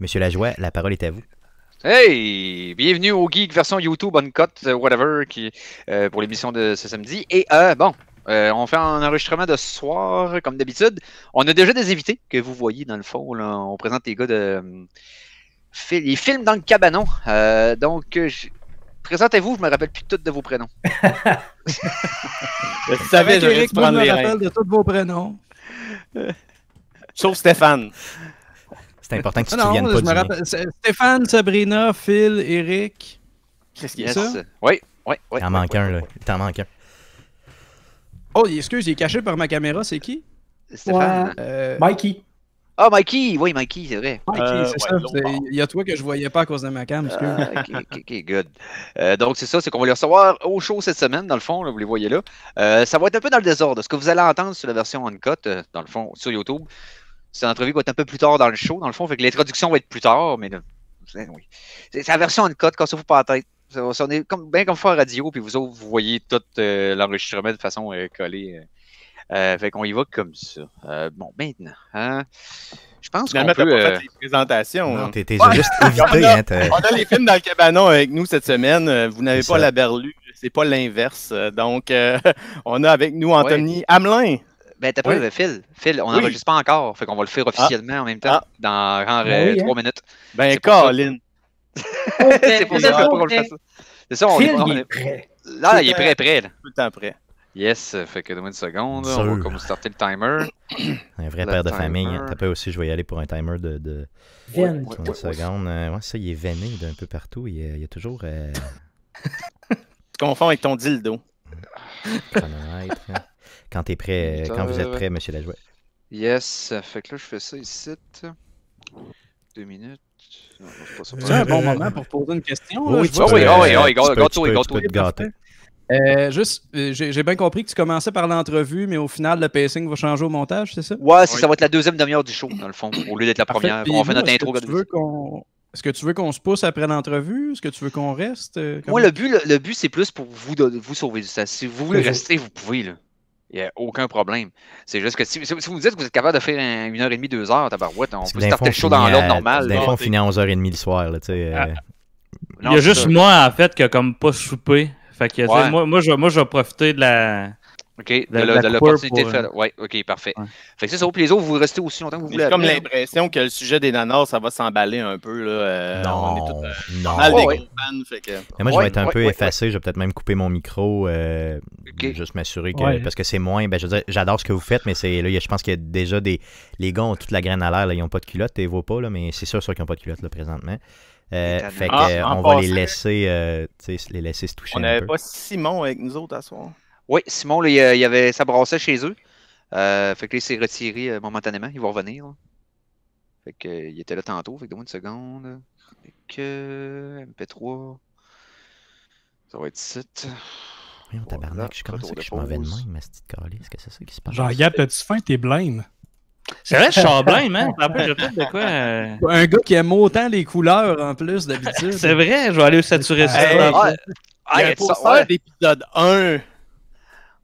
Monsieur Lajoie, la parole est à vous. Hey! Bienvenue au Geek version YouTube, uncut, whatever, pour l'émission de ce samedi. Et on fait un enregistrement de ce soir, comme d'habitude. On a déjà des invités que vous voyez dans le fond. Là. On présente les gars de... les films dans le cabanon. Présentez-vous, je me rappelle plus toutes de vos prénoms. Je savais, j'aurais dû prendre les rênes. Je me rappelle de tous vos prénoms. Sauf Stéphane. C'est important que tu te souviennes pas du nom. Stéphane, Sabrina, Phil, Eric. Qu'est-ce qu'il y a ça? Oui. T'en manques un, là. T'en manques un. Oh, excuse, il est caché par ma caméra, c'est qui? Stéphane. Mikey. Ah, Mikey! Oui, Mikey, c'est vrai. Mikey, c'est ça. Il y a toi que je voyais pas à cause de ma cam. Ok, good. Donc, c'est ça, c'est qu'on va les recevoir au show cette semaine, dans le fond, là, vous les voyez là. Ça va être un peu dans le désordre. Ce que vous allez entendre sur la version uncut, dans le fond, sur YouTube, c'est l'entrevue qui va être un peu plus tard dans le show, dans le fond. Fait que l'introduction va être plus tard, mais là, oui. C'est la version uncut, cassez-vous pas la tête. Ça va sonner bien comme faire radio, puis vous autres, vous voyez tout l'enregistrement de façon collée. Fait qu'on y va comme ça. Bon, maintenant, je pense qu'on peut... pas fait des présentations. Non, t'es juste évité. On a les films dans le cabanon avec nous cette semaine. Vous n'avez pas la berlue, c'est pas l'inverse. Donc, on a avec nous Anthony Hamelin. Ben, t'as pas le fil. Phil, on n'enregistre pas encore. Fait qu'on va le faire officiellement en même temps, dans 3 minutes. Ben, Colin. C'est pour ça qu'on peut le faire ça. C'est ça, on est prêt. Là, il est prêt. Tout le temps prêt. Yes, fait que donne-moi une seconde, là, on va comme starter le timer. Un vrai père de famille, t'as pas aussi, je vais y aller pour un timer de 20 secondes. Ouais, ça, il est veiné d'un peu partout, il y a toujours... Tu confonds avec ton dildo. Quand t'es prêt, quand vous êtes prêt, monsieur Lajoie. Yes, fait que là, je fais ça ici. 2 minutes. C'est un bon moment pour poser une question. Oui, gâteau. J'ai bien compris que tu commençais par l'entrevue, mais au final, le pacing va changer au montage, c'est ça? Ouais, ça va être la deuxième demi-heure du show, dans le fond, au lieu d'être la première. On fait notre intro. Est-ce que tu veux qu'on se pousse après l'entrevue? Est-ce que tu veux qu'on reste? Moi, le but, c'est plus pour vous sauver du temps. Si vous voulez rester, vous pouvez, là. Il n'y a aucun problème. C'est juste que si vous dites que vous êtes capable de faire 1h30, 2h, tabarouette, on peut starter le show dans l'ordre normal. D'un fond, on finit à 11h30 le soir, là, tu sais. Il y a juste moi, en fait, qui a comme pas soupé. Fait que, moi, je vais profiter de la. Ok, de l'opportunité de faire. Ouais, ok, parfait. Ouais. Fait que ça, puis les autres, vous restez aussi longtemps que vous voulez. J'ai comme l'impression que le sujet des nanas, ça va s'emballer un peu. Là, non, on est tous mal des gros fans. Fait que... moi, je vais être un peu effacé. Je vais peut-être même couper mon micro. Juste m'assurer que. Parce que c'est moins. Ben, je veux dire, j'adore ce que vous faites, mais c'est là, je pense qu'il y a déjà des. Les gars ont toute la graine à l'air. Ils n'ont pas de culotte, ils ne voient pas, là, mais c'est sûr qu'ils n'ont pas de culotte là, présentement. Fait qu'on va les laisser se toucher. On n'avait pas Simon avec nous autres à soir. Oui, Simon, là, ça brassait chez eux. Fait que là, il s'est retiré momentanément. Il va revenir. Là. Fait que, il était là tantôt. Fait que donne-moi une seconde. Fait que, MP3. Ça va être site. Oui, on tabarnak. Je commence que je m'en vais de même, ma petite calée. Est-ce que c'est ça qui se passe? Genre, Yann, t'as-tu faim? T'es blême. C'est vrai, je suis en blême, hein? Un gars qui aime autant les couleurs en plus d'habitude. C'est vrai, je vais aller saturer ça. Pour ça, l'épisode 1.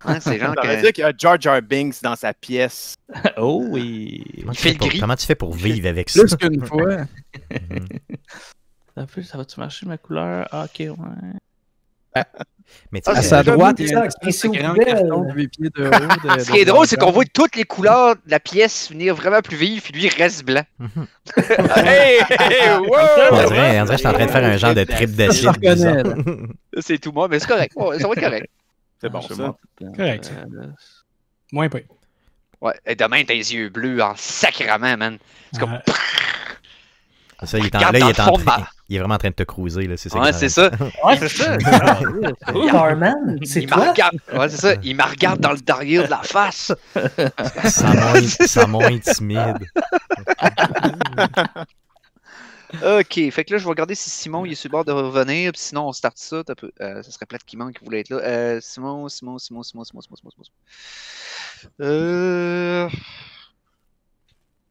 Hein, c'est genre dire qu'il y a Jar Jar Binks dans sa pièce. Oh oui. Comment tu fais pour vivre avec ça? Plus qu'une fois. Ça va-tu marcher ma couleur? Ok, ouais. Mais à sa droite, il y a un carton de 8 pieds de haut. Ce qui est drôle, c'est qu'on voit toutes les couleurs de la pièce venir vraiment plus vives, puis lui reste blanc. Hey! On dirait que je suis en train de faire un genre de trip d'acide. C'est tout moi, mais c'est correct. Ça va être correct. C'est bon, ça. Correct. Moins peu. Ouais, et demain, t'as les yeux bleus en sacrament, man. C'est comme... Ça, il est vraiment en train de te cruiser, là. C'est ça. Ouais, c'est ça. Ouais, c'est ça. Starman, c'est toi. Ouais, c'est ça. Il me regarde dans le derrière de la face. Ça m'intimide. Ok, fait que là, je vais regarder si Simon il est sur le bord de revenir, puis sinon, on starte ça. Ça serait plate qu'il manque, qui voulait être là. Simon.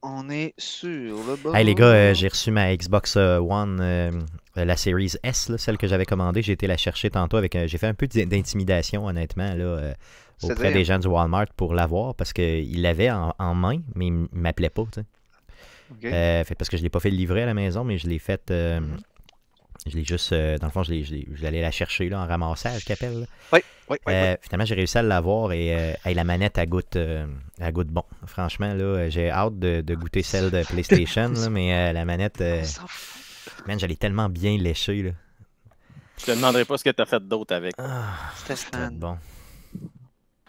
On est sur le bord. Hey les gars, j'ai reçu ma Xbox One, la Series S, là, celle que j'avais commandée. J'ai été la chercher tantôt. J'ai fait un peu d'intimidation, honnêtement, là, auprès des gens du Walmart pour l'avoir, parce qu'ils l'avaient en main, mais ils ne m'appelaient pas, tu sais. Okay. Fait, parce que je ne l'ai pas fait livrer à la maison, mais je l'ai fait. Je l'ai juste. Dans le fond, je l'allais la chercher là, en ramassage, qu'appelle. Oui, oui, oui, oui. Finalement, j'ai réussi à l'avoir et la manette, elle goûte bon. Franchement, là, j'ai hâte de goûter celle de PlayStation, là, mais la manette. Man, j'allais tellement bien lécher, là. Je te demanderai pas ce que tu as fait d'autre avec. Ah, c'était bon.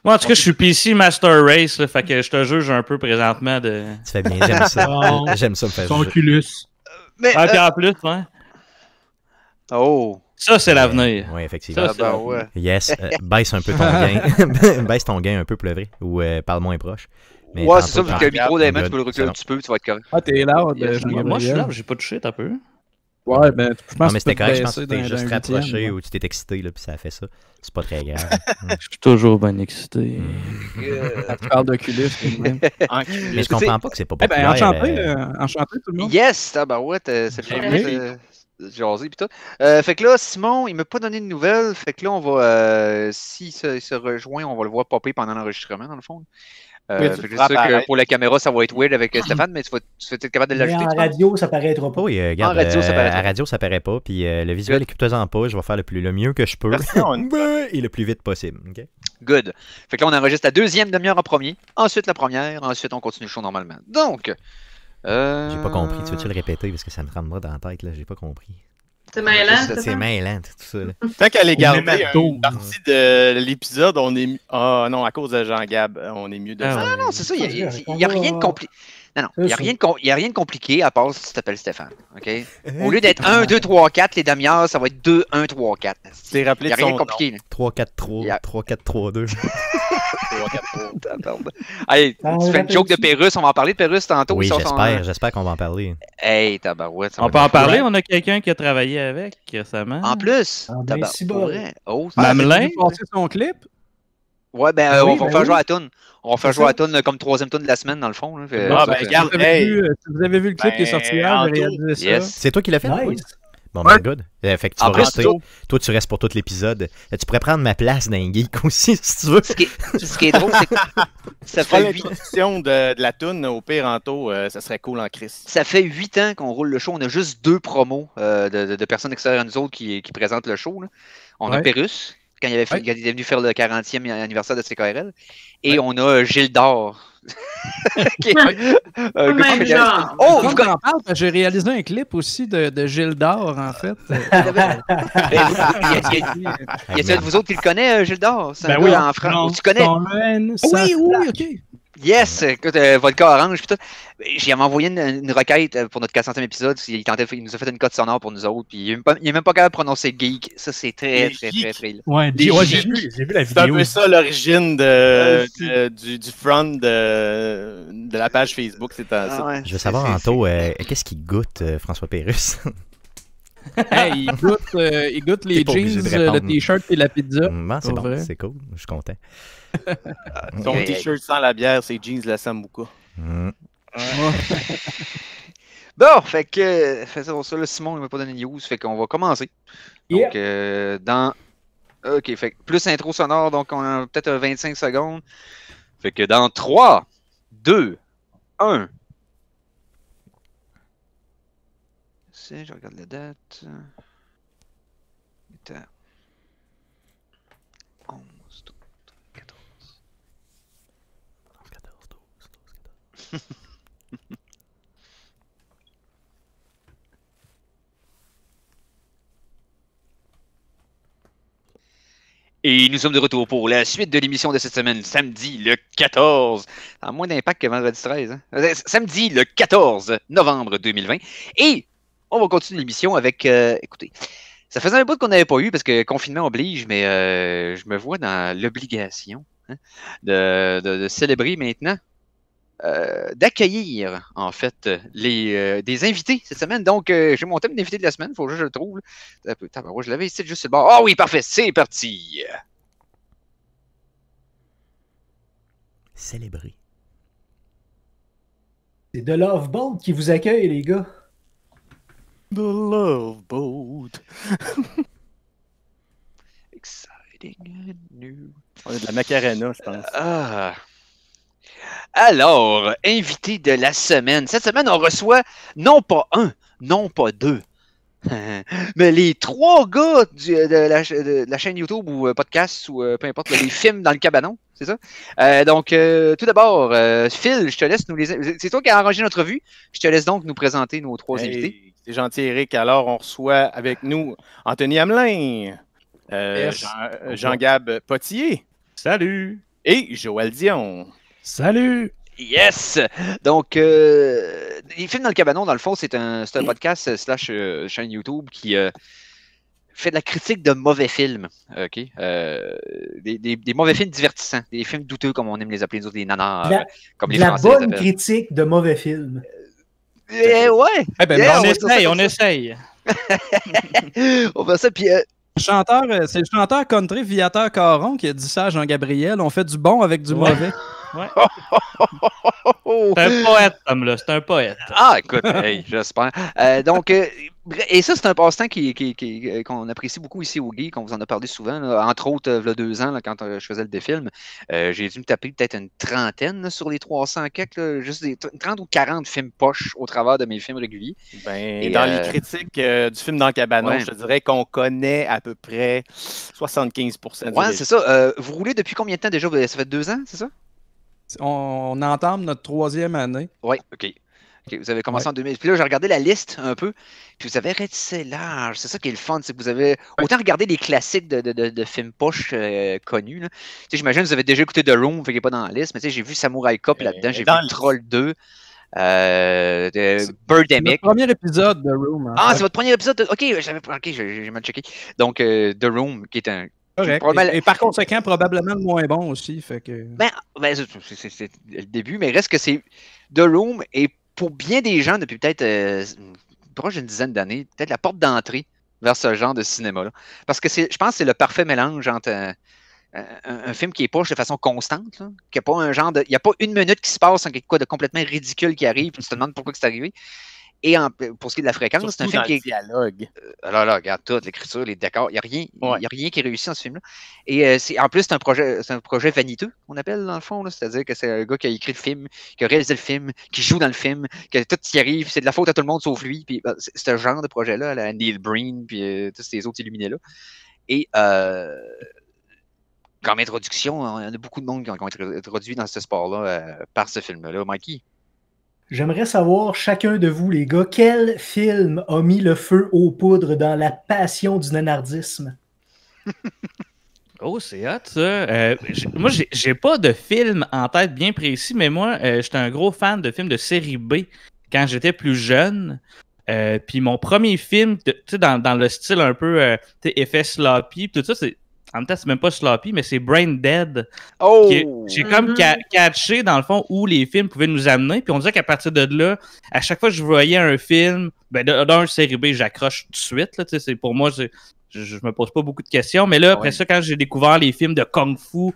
Moi, en tout cas, je suis PC Master Race, là, fait que je te juge un peu présentement de... Tu fais bien, j'aime ça. J'aime ça me faire ton Oculus. Mais en plus, ouais. Oh! Ça, c'est l'avenir. Oui, effectivement. Ça, ben, ouais. Yes, baisse un peu ton gain. Baisse ton gain un peu, pleuvré. Ou parle moins proche. Mais ouais, c'est ça, vu que le micro d'aimant, tu peux le reculer un petit peu, tu vas être correct. Ah, t'es là. Moi, je suis là, j'ai pas touché, t'as peu. Ouais, ben, je pense non, mais c'était correct, je pense que tu t'es juste rapproché ou tu t'es excité, là, puis ça a fait ça. C'est pas très grave. Je suis toujours bien excité. Tu parles d'oculus, même. Mais je comprends pas que c'est pas populaire. Eh ben, enchanté, tout le monde. Yes, tabarouette, c'est le jaser pis tout. Fait que là, Simon, il m'a pas donné de nouvelles. Fait que là, on va. S'il se rejoint, on va le voir popper pendant l'enregistrement, dans le fond. C'est sûr que pour la caméra, ça va être weird avec Stéphane, mais tu vas être capable de l'ajouter. En radio, ça paraîtra pas. Oui, regarde, en radio, ça paraît pas. À radio, ça paraît pas. Puis le visuel, écoute-toi-en pas. Je vais faire le mieux que je peux. Et le plus vite possible. Okay? Good. Fait que là, on enregistre la deuxième demi-heure en premier, ensuite la première, ensuite on continue le show normalement. Donc. J'ai pas compris. Tu veux-tu le répéter parce que ça me rentre moi dans la tête, là. J'ai pas compris. C'est mêlant, c'est mêlant, tout ça. Là. Tant qu'elle est gardée une partie de l'épisode, on est... Ah non, à cause de Jean-Gab, on est mieux de... Ah non, c'est ça, il n'y a rien de compliqué. Non, non, il n'y a rien de compliqué à part si tu t'appelles Stéphane, OK? Au lieu d'être 1, 2, 3, 4, les demi-heures, ça va être 2, 1, 3, 4. C'est rappelé de son nom. Il n'y a rien de compliqué. 3, 4, 3, 3, 4, 3, 2. 3, 4, 3, t'attends. Allez, tu fais une joke de Pérus, on va en parler de Pérus tantôt. Oui, j'espère qu'on va en parler. Hey, tabarouette. On peut en parler, on a quelqu'un qui a travaillé avec récemment. En plus, tabarouette. Mamelin, tu as passé son clip? Ouais, ben oui, on va faire jouer à la toune. On va faire jouer à la toune comme troisième toune de la semaine, dans le fond. Là. Ah, ben regarde, si vous avez vu le clip qui est sorti hier, j'ai réalisé ça. Yes. C'est toi qui l'as fait? Nice. Oui. Bon, ben, good. Fait que tu vas rester. Toi, tu restes pour tout l'épisode. Tu pourrais prendre ma place d'un geek aussi, si tu veux. Ce qui est drôle, c'est que ça fait l'introduction de la toune au pire en taux, ça serait cool en crise. Ça fait 8 ans qu'on roule le show. On a juste 2 promos de personnes extérieures à nous autres qui présentent le show. Là. On a Pérus. Quand il est venu faire le 40e anniversaire de CKRL. Et on a Gilles Dor. Oh, vous en parle, j'ai réalisé un clip aussi de Gilles Dor, en fait. Il y a ceux de vous autres qui le connaissent, Gilles Dor. C'est un gars en France. Tu connais? Oui, oui, OK. Yes, écoute, Volca Orange, puis tout. J'ai envoyé une requête pour notre 400e épisode. Il nous a fait une cote sonore pour nous autres. Puis il n'est même pas capable de prononcer geek. Ça, c'est très, très, très, très. Ouais, j'ai vu la vidéo. C'est un peu ça l'origine du front de la page Facebook. Je veux savoir, Anto, qu'est-ce qu'il goûte, François Pérus? Hey, il goûte les jeans, le t-shirt et la pizza. C'est bon, c'est cool, je suis content. Son t-shirt sans la bière, ses jeans, la sambuca. Bon, fait que ça pour ça, là, Simon ne m'a pas donné de news, fait qu'on va commencer. Donc, OK, fait que plus intro sonore, donc on a peut-être 25 secondes. Fait que dans 3, 2, 1... Je regarde la date. 11, 12, 14. 11, 14, 12, 14. Et nous sommes de retour pour la suite de l'émission de cette semaine, samedi le 14, à moins d'impact que vendredi 13. Hein? Samedi le 14 novembre 2020. Et... on va continuer l'émission avec, écoutez, ça faisait un bout qu'on n'avait pas eu parce que confinement oblige, mais je me vois dans l'obligation de célébrer maintenant, d'accueillir en fait des invités cette semaine. Donc, j'ai mon thème d'invité de la semaine, il faut que je le trouve. Je l'avais ici juste sur le bord. Ah oui, parfait, c'est parti! Célébrer. C'est The Love Boat qui vous accueille, les gars. The Love Boat. Exciting and new. On a de la Macarena, je pense. Ah. Alors, invité de la semaine. Cette semaine, on reçoit non pas un, non pas deux, mais les trois gars de la chaîne YouTube ou podcast ou peu importe, les films dans le cabanon, c'est ça? Donc, tout d'abord, Phil, je te laisse nous les... C'est toi qui as arrangé notre vue. Je te laisse donc nous présenter nos trois invités. C'est gentil, Eric. Alors, on reçoit avec nous Anthony Hamelin, Jean-Gab Potier. Salut! Et Joël Dion. Salut! Yes! Donc, les films dans le cabanon, dans le fond, c'est un podcast slash chaîne YouTube qui fait de la critique de mauvais films, ok? Des mauvais films divertissants, des films douteux, comme on aime les appeler, nous autres, des nanars, comme les Français. La bonne critique de mauvais films. Ouais! Eh ben, yeah, on essaye! On va ça, puis... c'est le chanteur country Viateur Caron qui a dit ça à Jean-Gabriel. On fait du bon avec du mauvais. Ouais. C'est un poète, homme là. C'est un poète. Ah, écoute, hey, j'espère. Donc, et ça, c'est un passe-temps qu'on apprécie beaucoup ici au Geek, qu'on vous en a parlé souvent. Là. Entre autres, il y a 2 ans, là, quand je faisais le défilm, j'ai dû me taper peut-être une trentaine là, sur les 300 quelques, là, juste des 30 ou 40 films poches au travers de mes films réguliers. Ben, et dans les critiques du film dans le cabanon, ouais, je te dirais qu'on connaît à peu près 75% du... Ouais, c'est ça. Vous roulez depuis combien de temps déjà? Ça fait 2 ans, c'est ça? On entame notre 3e année. Oui, OK. Okay, vous avez commencé en 2000. Puis là, j'ai regardé la liste un peu. Puis vous avez ratissé large. C'est ça qui est le fun. C'est que vous avez autant regardé les classiques de films poches connus. J'imagine que vous avez déjà écouté The Room, fait qu'il n'est pas dans la liste. Mais j'ai vu Samurai Cop là-dedans. J'ai vu Troll 2. Birdemic. C'est votre premier épisode, The Room. Ah, c'est votre premier épisode. OK, j'ai mal checké. Donc, The Room, qui est un... Et par conséquent, probablement le moins bon aussi. Fait que... ben, c'est le début, mais reste que c'est The Room et pour bien des gens depuis peut-être proche d'une dizaine d'années, peut-être la porte d'entrée vers ce genre de cinéma-là. Parce que je pense que c'est le parfait mélange entre un film qui est poche de façon constante, qu'il n'y a pas un genre de... Il n'y a pas une minute qui se passe en quelque chose de complètement ridicule qui arrive, puis tu te demandes pourquoi c'est arrivé. Et pour ce qui est de la fréquence, c'est un film qui est... dialogue. Alors là, regarde tout, l'écriture, les décors, il n'y a rien, y a rien qui réussit dans ce film-là. Et en plus, c'est un projet vaniteux, on appelle dans le fond. C'est-à-dire que c'est un gars qui a écrit le film, qui a réalisé le film, qui joue dans le film, que tout ce qui arrive, c'est de la faute à tout le monde sauf lui. Puis c'est ce genre de projet-là, la Neil Breen, puis tous ces autres illuminés-là. Et comme introduction, on a beaucoup de monde qui ont été introduits dans ce sport-là par ce film-là. Mikey? J'aimerais savoir, chacun de vous, les gars, quel film a mis le feu aux poudres dans la passion du nanardisme? Oh, c'est hot, ça. Moi, j'ai pas de film en tête bien précis, mais moi, j'étais un gros fan de films de série B quand j'étais plus jeune. Puis mon premier film, tu sais, dans le style un peu effet sloppy, tout ça, c'est... En même temps, c'est même pas sloppy, mais c'est Brain Dead. Oh! J'ai comme catché, dans le fond, où les films pouvaient nous amener. Puis on disait qu'à partir de là, à chaque fois que je voyais un film, ben, d'un série B, j'accroche tout de suite. Là, pour moi, je me pose pas beaucoup de questions. Mais là, après ça, quand j'ai découvert les films de Kung-Fu,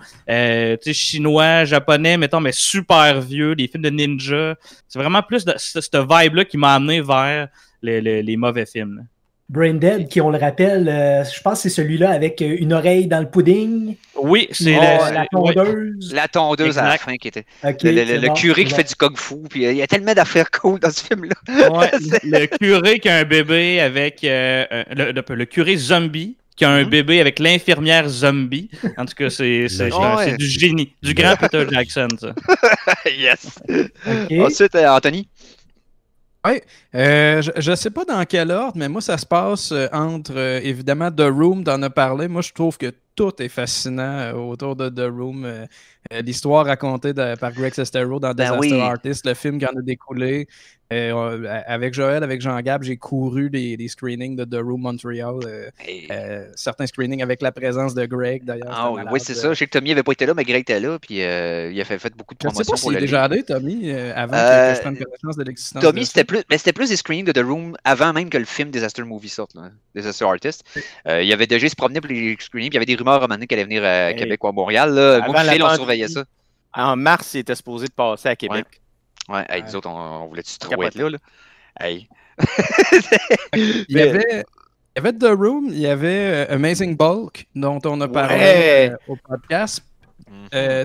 chinois, japonais, mettons, mais super vieux, les films de ninja, c'est vraiment plus cette vibe-là qui m'a amené vers les mauvais films. Là. Brain Dead, qui, on le rappelle, je pense que c'est celui-là avec une oreille dans le pudding. Oui, c'est la tondeuse. Oui. La tondeuse exact. À la fin, qui était le curé qui fait du kung-fu. Puis il y a tellement d'affaires cool dans ce film-là. Ouais, le curé qui a un bébé avec... le curé zombie qui a un bébé avec l'infirmière zombie. En tout cas, c'est du génie. Du grand Peter Jackson, ça. Yes. Okay. Ensuite, Anthony. Oui, je ne sais pas dans quel ordre, mais moi, ça se passe entre, évidemment, The Room, t'en as parlé. Moi, je trouve que tout est fascinant autour de The Room. L'histoire racontée par Greg Sestero dans Disaster Artist, le film qui en a découlé. Avec Joël, avec Jean-Gab, j'ai couru des screenings de The Room Montréal. Certains screenings avec la présence de Greg, d'ailleurs. Ah oui, c'est ça. Je sais que Tommy n'avait pas été là, mais Greg était là. Puis il a fait beaucoup de promotions pour le déjà allé, Tommy, avant que je prenne connaissance de l'existence. Tommy, c'était plus des screenings de The Room avant même que le film Disaster Movie sorte, là. Disaster Artist. Il avait déjà se promené pour les screenings. Puis il y avait des rumeurs à un moment donné qu'elle allait venir à Québec ou à Montréal. Là. Moi, on surveillait ça. En mars, il était supposé de passer à Québec. Ouais. Ouais, hey, nous autres, on voulait-tu trop être là? Hey. Il y avait The Room, il y avait Amazing Bulk, dont on a parlé au podcast.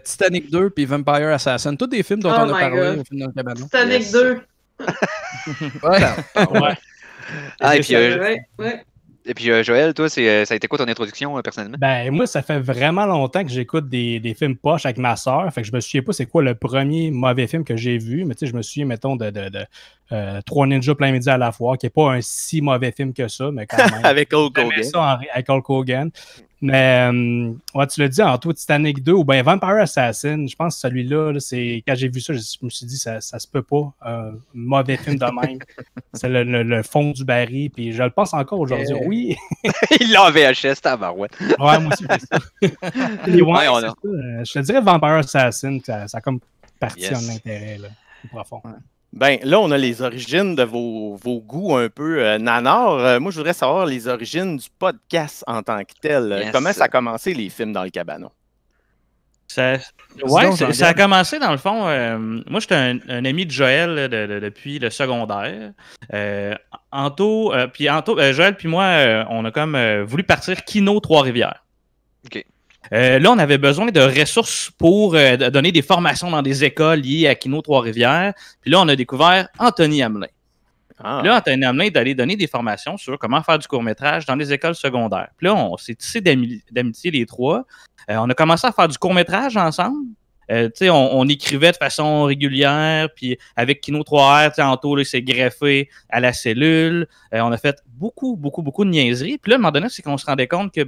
Titanic 2 puis Vampire Assassin. Tous des films dont on a parlé au film dans le cabanon. Titanic 2. Et puis Joël, toi, ça a été quoi ton introduction personnellement? Ben moi, ça fait vraiment longtemps que j'écoute des films poches avec ma soeur. Fait que je me souviens pas c'est quoi le premier mauvais film que j'ai vu. Mais tu sais, je me souviens, mettons, de Trois Ninjas plein midi à la foire, qui est pas un si mauvais film que ça, mais quand même. Avec Hulk Hogan. Avec Hulk Hogan. Mais ouais, tu l'as dit, en tout Titanic 2 ou bien Vampire Assassin, je pense que celui-là, c'est quand j'ai vu ça, je me suis dit ça se peut pas, mauvais film de même. C'est le fond du baril, puis je le pense encore aujourd'hui. Oui. Il l'a en VHS, tabarouette. Ouais, moi aussi, c'est ça. Et ouais, c'est ça. Je te dirais Vampire Assassin, ça a comme parti en intérêt, là, plus profond. Ouais. Ben là, on a les origines de vos goûts un peu nanars. Moi, je voudrais savoir les origines du podcast en tant que tel. Yes. Comment ça a commencé, les films dans le cabanon? Ça a commencé, dans le fond. Moi, j'étais un ami de Joël depuis le secondaire. Joël puis moi, on a comme voulu partir Kino 3R. OK. Là, on avait besoin de ressources pour donner des formations dans des écoles liées à Kino 3R. Puis là, on a découvert Anthony Hamelin. Ah. Là, Anthony Hamelin est allé donner des formations sur comment faire du court-métrage dans les écoles secondaires. Puis là, on s'est tissé d'amitié les trois. On a commencé à faire du court-métrage ensemble. On écrivait de façon régulière, puis avec Kino 3R, Anto s'est greffé à la cellule. On a fait beaucoup de niaiseries. Puis là, à un moment donné, c'est qu'on se rendait compte que,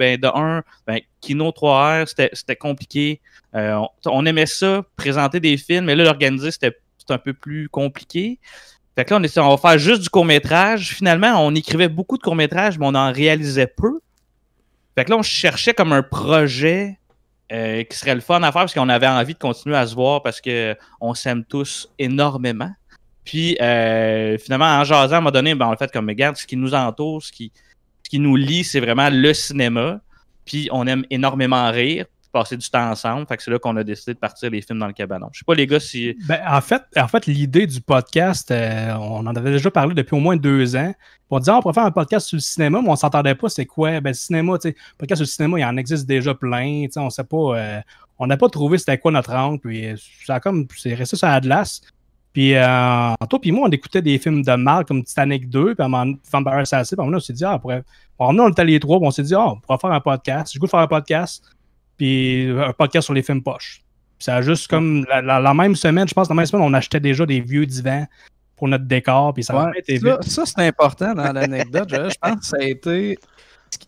Kino 3R, c'était compliqué. On aimait ça, présenter des films, mais là, l'organiser, c'était un peu plus compliqué. Fait que là, on va faire juste du court-métrage. Finalement, on écrivait beaucoup de court-métrages, mais on en réalisait peu. Fait que là, on cherchait comme un projet qui serait le fun à faire parce qu'on avait envie de continuer à se voir parce qu'on s'aime tous énormément. Puis, finalement, en jasant, à un moment donné, on a fait comme, regarde, ce qui nous entoure, ce qui nous lie, c'est vraiment le cinéma. Puis, on aime énormément rire, passer du temps ensemble. Fait que c'est là qu'on a décidé de partir les films dans le cabanon. Je sais pas, les gars, si... En fait l'idée du podcast, on en avait déjà parlé depuis au moins 2 ans. On disait, on pourrait faire un podcast sur le cinéma, mais on s'entendait pas c'est quoi. Ben, le cinéma, tu sais, podcast sur le cinéma, il en existe déjà plein. Tu sais, on sait pas... on n'a pas trouvé c'était quoi notre angle. Puis, c'est resté sur Atlas. Puis, toi puis moi, on écoutait des films de mal comme Titanic 2, puis Vampire Assassin. Puis, on s'est dit, on était les trois, puis on s'est dit, on pourrait faire un podcast. J'ai goût de faire un podcast. Puis un podcast sur les films poches. Puis ça a juste comme la même semaine, je pense, on achetait déjà des vieux divans pour notre décor. Puis ça c'est important dans l'anecdote. Je pense que ça a été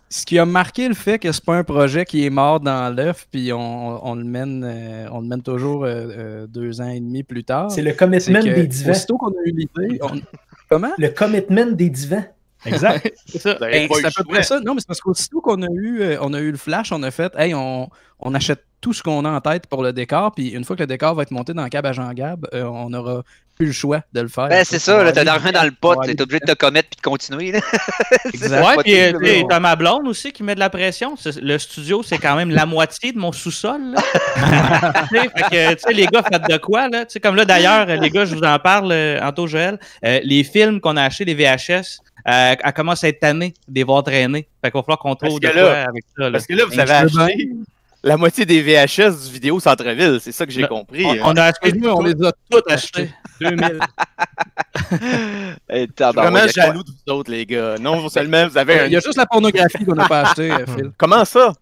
ce qui a marqué le fait que c'est pas un projet qui est mort dans l'œuf, puis on le mène toujours 2 ans et demi plus tard. C'est le commitment des divans. Aussitôt qu'on a eu l'idée. Comment? Le commitment des divans. Exact. C'est ça. C'est à peu près ça. Non, mais c'est parce qu'aussitôt qu'on a eu le flash, on a fait, hey, on achète tout ce qu'on a en tête pour le décor, puis une fois que le décor va être monté dans le cab à Jean-Gab, on n'aura plus le choix de le faire. Ben, c'est ça, t'as de l'argent dans le pot, t'es obligé de te commettre puis de continuer. Exact. Ouais, puis t'as ma blonde aussi qui met de la pression. Le studio, c'est quand même la moitié de mon sous-sol. Fait que, les gars, faites de quoi, là? T'sais, comme là, d'ailleurs, les gars, je vous en parle, Anto, Joël, les films qu'on a achetés, les VHS, elle commence à être tannée de les voir traîner. Fait qu'il va falloir qu'on trouve de quoi avec ça. Là. Parce que là, vous avez acheté la moitié des VHS du vidéo centre-ville. C'est ça que j'ai compris. On les a toutes achetées. 2000. Vraiment jaloux de vous autres, les gars. Non, seulement vous avez... Il y a juste la pornographie qu'on n'a pas achetée, Phil. Comment ça?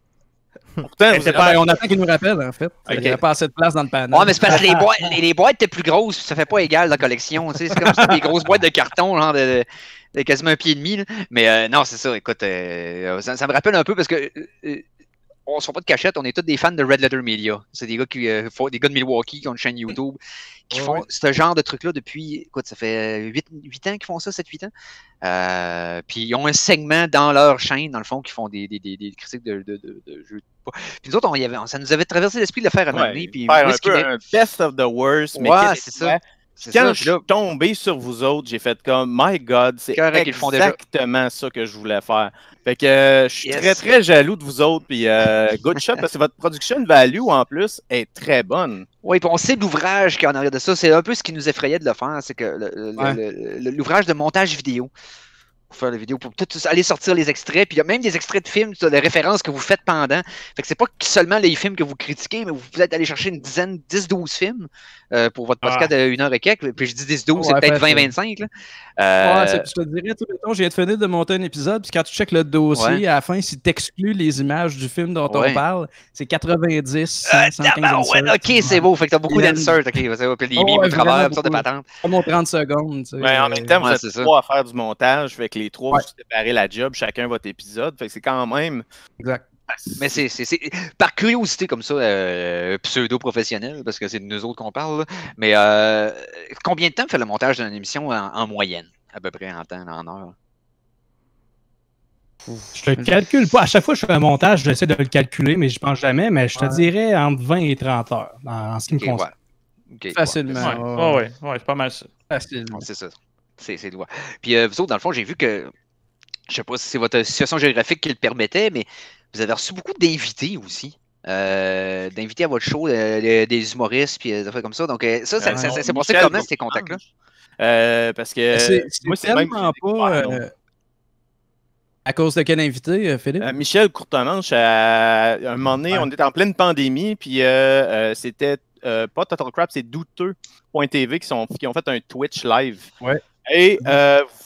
Pourtant, on attend qu'ils nous rappellent, en fait. Il n'y a pas assez de place dans le panneau. Ouais, mais c'est parce que les boîtes étaient plus grosses. Ça fait pas égal la collection. C'est comme ça, des grosses boîtes de carton, genre de... C'est quasiment 1,5 pied. Là. Mais non, c'est ça. Écoute, ça me rappelle un peu parce que on ne se fait pas de cachette. On est tous des fans de Red Letter Media. C'est des gars des gars de Milwaukee qui ont une chaîne YouTube qui font ce genre de truc-là depuis, écoute, ça fait 8 ans qu'ils font ça, 7-8 ans. Puis ils ont un segment dans leur chaîne, dans le fond, qui font des critiques de jeux. Puis nous autres, ça nous avait traversé l'esprit de le faire à un moment donné. Puis un peu un best of the worst. Ouais, c'est ça. Quand je suis tombé sur vous autres, j'ai fait comme « My God, c'est exactement ça que je voulais faire ». Fait que je suis très, très jaloux de vous autres. Puis good shot, parce que votre production value, en plus, est très bonne. Oui, puis on sait l'ouvrage qu'il y a en arrière de ça. C'est un peu ce qui nous effrayait de le faire, c'est que l'ouvrage de montage vidéo. pour faire des vidéos, pour tout aller sortir les extraits, puis il y a même des extraits de films, des références que vous faites pendant. Fait que c'est pas seulement les films que vous critiquez, mais vous pouvez aller chercher une dizaine, 10-12 films pour votre podcast de 1 heure et quelques. Puis je dis 10-12, ouais, c'est peut-être 20-25. Je te dirais, tout le temps, j'ai fini de monter un épisode, puis quand tu checkes le dossier, à la fin, si tu exclues les images du film dont on parle, c'est 90, 115 OK, c'est beau. Fait que t'as beaucoup d'inserts. OK, puis les mimes au travers, toutes sortes de patentes. Comme en 30 secondes. Tu sais, mais en même temps, vous êtes trois à faire du montage, fait que les trois, vous séparez la job, chacun votre épisode. Fait que c'est quand même... Exact. Mais c'est par curiosité comme ça, pseudo-professionnelle, parce que c'est de nous autres qu'on parle, là. Mais combien de temps fait le montage d'une émission en moyenne, à peu près en temps, en heure? Je le calcule pas. À chaque fois que je fais un montage, j'essaie de le calculer, mais je pense jamais, mais je te dirais entre 20 et 30 heures, en ce qui me concerne. Okay, facilement. Ouais, c'est pas mal ça. Facilement. C'est ça. C'est loin. Puis vous autres, dans le fond, j'ai vu que, je sais pas si c'est votre situation géographique qui le permettait, mais vous avez reçu beaucoup d'invités aussi, d'invités à votre show, des humoristes, puis des affaires comme ça. Donc, ça c'est passé comment, ces contacts-là? Parce que... Moi, c'est tellement pas... À cause de quel invité, Philippe? Michel Courtemanche, à un moment donné, on était en pleine pandémie, puis c'était pas Total Crap, c'est douteux.tv qui ont fait un Twitch live. Ouais. Et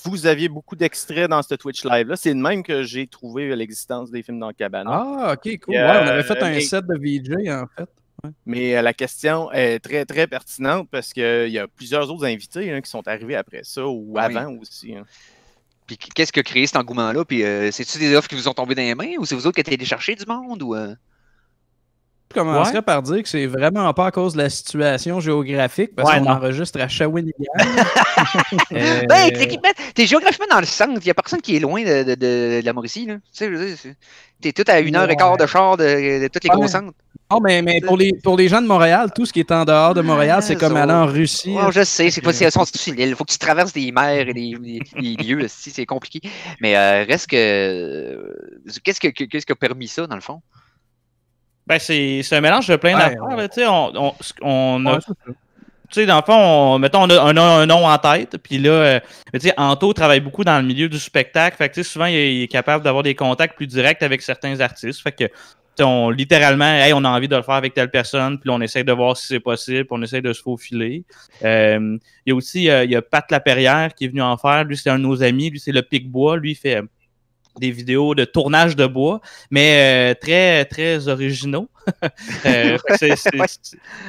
vous aviez beaucoup d'extraits dans ce Twitch live-là. C'est de même que j'ai trouvé l'existence des films dans le cabane. Ah, OK, cool. On avait fait un set de VJ, en fait. Ouais. Mais la question est très, très pertinente parce qu'il y a plusieurs autres invités qui sont arrivés après ça ou avant aussi. Hein. Puis qu'est-ce qui a créé cet engouement-là? Puis c'est-tu des offres qui vous ont tombé dans les mains ou c'est vous autres qui êtes allés chercher du monde ou... Je commencerais par dire que c'est vraiment pas à cause de la situation géographique, parce qu'on enregistre à Shawinigan. Ben, t'es géographiquement dans le centre, il n'y a personne qui est loin de la Mauricie. Tu sais, t'es tout à 1h15 de char de tous les gros centres. Non, mais pour les gens de Montréal, tout ce qui est en dehors de Montréal, c'est comme aller en Russie. Non, je sais, c'est pas si elles sont sur l'île. Il faut que tu traverses des mers et des lieux, c'est compliqué. Mais reste que... Qu'est-ce qui a permis ça, dans le fond? Ben, c'est un mélange de plein d'affaires. Tu sais, dans le fond, mettons, on a un nom en tête. Puis là, tu sais, Anto travaille beaucoup dans le milieu du spectacle. Fait que, tu sais, souvent, il est capable d'avoir des contacts plus directs avec certains artistes. Fait que, on littéralement, hey, on a envie de le faire avec telle personne, puis on essaie de voir si c'est possible, puis on essaie de se faufiler. Il y a aussi, il y a Pat Laperrière qui est venu en faire. Lui, c'est un de nos amis. Lui, c'est le pic-bois. Lui, il fait... des vidéos de tournage de bois, mais très, très originaux. C'est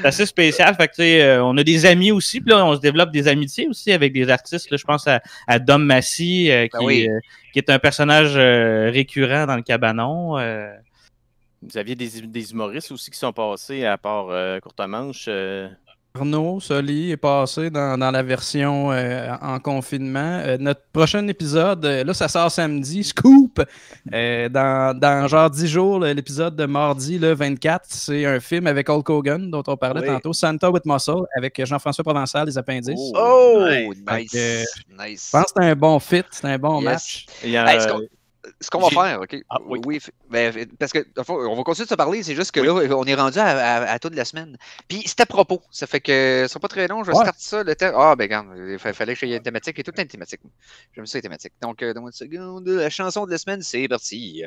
assez spécial. Fait que, on a des amis aussi, puis là, on se développe des amitiés aussi avec des artistes. Là, je pense à Dom Massy, qui est un personnage récurrent dans le cabanon. Vous aviez des humoristes aussi qui sont passés, à part Courtemanche. Arnaud Soli est passé dans la version en confinement. Notre prochain épisode, là, ça sort samedi, scoop! Dans genre 10 jours, l'épisode de mardi, le 24, c'est un film avec Hulk Hogan, dont on parlait tantôt, Santa with Muscle, avec Jean-François Provençal, Les Appendices. Oh! Nice! Nice! Je pense que c'est un bon fit, c'est un bon match. Ce qu'on va faire, OK? Ah, oui. Ben, parce que on va continuer de se parler, c'est juste que là, on est rendu à toute la semaine. Puis c'est à propos. Ça fait que ce sera pas très long, je starte ça le temps. Ah ben regarde, il fallait que j'aie une thématique, j'ai tout le temps une thématique. J'aime ça les thématiques. Donc dans une seconde, la chanson de la semaine, c'est parti.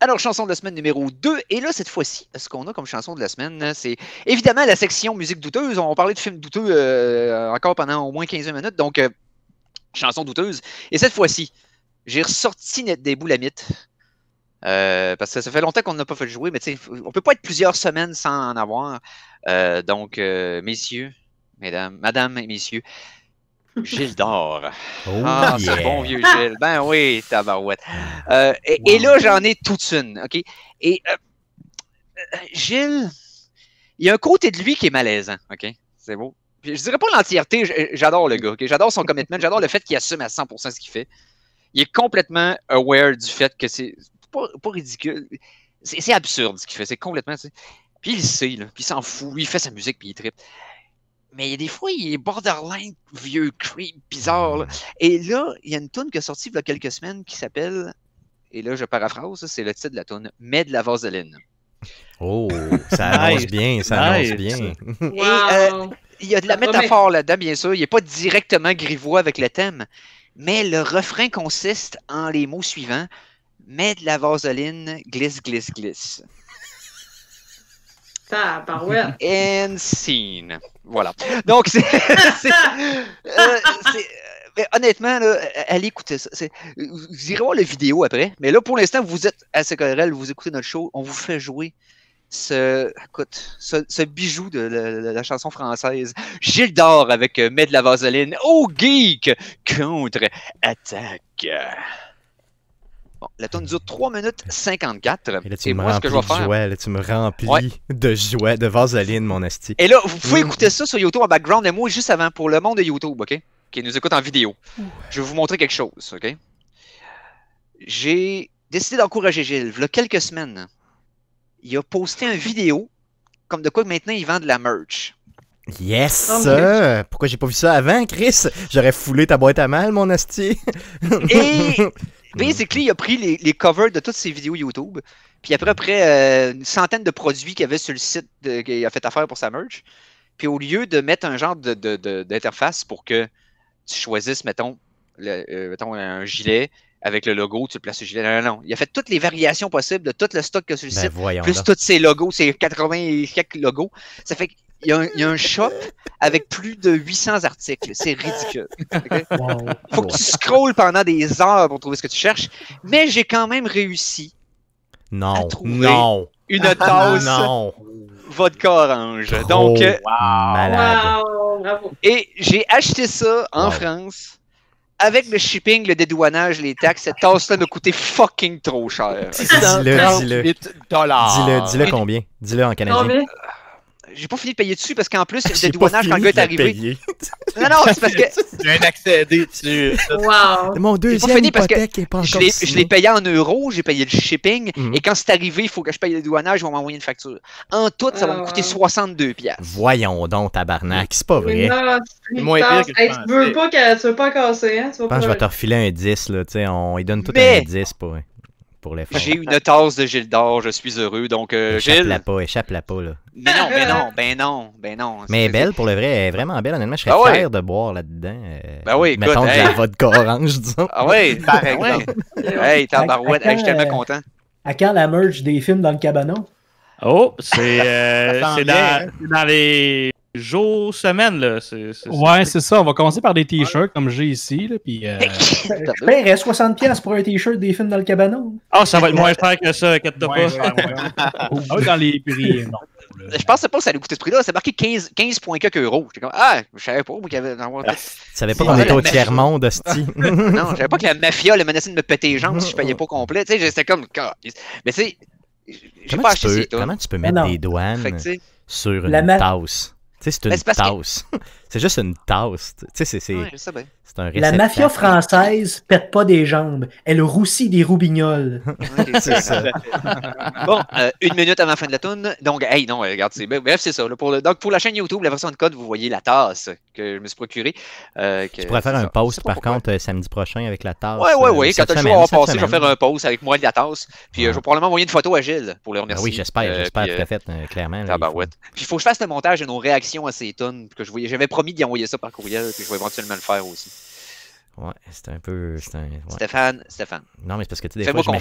Alors, chanson de la semaine numéro 2. Et là, cette fois-ci, ce qu'on a comme chanson de la semaine, c'est évidemment la section musique douteuse. On parlait de films douteux encore pendant au moins 15 minutes. Donc, chanson douteuse. Et cette fois-ci, j'ai ressorti des boulamites. Parce que ça fait longtemps qu'on n'a pas fait le jouer. Mais tu sais, on peut pas être plusieurs semaines sans en avoir. Donc, madame et messieurs, Gilles d'or. Oh, c'est bon vieux Gilles. Ben oui, tabarouette. Et là, j'en ai toute une, OK? Et Gilles, il y a un côté de lui qui est malaisant, OK? C'est beau. Je dirais pas l'entièreté, j'adore le gars, OK? J'adore son commitment, j'adore le fait qu'il assume à 100% ce qu'il fait. Il est complètement aware du fait que c'est pas ridicule. C'est absurde ce qu'il fait, c'est complètement... Puis il le sait, là. Puis il s'en fout, lui, il fait sa musique, puis il trippe. Mais des fois, il est borderline, vieux, creep, bizarre. Là. Et là, il y a une toune qui est sortie il y a quelques semaines qui s'appelle, et là je paraphrase, c'est le titre de la toune, « Mets de la vaseline ». Oh, ça annonce bien, ça annonce bien. Wow. Il y a de la métaphore là-dedans, bien sûr. Il n'est pas directement grivois avec le thème. Mais le refrain consiste en les mots suivants. Mets de la vaseline, glisse, glisse, glisse. And scene. Voilà. Donc, c'est... mais honnêtement, là, allez écouter ça. Vous irez voir la vidéo après. Mais là, pour l'instant, vous êtes à CKRL, vous écoutez notre show, on vous fait jouer ce bijou de la chanson française. Gilles d'Or avec Mets de la vaseline. Oh, Geek Contre-Attaque. Bon, la tourne dure 3 minutes 54. Et là, tu moi, ce que je vais faire... Joie, là, tu me remplis de jouets, de vaseline, mon asti. Et là, vous pouvez écouter ça sur YouTube en background et moi juste avant pour le monde de YouTube, OK? Qui nous écoute en vidéo. Je vais vous montrer quelque chose, OK? J'ai décidé d'encourager Gilles. Il y a quelques semaines, il a posté une vidéo comme de quoi maintenant il vend de la merch. Yes! Pourquoi j'ai pas vu ça avant, Chris? J'aurais foulé ta boîte à mal, mon astier. Et basically, il a pris les covers de toutes ses vidéos YouTube. Puis après, une centaine de produits qu'il y avait sur le site qu'il a fait affaire pour sa merch. Puis au lieu de mettre un genre d'interface pour que tu choisisses, mettons, un gilet avec le logo, tu le places sur le gilet. Non. Il a fait toutes les variations possibles de tout le stock que sur le site, plus tous ses logos, ses 80 quelques logos. Ça fait qu'il y a un shop avec plus de 800 articles. C'est ridicule. Okay? Wow. Faut que tu scrolles pendant des heures pour trouver ce que tu cherches. Mais j'ai quand même réussi à trouver une tasse vodka orange. Donc, bravo. Et j'ai acheté ça en France. Avec le shipping, le dédouanage, les taxes, cette tasse-là m'a coûté fucking trop cher. Dis-le combien? Dis-le en canadien. Mais... J'ai pas fini de payer dessus parce qu'en plus, le dédouanage, quand le gars est arrivé... Non, c'est parce que... J'ai un accédé dessus. Wow. Mon deuxième hypothèque est pas encore signée. Je l'ai payé en euros, j'ai payé le shipping, et quand c'est arrivé, il faut que je paye le dédouanage, ils vont m'envoyer une facture. En tout, ça va me coûter 62$. Voyons donc, tabarnak, c'est pas vrai. C'est moins pire que je tu veux pas casser, hein? Je pense que je vais te refiler un 10, là, tu sais, on lui donne tout un 10 pour l'effort. J'ai une tasse de Gilles d'Or, je suis heureux, donc Gilles... échappe-la pas, là. Mais non. Mais belle, pour le vrai, elle est vraiment belle. Honnêtement, je serais fier de boire là-dedans. Mettons de la vodka orange, disons. Ah oui, par exemple. Hey, tabarouette, je suis tellement content. À quand la merge des films dans le cabanon? Oh, c'est dans les jours, semaines, là. Ouais, c'est ça. On va commencer par des t-shirts comme j'ai ici, là, puis... Je paierais 60$ pour un t-shirt des films dans le cabanon. Ah, ça va être moins cher que ça, inquiète-toi pas. Dans les prix, non. Je pensais pas que ça allait coûter ce prix-là. C'est marqué 15,4 euros. J'étais comme, je savais pas. Tu savais pas qu'on était au tiers-monde, hostie. Non, je savais pas que la mafia le menaçait de me péter les jambes si je payais pas complet. Tu sais, j'étais comme, mais tu sais, j'ai pas acheté ça. Comment tu peux mettre des douanes sur une tasse? Tu sais, c'est une tasse. C'est juste une tasse. Tu sais, c'est un réceptacle. La mafia française pète pas des jambes. Elle roussit des roubignoles. C'est ça. Bon, une minute avant la fin de la toune. Donc, regarde, bref, c'est ça. Là, donc, pour la chaîne YouTube, la version de code, vous voyez la tasse que je me suis procurée. Tu pourrais faire un post, par contre, samedi prochain avec la tasse. Oui. Quand le show va passer, je vais faire un post avec moi de la tasse. Puis, je vais probablement envoyer une photo à Gilles pour le remercier. Oui, j'espère tout à fait, clairement. Puis, il faut que je fasse le montage de nos réactions à ces tounes que je voyais. J'avais promis d'y envoyer ça par courriel, puis je vais éventuellement le faire aussi. Ouais, c'est un peu... Stéphane. Non, mais c'est parce que tu des fois, fais-moi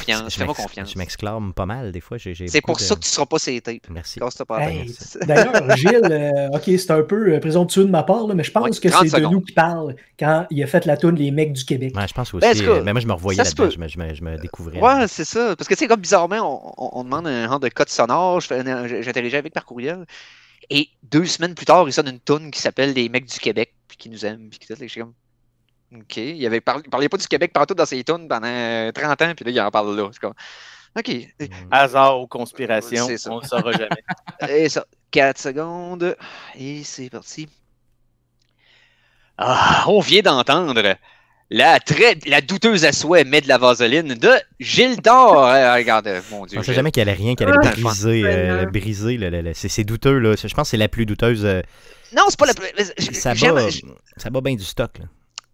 confiance. Je m'exclame pas mal, des fois. C'est pour ça que tu ne seras pas ces tapes. Merci. D'ailleurs, Gilles, OK, c'est un peu présomptueux de ma part, là, mais je pense que c'est de nous qui parle quand il a fait la toune Les Mecs du Québec. Ouais, je pense aussi. Mais moi, je me revoyais là-dedans, je me découvrais. Ouais, c'est ça. Parce que, tu sais, comme bizarrement, on demande un genre de code sonore, j'interrogeais avec par courriel. Et 2 semaines plus tard, il sonne une toune qui s'appelle Les Mecs du Québec, puis qui nous aiment, puis qui tout. Comme, OK. Il avait parlait pas du Québec partout dans ses tounes pendant 30 ans, puis là, il en parle là. Comme, OK. Hasard ou conspiration, on ne saura jamais. Et ça, 4 secondes, et c'est parti. Ah, on vient d'entendre la douteuse à souhait Met de la vaseline de Gilles d'Or. Regarde, mon Dieu. Je ne pensais jamais qu'il allait briser. C'est douteux, là. Je pense que c'est la plus douteuse. Non, c'est pas la plus. Ça bat bien du stock, là.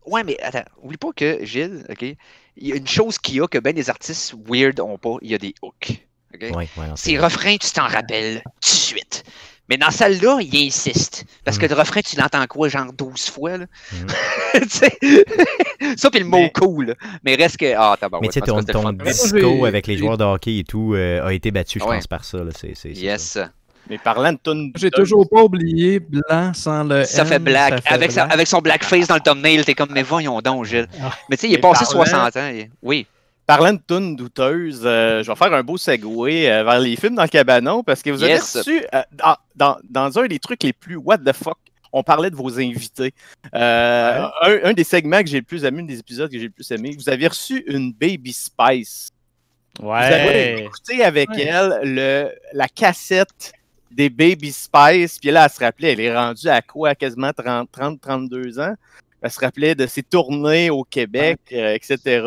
Ouais, mais attends, oublie pas que Gilles, OK, il y a une chose qu'il y a que ben les artistes weird n'ont pas, il y a des hooks. Okay? Ouais, ouais, ses refrains, tu t'en rappelles tout de suite. Mais dans celle-là, il insiste. Parce que le refrain, tu l'entends quoi, genre 12 fois? Là? Ça, puis le mot cool. Mais reste que. Ah, t'as bon. Mais tu sais, ton disco avec les joueurs de hockey et tout a été battu, je pense, par ça. Là. C'est yes. Ça. Mais parlant de tune. J'ai toujours pas oublié Blanc sans le. Ça fait black. Avec son blackface dans le thumbnail, t'es comme, mais voyons donc, Gilles. Mais tu sais, il est passé 60 ans. Oui. Parlant de tunes douteuses, je vais faire un beau segway vers les films dans le cabanon parce que vous avez reçu, dans un des trucs les plus what the fuck, on parlait de vos invités. Un des segments que j'ai le plus aimé, un des épisodes que j'ai le plus aimé, vous avez reçu une Baby Spice. Ouais. Vous avez écouté avec elle la cassette des Baby Spice, puis là, elle se rappelait, elle est rendue à quoi, quasiment 30-32 ans. Elle se rappelait de ses tournées au Québec, etc.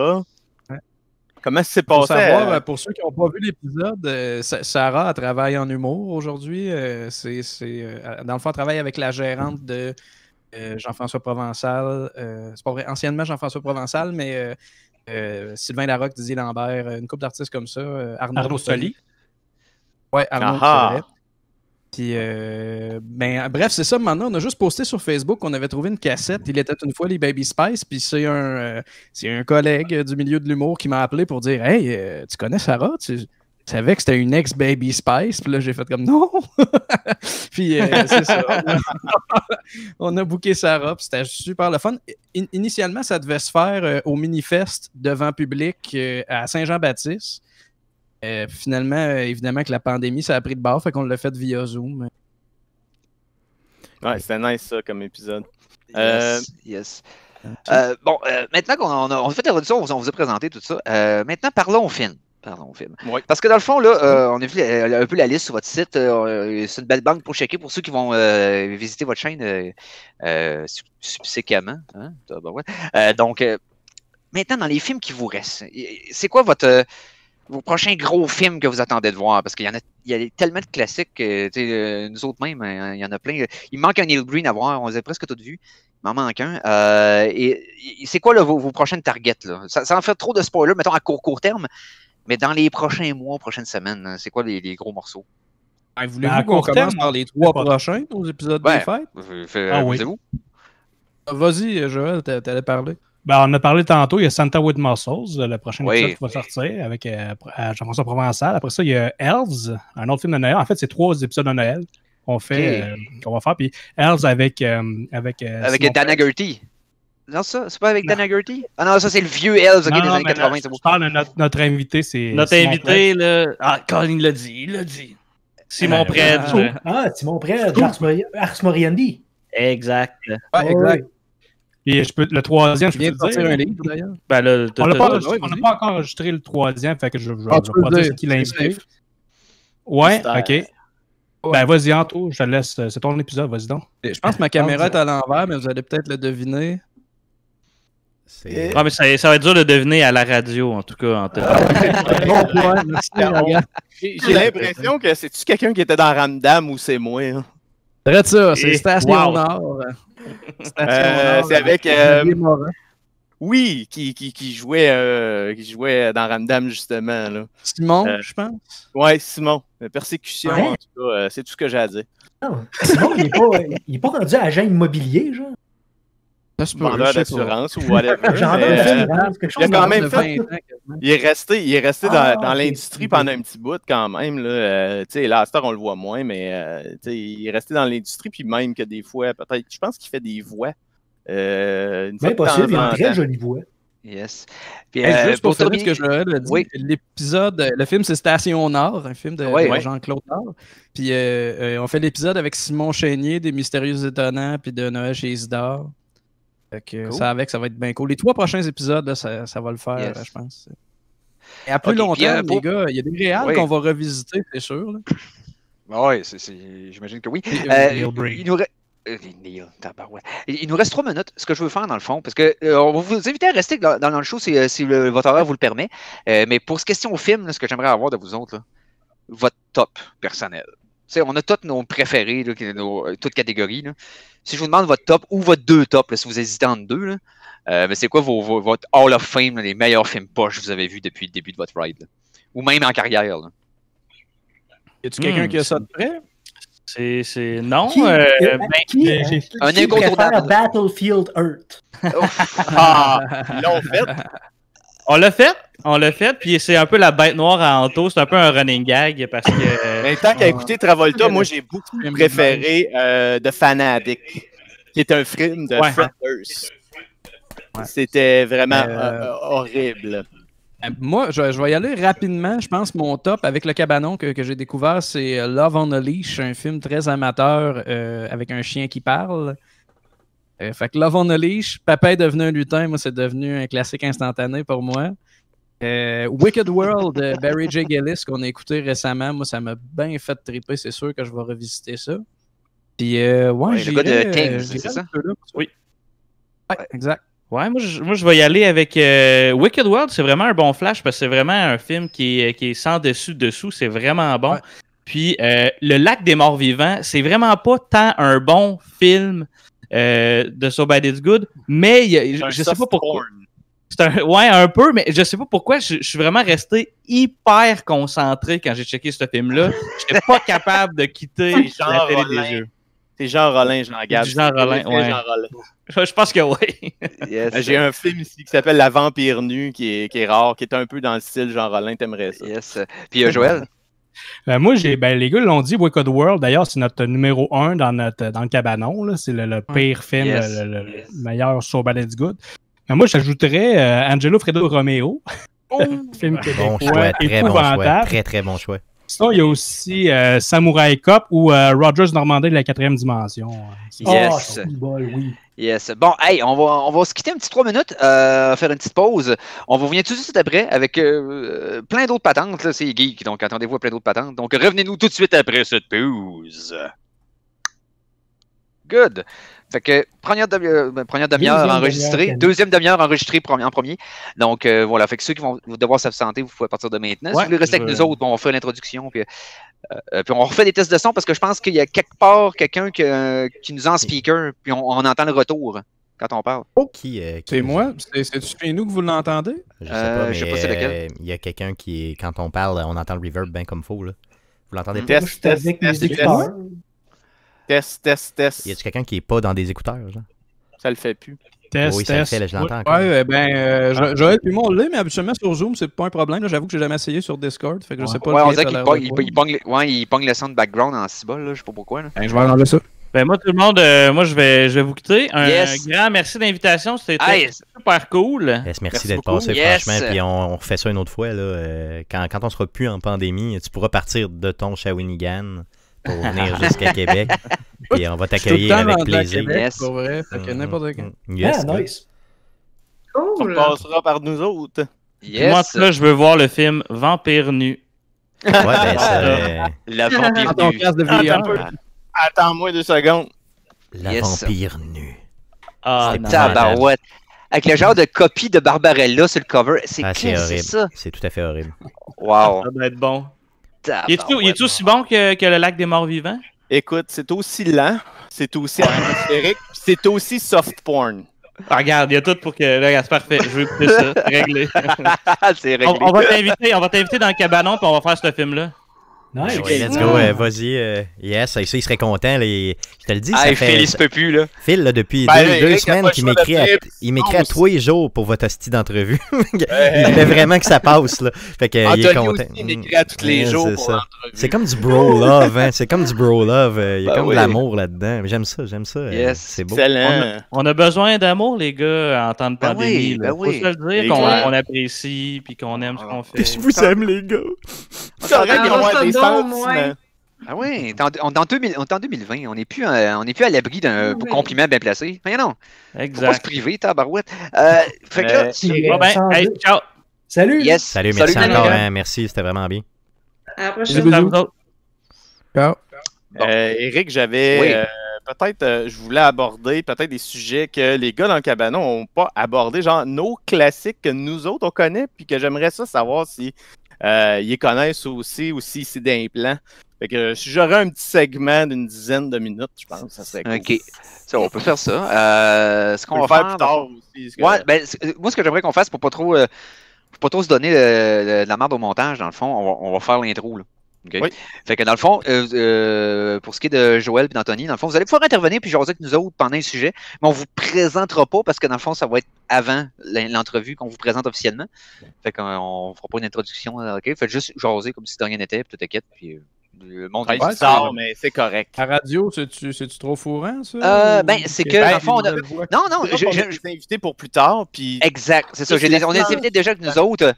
Comment ça s'est passé? Pour savoir, pour ceux qui n'ont pas vu l'épisode, Sarah, elle travaille en humour aujourd'hui. Dans le fond, elle travaille avec la gérante de Jean-François Provençal. C'est pas vrai, anciennement Jean-François Provençal, mais Sylvain Larocque, Didier Lambert, une couple d'artistes comme ça. Arnaud Soli. Oui, Arnaud, c'est vrai. Puis, ben, bref, c'est ça. Maintenant, on a juste posté sur Facebook qu'on avait trouvé une cassette. Il était une fois les Baby Spice. Puis, c'est un collègue du milieu de l'humour qui m'a appelé pour dire « Hey, tu connais Sarah? Tu savais que c'était une ex-Baby Spice? » Puis là, j'ai fait comme « Non! » Puis, c'est ça. On a booké Sarah. Puis, c'était super le fun. Initialement, ça devait se faire au Minifest devant public à Saint-Jean-Baptiste. Finalement, évidemment que la pandémie, ça a pris de bord, fait qu'on l'a fait via Zoom. Ouais, c'était nice ça comme épisode. Yes. Bon, maintenant qu'on a fait la réduction, on vous a présenté tout ça. Maintenant, parlons au film. Oui. Parce que dans le fond, là, on a vu un peu la liste sur votre site. C'est une belle banque pour checker pour ceux qui vont visiter votre chaîne subséquemment. Hein? Donc, maintenant, dans les films qui vous restent, c'est quoi votre... vos prochains gros films que vous attendez de voir, parce qu'il y a tellement de classiques, nous autres même, il y en a plein. Il manque un Neil Breen à voir, on les a presque tous vus, il m'en manque un. Et c'est quoi là, vos prochaines targets? Là? Sans faire trop de spoilers, mettons à court terme, mais dans les prochains mois, prochaines semaines, c'est quoi les gros morceaux? Ah, voulez-vous qu'on commence par les trois prochains, aux épisodes des fêtes? Oui. Vas-y, Joël, t'allais parler. Ben, on a parlé tantôt, il y a Santa with Muscles, le prochain épisode qui va sortir avec Jean-François Provençal. Après ça, il y a Elves, un autre film de Noël. En fait, c'est 3 épisodes de Noël qu'on va faire. Puis Elves avec Dan Haggerty. Non, ça, c'est pas avec Dan Haggerty? Ah non, ça, c'est le vieux Elves des années 80. Je parle de notre invité, c'est... Notre invité, là... Ah, Colin l'a dit, Simon Predge. Ah, Simon Predge, Ars Moriendi. Exact. Exact. Et le troisième, je viens de sortir un livre d'ailleurs. Ben, on n'a pas encore enregistré le troisième, fait que je vais pas dire ce qu'il a invité. Ouais, ok. Ben vas-y Anto, je te laisse, c'est ton épisode, vas-y donc. Je pense que ma caméra est à l'envers, mais vous allez peut-être le deviner. Ah, mais ça va être dur de deviner à la radio, en tout cas. J'ai l'impression que c'est-tu quelqu'un qui était dans Ramdam ou c'est moi? C'est ça, c'est Station Nord. C'est avec qui jouait dans Ramdam justement là. Simon, je pense. Ouais, Simon. Persécution, en tout cas, c'est tout ce que j'ai à dire. Non, Simon, il est pas rendu agent immobilier, genre. Ça se peut. Vendeur d'assurance ou whatever. Il est resté dans l'industrie pendant un petit bout quand même. Tu sais, là, à cette heure, on le voit moins, mais il est resté dans l'industrie, puis même que des fois, peut-être, je pense qu'il fait des voix. C'est possible, il y a une très jolie voix. Yes. Puis, juste pour terminer ce que Joël a dit, l'épisode, le film c'est Station Nord, un film de Jean-Claude Nord. Puis on fait l'épisode avec Simon Chénier, des Mystérieux Étonnants, puis de Noël chez Isidore. Cool. Ça va être bien cool. Les 3 prochains épisodes, là, ça va le faire, je pense. Et à plus longtemps, les gars, il y a des réals qu'on va revisiter, c'est sûr. Oui, j'imagine que oui. Il nous reste 3 minutes, ce que je veux faire dans le fond, parce que on va vous inviter à rester dans le show si votre horaire vous le permet. Mais pour cette question au film, là, ce que j'aimerais avoir de vous autres, là, votre top personnel. T'sais, on a tous nos préférés, là, toutes catégories. Là. Si je vous demande votre top ou votre 2 tops, là, si vous hésitez entre 2, là, mais c'est quoi votre Hall of Fame, là, les meilleurs films poches que vous avez vus depuis le début de votre ride? Là. Ou même en carrière? Là. Y a-tu quelqu'un qui a ça de près? C'est... Non? Un incontournable. Battlefield Earth. Ils l'ont fait. On l'a fait, puis c'est un peu la bête noire à Anto, c'est un peu un running gag parce que... Mais tant qu'à écouter Travolta, moi j'ai beaucoup préféré The Fanatic, qui est un film de Fred Durst. Ouais. C'était vraiment horrible. Moi, je vais y aller rapidement. Je pense mon top avec le cabanon que j'ai découvert, c'est Love on a Leash, un film très amateur avec un chien qui parle. Fait que Love on a Leash, Papa est devenu un lutin, moi c'est devenu un classique instantané pour moi. Wicked World de Barry J. Gellis qu'on a écouté récemment, moi ça m'a bien fait triper, c'est sûr que je vais revisiter ça. Puis ouais, j'ai c'est ça? Oui. Ouais, exact. Ouais, moi, je vais y aller avec Wicked World, c'est vraiment un bon flash parce que c'est vraiment un film qui est sans dessus-dessous, c'est vraiment bon. Ouais. Puis Le Lac des Morts-Vivants, c'est vraiment pas tant un bon film de So Bad It's Good, mais je sais pas pourquoi. Ouais, un peu, mais je sais pas pourquoi, je suis vraiment resté hyper concentré quand j'ai checké ce film-là. J'étais pas capable de quitter la télé des yeux. C'est Jean Rollin, je l'engage. Jean Rollin, ouais. Jean Rollin. Je pense que oui. Yes, j'ai un film ici qui s'appelle La Vampire Nue, qui est rare, qui est un peu dans le style Jean Rollin, t'aimerais ça. Yes. Puis Joël? Moi, les gars l'ont dit, Wicked World, d'ailleurs, c'est notre numéro 1 dans le cabanon. Là. C'est le pire film, le meilleur So Bad It's Good. Mais moi, j'ajouterais Angelo Fredo Romeo. Film québécois, épouvantable. Très, très bon choix. Sinon, il y a aussi Samurai Cop ou Rogers Normandais de la 4e dimension. Yes. Oh, boy, oui. Yes. Bon, hey, on va se quitter un petit 3 minutes, faire une petite pause. On va revenir tout de suite après avec plein d'autres patentes. Là, c'est geek, donc attendez-vous à plein d'autres patentes. Donc, revenez-nous tout de suite après cette pause. Good. Fait que première demi-heure enregistrée, deuxième demi-heure enregistrée en premier. Donc voilà, fait que ceux qui vont devoir s'absenter, vous pouvez partir de maintenant. Si vous voulez rester avec nous autres, on fait l'introduction. Puis on refait des tests de son parce que je pense qu'il y a quelque part quelqu'un qui nous en speaker, puis on entend le retour quand on parle. Oh, c'est moi? C'est-tu chez nous que vous l'entendez? Je sais pas c'est lequel. Il y a quelqu'un qui, quand on parle, on entend le reverb bien comme faux. Là. Vous l'entendez pas? Test. Y a-tu quelqu'un qui est pas dans des écouteurs, genre? Ça le fait plus. Test. Je l'entends. Ouais, Joël puis moi on l'est, mais habituellement sur Zoom, c'est pas un problème. Là, j'avoue que j'ai jamais essayé sur Discord, fait que je sais pas. Ouais, on dirait qu'il pogne le son de background en cibole, là, je sais pas pourquoi. Là. Ben, je vais enlever ça. Ben moi tout le monde, moi je vais vous quitter. Un grand merci d'invitation, c'était super cool. Yes, merci d'être passé, franchement. Puis on refait ça une autre fois, là. Quand on sera plus en pandémie, tu pourras partir de ton Shawinigan pour venir jusqu'à Québec. Puis on va t'accueillir avec plaisir. Pour vrai, fait que n'importe quoi. Yes, nice. Cool. On passera par nous autres. Yes. Moi, là, je veux voir le film Vampire Nu. Ouais, ben ça... La Vampire Nu. Attends-moi 2 secondes. La Vampire Nu. Ah, tabarouette. Avec le genre de copie de Barbarella sur le cover. C'est horrible. C'est tout à fait horrible. Wow. Ça doit être bon. Il est aussi bon que le lac des morts-vivants? Écoute, c'est aussi lent, c'est aussi atmosphérique, c'est aussi soft porn. Ah, regarde, il y a tout pour que... Regarde, c'est parfait, je veux écouter ça, réglé. C'est réglé. On va t'inviter dans le cabanon puis on va faire ce film-là. Nice. Okay, let's go, vas-y. Yes, ça, il serait content. Là, je te le dis, ça fait... Phil, il se peut plus, là. Phil, là, depuis deux semaines, il m'écrit à tous les jours pour votre hostie d'entrevue. Il fait vraiment que ça passe, là. Fait que, il est content. Il m'écrit à tous les jours pour l'entrevue. C'est comme du bro-love, hein. C'est comme du bro-love. Il y a comme de l'amour là-dedans. J'aime ça. Yes, c'est beau. On a besoin d'amour, les gars, en temps de pandémie. Faut se le dire qu'on apprécie puis qu'on aime ce qu'on fait. Je vous aime, les gars. C'est vrai qu'on Ah oui, on est en 2020, on n'est plus à l'abri d'un compliment bien placé. Mais non, exact. Faut pas se priver, tabarouette. Fait que là, hey, ciao. Salut. Yes. Salut, merci encore, merci, c'était vraiment bien. À la prochaine. Ciao. Bon. Eric, j'avais je voulais aborder peut-être des sujets que les gars dans le cabanon n'ont pas abordé, genre nos classiques que nous autres on connaît, puis que j'aimerais ça savoir si... ils connaissent aussi c'est d'implants. Fait que si j'aurais un petit segment d'une 10aine de minutes, je pense que ça serait cool. OK. Ça, on peut faire ça. Ce qu'on va faire plus tard aussi. Moi, ce que j'aimerais qu'on fasse pour pas trop se donner de la merde au montage, dans le fond, on va faire l'intro. Okay. Oui. Fait que dans le fond, pour ce qui est de Joël et d'Anthony, dans le fond, vous allez pouvoir intervenir puis jaser avec nous autres pendant un sujet, mais on vous présentera pas parce que dans le fond, ça va être avant l'entrevue qu'on vous présente officiellement. Fait qu'on fera pas une introduction. Ok, faites juste jaser comme si de rien n'était, puis tout t'inquiète, puis le monde ouais, est bizarre, mais c'est correct. À radio, c'est-tu trop fourrant, ça? Ben, c'est que, dans le fond, on a... Non, non, je vous invité pour plus tard, puis... Exact, c'est ça. On est invités déjà avec nous autres.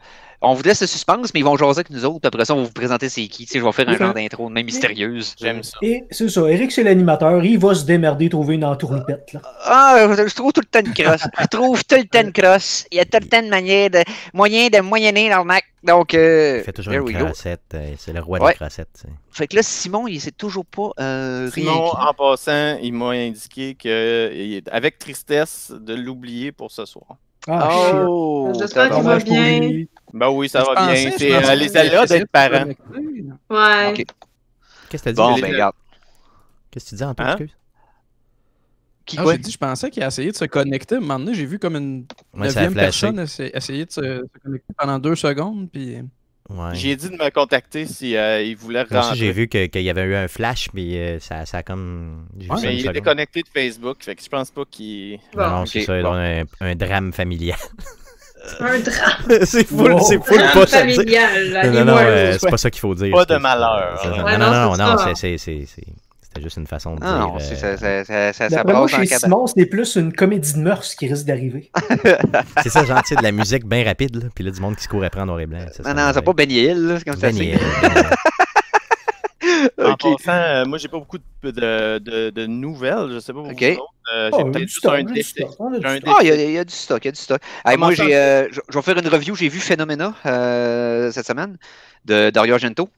On vous laisse le suspense, mais ils vont jaser avec nous autres. Après ça, on va vous présenter c'est qui. Tu sais, je vais faire un genre d'intro, même mystérieuse. J'aime ça. Et c'est ça, Eric, c'est l'animateur. Il va se démerder, trouver une entourloupette, là. Ah, je trouve tout le temps de crosse. Je trouve tout le temps de crosse. Il y a tout le temps de manière de... moyen de moyenner dans le Mac. Donc, il fait toujours une crassette. C'est le roi des crassettes. Fait que là, Simon, il sait toujours pas rien. Simon, en passant, il m'a indiqué que, avec tristesse, de l'oublier pour ce soir. Oh! J'espère qu'il va bien. Ben oui, ça va bien. C'est les aléas d'être parent. Ouais. Qu'est-ce que t'as dit? Bon, ben regarde. Qu'est-ce que tu dis en toi? Ah, j'ai dit, je pensais qu'il a essayé de se connecter. À un moment donné, j'ai vu comme une neuvième personne essayer de se connecter pendant 2 secondes. Puis... Ouais. J'ai dit de me contacter si il voulait rentrer. J'ai vu qu'il y avait eu un flash, mais ça a comme... Ouais, mais il est déconnecté de Facebook, fait que je pense pas qu'il... Non, non, c'est ça, il a un drame familial. Un drame. C'est fou, wow. C'est fou pas ça. Non, non, c'est pas ça qu'il faut dire. Pas de malheur. Ouais, non, non, c'est juste une façon de dire. Non, ça passe en cabane. Simon, c'est plus une comédie de mœurs qui risque d'arriver. C'est ça, genre, de la musique bien rapide, là, puis là, du monde qui se court après en noir et blanc. Non, non, c'est pas Ben Hill, c'est comme ça. En passant, moi, j'ai pas beaucoup de nouvelles, je sais pas beaucoup de choses. J'ai peut-être juste un défi. Ah, il y a du stock, il y a du stock. Moi, je vais faire une review, j'ai vu Phenomena cette semaine, de Dario Argento.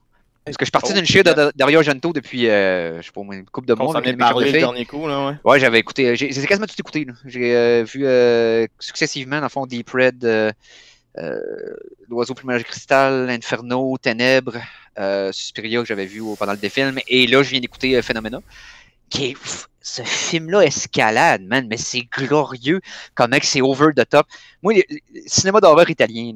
Parce que je suis parti d'une chier de Dario Argento depuis, je sais pas, une couple de mois. On s'en est parlé le dernier coup, là, ouais. Ouais, j'avais écouté, j'ai quasiment tout écouté, là. J'ai vu successivement, dans le fond, Deep Red, L'Oiseau plumage cristal, Inferno, Ténèbres, Suspiria que j'avais vu pendant le défilm. Et là, je viens d'écouter Phenomena. Ce film-là escalade, man, mais c'est glorieux. Comment c'est over the top. Moi, le cinéma d'horreur italien,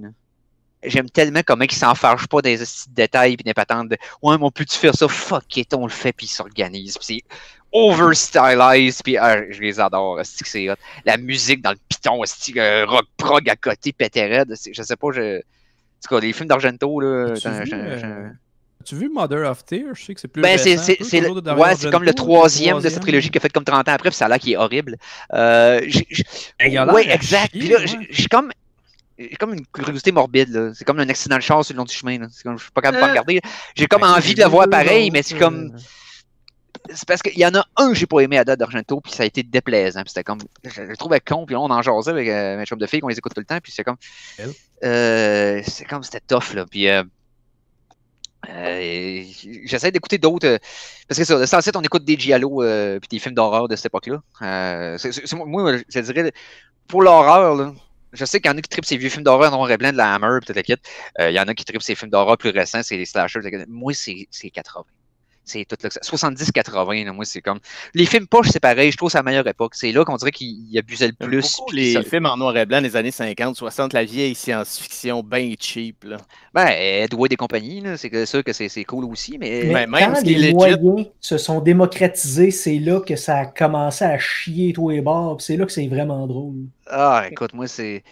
j'aime tellement comment ils s'enfargent pas des détails pis des patentes de « Ouais, mais on peut-tu faire ça? Fuck it, on le fait pis ils s'organisent. » Pis c'est over-stylized pis je les adore. C'est hot. La musique dans le piton, rock prog à côté, pétérade. Je sais pas, en tout cas, les films d'Argento, là... As-tu vu Mother of Tears? Je sais que c'est plus récent. Ouais, c'est comme le troisième de cette trilogie qui a fait comme 30 ans après pis ça a l'air qui est horrible. Ouais, exact. Pis là, j'ai comme... J'ai comme une curiosité morbide. C'est comme un accident de char sur le long du chemin. Comme, je suis pas capable de regarder. J'ai comme envie de la voir pareil, mais c'est comme... C'est parce qu'il y en a un que j'ai pas aimé à date d'Argento, puis ça a été déplaisant. C'était comme... Je le trouvais con, puis là, on en jasait avec ma chum de filles, qu'on les écoute tout le temps, puis c'est comme... C'est comme... C'était tough, là. Puis... j'essaie d'écouter d'autres parce que ça, sans site on écoute des giallo puis des films d'horreur de cette époque-là. Moi, je dirais... Pour l'horreur, là... Je sais qu'il y en a qui trippent ces vieux films d'horreur noir et blanc de la Hammer, peut-être la quitte. Il y en a qui trippent ces films d'horreur plus récents, c'est les slashers. Moi, c'est 80. C'est tout 70-80. Moi, c'est comme. Les films poches, c'est pareil. Je trouve que c'est la meilleure époque. C'est là qu'on dirait qu'ils abusaient le plus. Les films en noir et blanc des années 50, 60, la vieille science-fiction, ben cheap. Là. Ben, Edward et compagnie, c'est sûr que c'est cool aussi. Mais même quand les moyens se sont démocratisés, c'est là que ça a commencé à chier tous les bords. C'est là que c'est vraiment drôle. Ah, écoute, moi, c'est.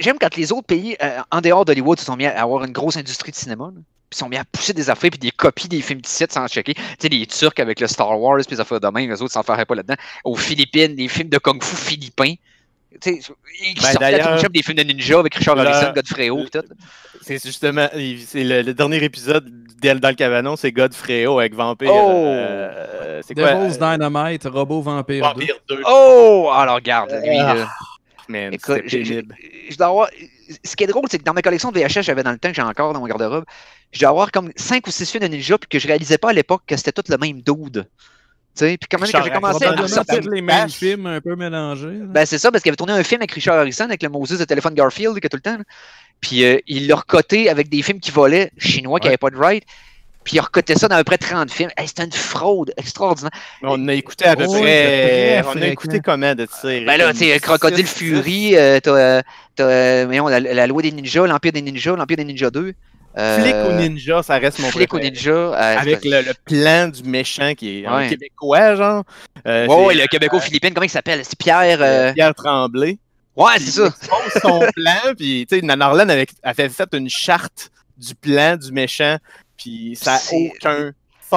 J'aime quand les autres pays, en dehors d'Hollywood, se sont mis à avoir une grosse industrie de cinéma. Là. Ils sont mis à pousser des affaires puis des copies des films d'ici sans checker. Tu sais, les Turcs avec le Star Wars puis les affaires de même, les autres s'en feraient pas là-dedans. Aux Philippines, des films de Kung Fu philippins. Tu sais, ils sortaient à Touchable des films de ninja avec Richard Harrison, Godfredo et tout. C'est justement, c'est le dernier épisode dans le cabanon, c'est Godfredo avec Vampire. C'est quoi? Devil's Dynamite, Robot Vampire 2. Vampire 2. Oh! Alors, regarde, lui... Man, écoute, je dois avoir... Ce qui est drôle, c'est que dans ma collection de VHS, j'avais dans le temps que j'ai encore dans mon garde-robe, je dois avoir comme 5 ou 6 films de ninja puis que je réalisais pas à l'époque que c'était tout le même dude. Puis quand même que j'ai commencé à sortir les mêmes films un peu mélangés. Là. Ben c'est ça, parce qu'il avait tourné un film avec Richard Harrison avec le Moses de téléphone Garfield que tout le temps. Là. Puis il l'a recoté avec des films qui volaient chinois qui n'avaient pas de right. Puis il recotait ça dans à peu près 30 films. Hey, c'était une fraude extraordinaire. On a écouté à peu près... on a écouté comment de tirer? Ben là, tu sais, Crocodile Fury, t'as la loi des ninjas, l'Empire des ninjas, l'Empire des ninjas 2. Flic ou Ninja, ça reste mon préféré. Flic ou Ninja. Avec le plan du méchant qui est un Québécois, genre. Ouais, le Québéco-Philippine, comment il s'appelle? C'est Pierre... Pierre Tremblay. Ouais, c'est ça. Il pose son plan, puis tu sais, Nanorlan avait fait une charte du plan du méchant, puis ça n'a aucun...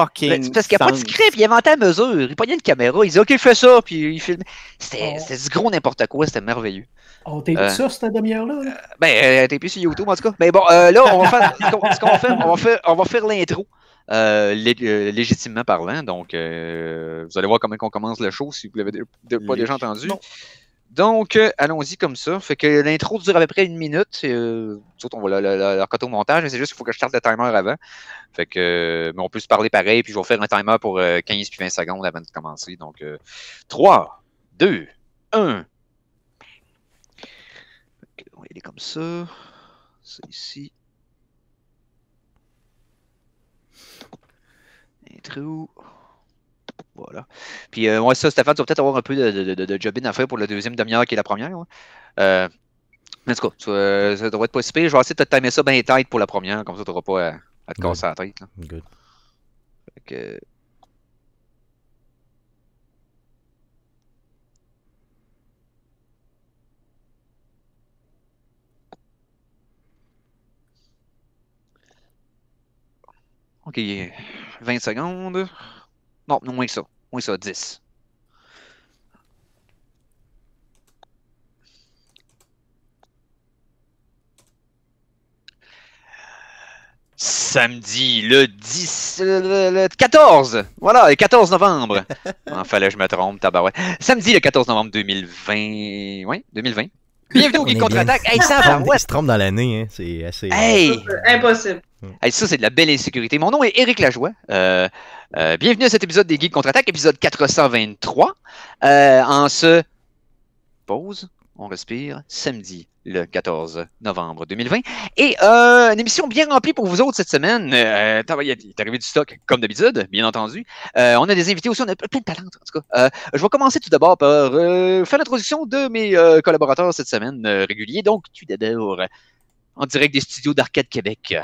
C'est parce qu'il n'y a pas de script, il inventait à mesure. Il pognait une caméra, il disait « Ok, fais ça », puis il filmait. C'était du gros n'importe quoi, c'était merveilleux. On t'es plus sur cette demi-heure-là? T'es plus sur YouTube, en tout cas. Mais bon, là, on va faire ce qu'on fait, on va faire l'intro, légitimement parlant. Donc, vous allez voir comment on commence le show, si vous ne l'avez pas déjà entendu. Non. Donc, allons-y comme ça. Fait que l'intro dure à peu près 1 minute. Nous autres, on va la recoter au montage, mais c'est juste qu'il faut que je starte le timer avant. Fait que, mais on peut se parler pareil, puis je vais faire un timer pour 15 puis 20 secondes avant de commencer. Donc, 3, 2, 1. Okay, on va y aller comme ça. C'est ici. Intro. Voilà. Puis, ouais, ça, Stéphane, tu vas peut-être avoir un peu de job-in à faire pour la deuxième demi-heure qui est la première. Ouais. En tout cas, ça devrait être pas si pire. Je vais essayer de te timer ça bien tight pour la première. Comme ça, tu n'auras pas à te casser la tête. Là. Good. Fait que... OK. 20 secondes. Non, moins que ça. Moins que ça, 10. Samedi, le 14! Voilà, le 14 novembre! Fallait que je me trompe, tabarouette. Samedi, le 14 novembre 2020... Oui, 2020. Bienvenue au Geek Contre-Attaque! Hey, tabarouette! Se trompe dans l'année, hein. C'est assez... Hey! Impossible! Hey, ça, c'est de la belle insécurité. Mon nom est Éric Lajoie. Bienvenue à cet épisode des Geeks Contre-Attaque, épisode 423. En ce... Pause, on respire, samedi, le 14 novembre 2020. Et une émission bien remplie pour vous autres cette semaine. Il est arrivé du stock, comme d'habitude, bien entendu. On a des invités aussi, on a plein de talents, en tout cas. Je vais commencer tout d'abord par faire l'introduction de mes collaborateurs cette semaine réguliers. Donc, tu d'abord, en direct des studios d'Arcade Québec.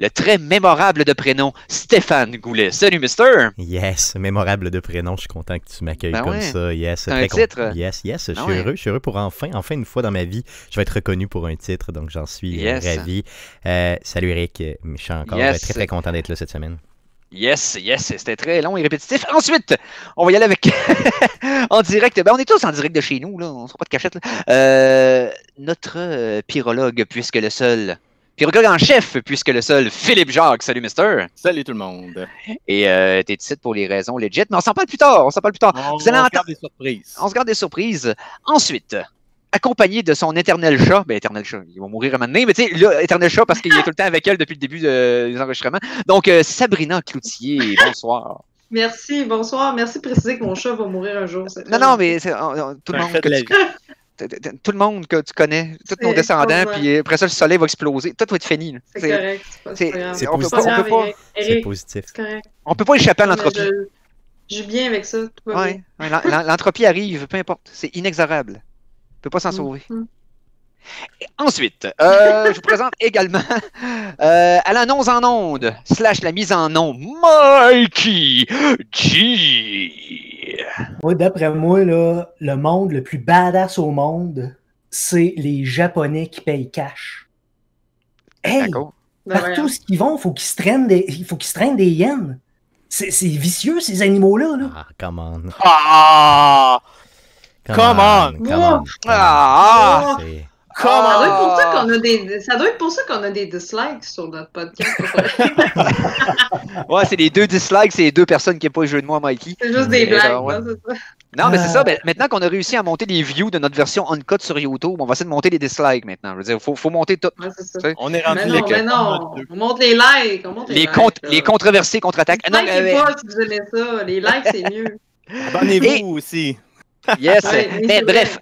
Le très mémorable de prénom, Stéphane Goulet. Salut, mister! Yes, mémorable de prénom. Je suis content que tu m'accueilles comme ça. Yes, c'est un titre. Yes, je suis heureux. Je suis heureux pour enfin une fois dans ma vie, je vais être reconnu pour un titre. Donc, j'en suis ravi. Salut, Eric. Je suis encore très, très content d'être là cette semaine. Yes, c'était très long et répétitif. Ensuite, on va y aller avec en direct. Ben, on est tous en direct de chez nous, là. On ne sera pas de cachette. Là. Notre pyrologue, puisque le seul... Pyrologue en chef, puisque le seul Philippe Jacques. Salut, mister. Salut tout le monde. Et t'es ici pour les raisons legit, mais on s'en parle plus tard. Vous allez entendre des surprises. On se garde des surprises. Ensuite, accompagné de son éternel chat. Ben, éternel chat, il va mourir à un moment donné, mais tu sais, là, éternel chat, parce qu'il est tout le temps avec elle depuis le début des enregistrements. Donc, Sabrina Cloutier, bonsoir. Merci, bonsoir. Merci de préciser que mon chat va mourir un jour. Non, mais tout le monde... Tout le monde que tu connais, tous nos descendants, puis après ça, le soleil va exploser. Tout va être fini. C'est correct. C'est positif. C'est positif. On peut pas échapper à l'entropie. Je suis bien avec ça. Ouais. L'entropie arrive, peu importe. C'est inexorable. On peut pas s'en sauver. Et ensuite, je vous présente également à l'annonce en onde, / la mise en onde, Mikey G. Moi, d'après moi, là, le monde le plus badass au monde, c'est les Japonais qui payent cash. Hey, partout ce qu'ils vont, il faut qu'ils se traînent des yens. C'est vicieux, ces animaux-là. Là. Ah, come on. Ah! Come on! Ah! Ça doit être pour ça qu'on a des dislikes sur notre podcast. Ouais, c'est les 2 dislikes, c'est les 2 personnes qui n'aiment pas le jeu de moi, Mikey. C'est juste des blagues, c'est ça. Non, mais c'est ça. Ben, maintenant qu'on a réussi à monter les views de notre version uncut sur YouTube, on va essayer de monter les dislikes maintenant. Je veux dire, faut monter tout. Ouais, on est rendu mais non. On monte les likes. On monte les likes, les controversés contre-attaques. Les likes, c'est pas si vous aimez ça. Les likes, c'est mieux. Abonnez-vous aussi. Yes. Mais bref...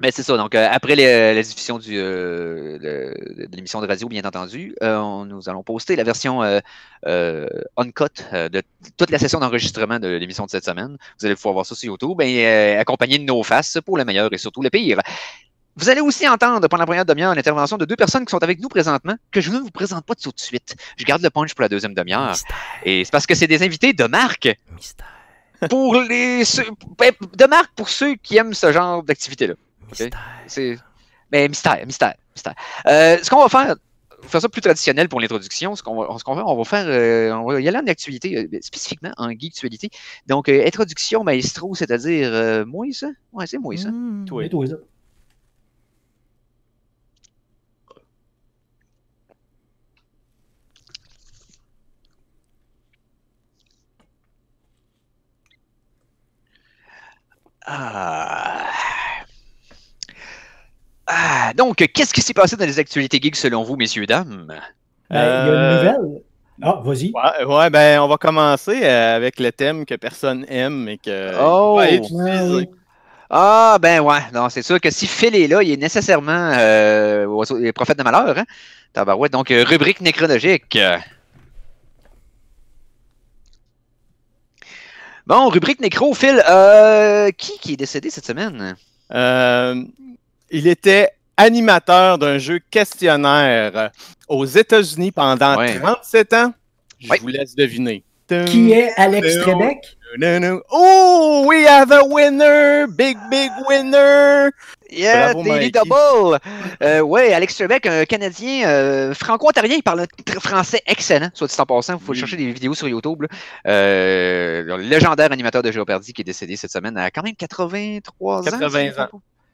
Mais c'est ça, donc après la diffusion de l'émission de radio, bien entendu, nous allons poster la version uncut de toute la session d'enregistrement de l'émission de cette semaine. Vous allez pouvoir voir ça sur YouTube, accompagné de nos faces pour le meilleur et surtout le pire. Vous allez aussi entendre pendant la première demi-heure l'intervention de deux personnes qui sont avec nous présentement, que je ne vous présente pas tout de suite. Je garde le punch pour la deuxième demi-heure. Et c'est parce que c'est des invités de marque. Mystère. Pour les... De marque pour ceux qui aiment ce genre d'activité-là. Okay? Mais mystère. Ce qu'on va faire... Faire ça plus traditionnel pour l'introduction. On va y aller en actualité, spécifiquement en geektualité. Donc, introduction maestro, c'est-à-dire moi, ça? Ouais, c'est moi, ça. Toi, ça. Donc, qu'est-ce qui s'est passé dans les actualités geeks selon vous, messieurs, dames? Il y a une nouvelle. Ah, vas-y. Ouais, ben, on va commencer avec le thème que personne aime et que... Oh! Ouais. Ah, ben ouais. Non, c'est sûr que si Phil est là, il est nécessairement prophète de malheur. Hein? Tabarouette, donc, rubrique nécrologique. Bon, rubrique nécro, Phil. Qui est décédé cette semaine? Il était animateur d'un jeu questionnaire aux États-Unis pendant 37 ans. Je vous laisse deviner. Qui est Alex Trebek? Oh, we have a winner! Big winner! Yeah, Daily Double! Oui, Alex Trebek, un Canadien franco-ontarien, il parle français excellent, soit dit en passant, il faut chercher des vidéos sur YouTube. Le légendaire animateur de Jeopardy qui est décédé cette semaine à quand même 80 ans.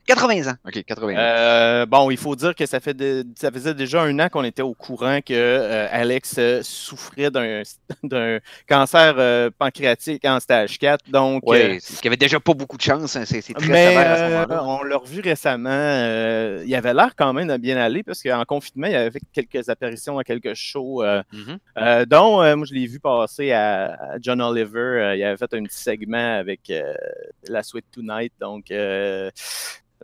80 ans. OK, 80 ans. Bon, il faut dire que ça faisait déjà un an qu'on était au courant que Alex souffrait d'un cancer pancréatique en stage 4. Donc, ce qui avait déjà pas beaucoup de chance. Hein, c'est très sévère à ce moment-là. On l'a revu récemment. Il avait l'air quand même de bien aller parce qu'en confinement, il avait fait quelques apparitions à quelques shows. Moi, je l'ai vu passer à John Oliver. Il avait fait un petit segment avec la Sweet Tonight. Donc...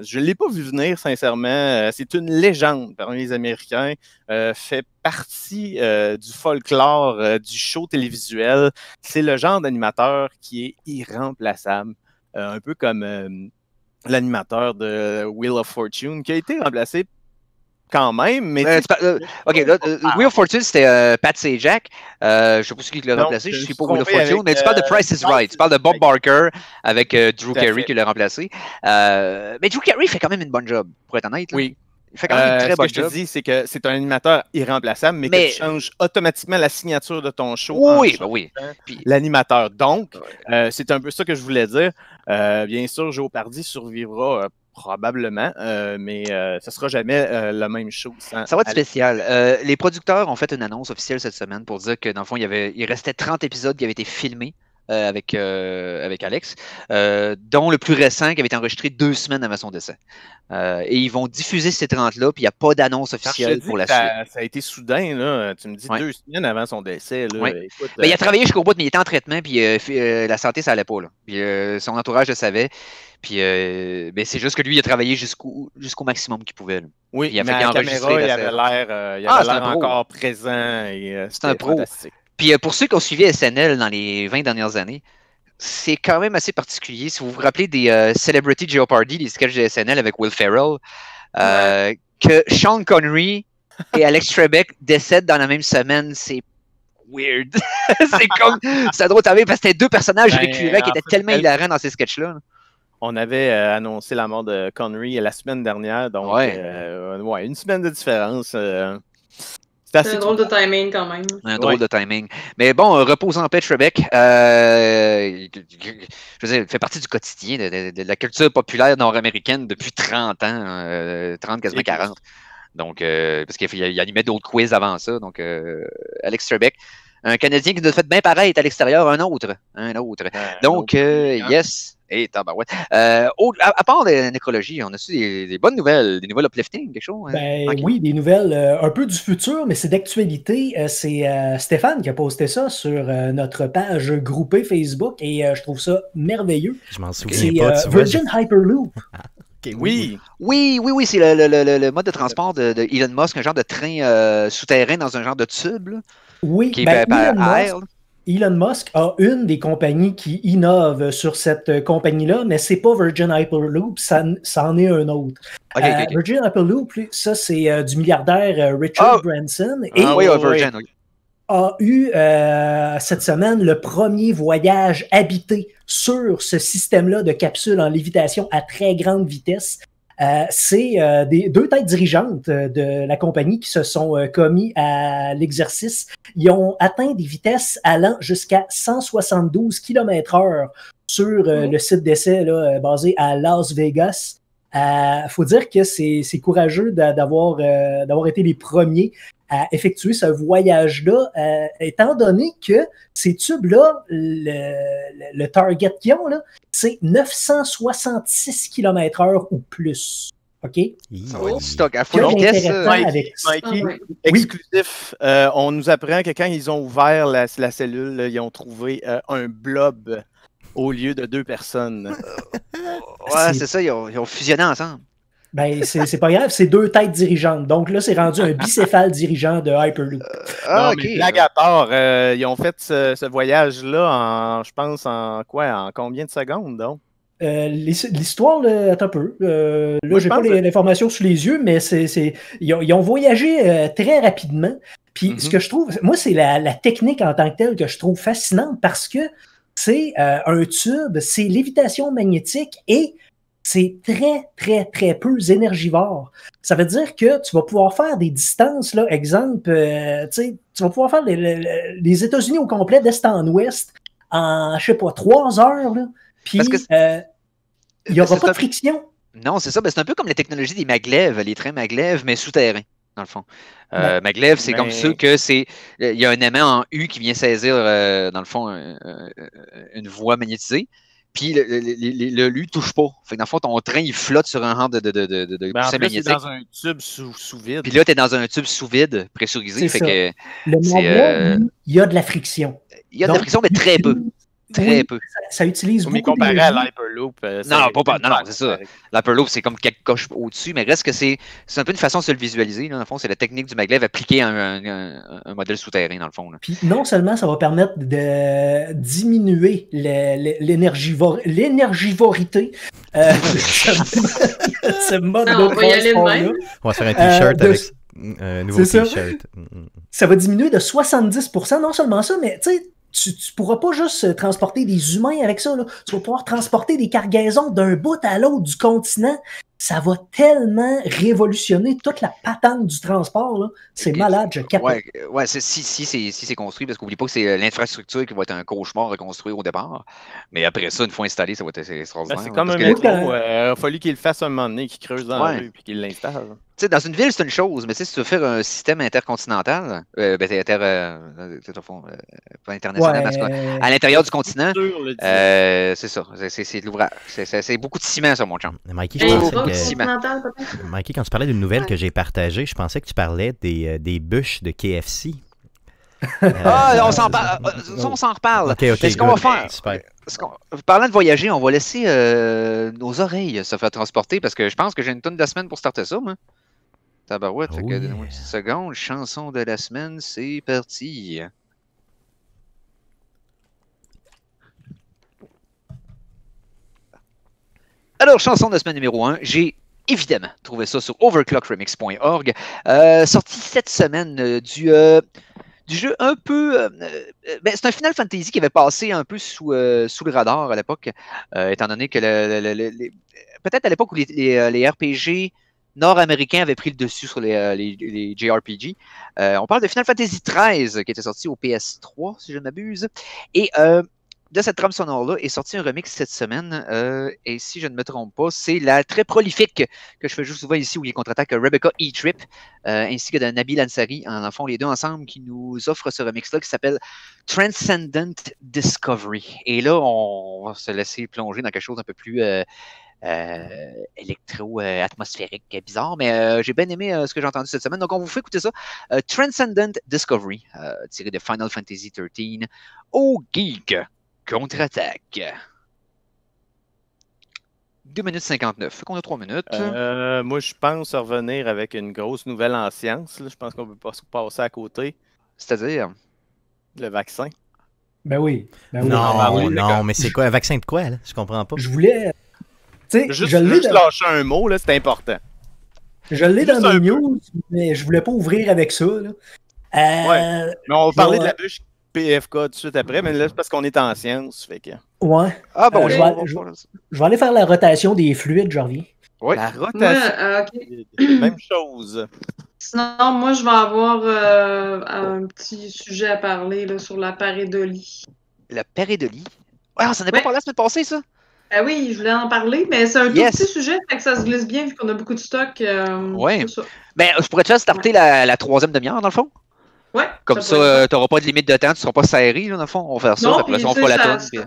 je ne l'ai pas vu venir, sincèrement. C'est une légende parmi les Américains. Fait partie du folklore, du show télévisuel. C'est le genre d'animateur qui est irremplaçable. Un peu comme l'animateur de Wheel of Fortune, qui a été remplacé quand même. Mais Wheel of Fortune, c'était Pat Sajak. Je ne sais pas qui l'a remplacé. Je ne suis pas Wheel of Fortune. Mais tu parles de Price is Right. Tu parles de Bob Barker avec Drew Carey qui l'a remplacé. Mais Drew Carey fait quand même une bonne job, pour être honnête. Là. Oui. Il fait quand même une très bonne job. Ce que je te dis, c'est que c'est un animateur irremplaçable, mais qui change automatiquement la signature de ton show. Oui, ben oui. L'animateur. Donc, c'est un peu ça que je voulais dire. Bien sûr, Jeopardy survivra... probablement, mais ce ne sera jamais la même chose. Ça va être spécial. Les producteurs ont fait une annonce officielle cette semaine pour dire que, dans le fond, il restait 30 épisodes qui avaient été filmés avec Alex, dont le plus récent qui avait été enregistré 2 semaines avant son décès. Et ils vont diffuser ces 30-là, puis il n'y a pas d'annonce officielle pour la suite. Ça a été soudain, là. Tu me dis 2 semaines avant son décès. Là. Ouais. Écoute, il a travaillé jusqu'au bout, mais il était en traitement, puis la santé, ça n'allait pas. Là. Puis, son entourage le savait. Puis c'est juste que lui, il a travaillé jusqu'au maximum qu'il pouvait. Là. Oui, puis, mais à la caméra, il avait l'air encore présent. C'est un pro. Puis pour ceux qui ont suivi SNL dans les 20 dernières années, c'est quand même assez particulier. Si vous vous rappelez des Celebrity Jeopardy, les sketchs de SNL avec Will Ferrell, que Sean Connery et Alex Trebek décèdent dans la même semaine, c'est weird. C'est comme... C'est drôle, parce que c'était deux personnages récurrents qui étaient tellement hilarants dans ces sketchs-là. On avait annoncé la mort de Connery la semaine dernière, donc une semaine de différence. C'est un drôle de timing quand même. Un drôle de timing. Mais bon, repose en paix, Trebek. Je veux dire, il fait partie du quotidien, de la culture populaire nord-américaine depuis 30 ans, 30, quasiment 40. Donc, parce qu'il animait d'autres quiz avant ça. Donc, Alex Trebek, un Canadien qui nous a fait bien paraître à l'extérieur, un autre. Donc, yes. Et tabarouette. À part la nécrologie, on a su des bonnes nouvelles, des nouvelles uplifting, quelque chose? Ben, oui, des nouvelles un peu du futur, mais c'est d'actualité. C'est Stéphane qui a posté ça sur notre page groupée Facebook et je trouve ça merveilleux. Je m'en souviens pas. C'est Virgin Hyperloop. Okay, oui, c'est le mode de transport de Elon Musk, un genre de train souterrain dans un genre de tube. Là, oui, qui est Elon Musk. Elon Musk a une des compagnies qui innove sur cette compagnie-là, mais c'est pas Virgin Hyperloop, ça en est un autre. Okay, okay. Virgin Hyperloop, ça c'est du milliardaire Richard Branson. Et oui, Virgin, oui. A eu cette semaine le premier voyage habité sur ce système-là de capsules en lévitation à très grande vitesse. C'est des deux têtes dirigeantes de la compagnie qui se sont commis à l'exercice. Ils ont atteint des vitesses allant jusqu'à 172 km/h sur le site d'essai là, basé à Las Vegas. Faut dire que c'est courageux d'avoir été les premiers à effectuer ce voyage-là, étant donné que ces tubes-là, le target qu'ils ont, c'est 966 km/h ou plus. OK? Ça va être stock à fond. Mikey, exclusif, on nous apprend que quand ils ont ouvert la cellule, là, ils ont trouvé un blob au lieu de deux personnes. Ouais, c'est ça, ils ont fusionné ensemble. Ben, c'est pas grave, c'est deux têtes dirigeantes. Donc là, c'est rendu un bicéphale dirigeant de Hyperloop. Ah, non, mais okay. Blague à part, ils ont fait ce voyage-là en, je pense, en combien de secondes, donc? L'histoire, là, attends un peu. Là, j'ai pas l'information sous les yeux, mais ils ont voyagé très rapidement. Puis ce que je trouve, moi, c'est la technique en tant que telle que je trouve fascinante parce que c'est un tube, c'est lévitation magnétique et c'est très, très, très peu énergivore. Ça veut dire que tu vas pouvoir faire des distances, là, exemple, tu vas pouvoir faire les États-Unis au complet, d'est en ouest, en, je sais pas, 3 heures, là, puis il n'y aura pas de friction. Non, c'est ça, ben, c'est un peu comme la technologie des maglev, les trains maglev, mais souterrains, dans le fond. Maglev, c'est comme ceux que c'est... Il y a un aimant en U qui vient saisir, dans le fond, une voie magnétisée. Puis lui, il touche pas. Fait que dans le fond, ton train, il flotte sur un rang de coussin magnétique. Dans un tube sous vide. Puis là, tu es dans un tube sous vide, pressurisé. Fait que, il y a de la friction. Il y a de la friction, mais très peu. Très peu. Ça utilise beaucoup. Mais comparé à l'Hyperloop. Non, c'est ça. L'Hyperloop, c'est comme quelques coches au-dessus, mais reste que c'est un peu une façon de se le visualiser. Là, dans le fond, c'est la technique du maglev appliquée à un modèle souterrain, dans le fond. Puis non seulement ça va permettre de diminuer l'énergivorité de ce mode de transport-là. On va faire un t-shirt avec... nouveau t-shirt. Ça va diminuer de 70%. Non seulement ça, mais tu sais, tu pourras pas juste transporter des humains avec ça, là. Tu vas pouvoir transporter des cargaisons d'un bout à l'autre du continent. Ça va tellement révolutionner toute la patente du transport, là. C'est malade, je capte. Ouais, si c'est construit, parce qu'oublie pas que c'est l'infrastructure qui va être un cauchemar à construire au départ. Mais après ça, une fois installé, ça va être extraordinaire. C'est comme un métro. Il a fallu qu'il le fasse un moment donné, qu'il creuse dans la rue et qu'il l'installe. Tu sais, dans une ville, c'est une chose, mais si tu veux faire un système intercontinental, pas international, à l'intérieur du continent, c'est ça, c'est de l'ouvrage. C'est beaucoup de ciment, ça, mon chum. Mikey, quand tu parlais d'une nouvelle que j'ai partagée, je pensais que tu parlais des bûches de KFC. On s'en reparle. Okay, ce qu'on va faire, parlant de voyager, on va laisser nos oreilles se faire transporter parce que je pense que j'ai une tonne de la semaine pour starter ça. Moi. Tabarouette, donne-moi une petite seconde. Chanson de la semaine, c'est parti. Alors, chanson de la semaine numéro 1, j'ai évidemment trouvé ça sur Overclockremix.org. Sorti cette semaine du jeu un peu... c'est un Final Fantasy qui avait passé un peu sous le radar à l'époque, étant donné que peut-être à l'époque où les RPG nord-américains avaient pris le dessus sur les JRPG. On parle de Final Fantasy XIII qui était sorti au PS3, si je ne m'abuse. Et de cette trame sonore-là est sorti un remix cette semaine. Et si je ne me trompe pas, c'est la très prolifique que je fais juste souvent ici où il contre-attaque Rebecca E-Trip ainsi que de Nabil Ansari, en fond les deux ensemble, qui nous offrent ce remix-là qui s'appelle Transcendent Discovery. Et là, on va se laisser plonger dans quelque chose un peu plus électro-atmosphérique, bizarre, mais j'ai bien aimé ce que j'ai entendu cette semaine. Donc, on vous fait écouter ça. Transcendent Discovery, tiré de Final Fantasy XIII au Geek Contre-Attaque. 2 minutes 59. Fait qu'on a 3 minutes. Moi, je pense revenir avec une grosse nouvelle en science. Là. Je pense qu'on peut pas passer à côté. C'est-à-dire? Le vaccin. Ben oui. Ben oui. Non, ben oui, non, mais c'est quoi? Un vaccin de quoi, là? Je comprends pas. Je voulais... Juste lâcher un mot, là, c'est important. Je l'ai dans mes news, mais je voulais pas ouvrir avec ça, là. Ouais. Mais on va parler de la bûche PFK tout de suite après, mais là, c'est parce qu'on est en science, fait que... Ouais. Ah bon, je vais aller faire la rotation des fluides, je reviens. Oui. La rotation. Okay. Même chose. Sinon, moi, je vais avoir un petit sujet à parler là, sur la pareidolie. La pareidolie? Ah, ça n'est pas parlé la semaine passée, ça? Ah oui, je voulais en parler, mais c'est un tout petit sujet, fait que ça se glisse bien vu qu'on a beaucoup de stock. Oui. Ben, je pourrais déjà starter la troisième demi-heure, dans le fond? Ouais. Comme ça, tu n'auras pas de limite de temps, tu ne seras pas serré, là, dans le fond. On va faire ça, non, après ça, on fera la tonne. Puis...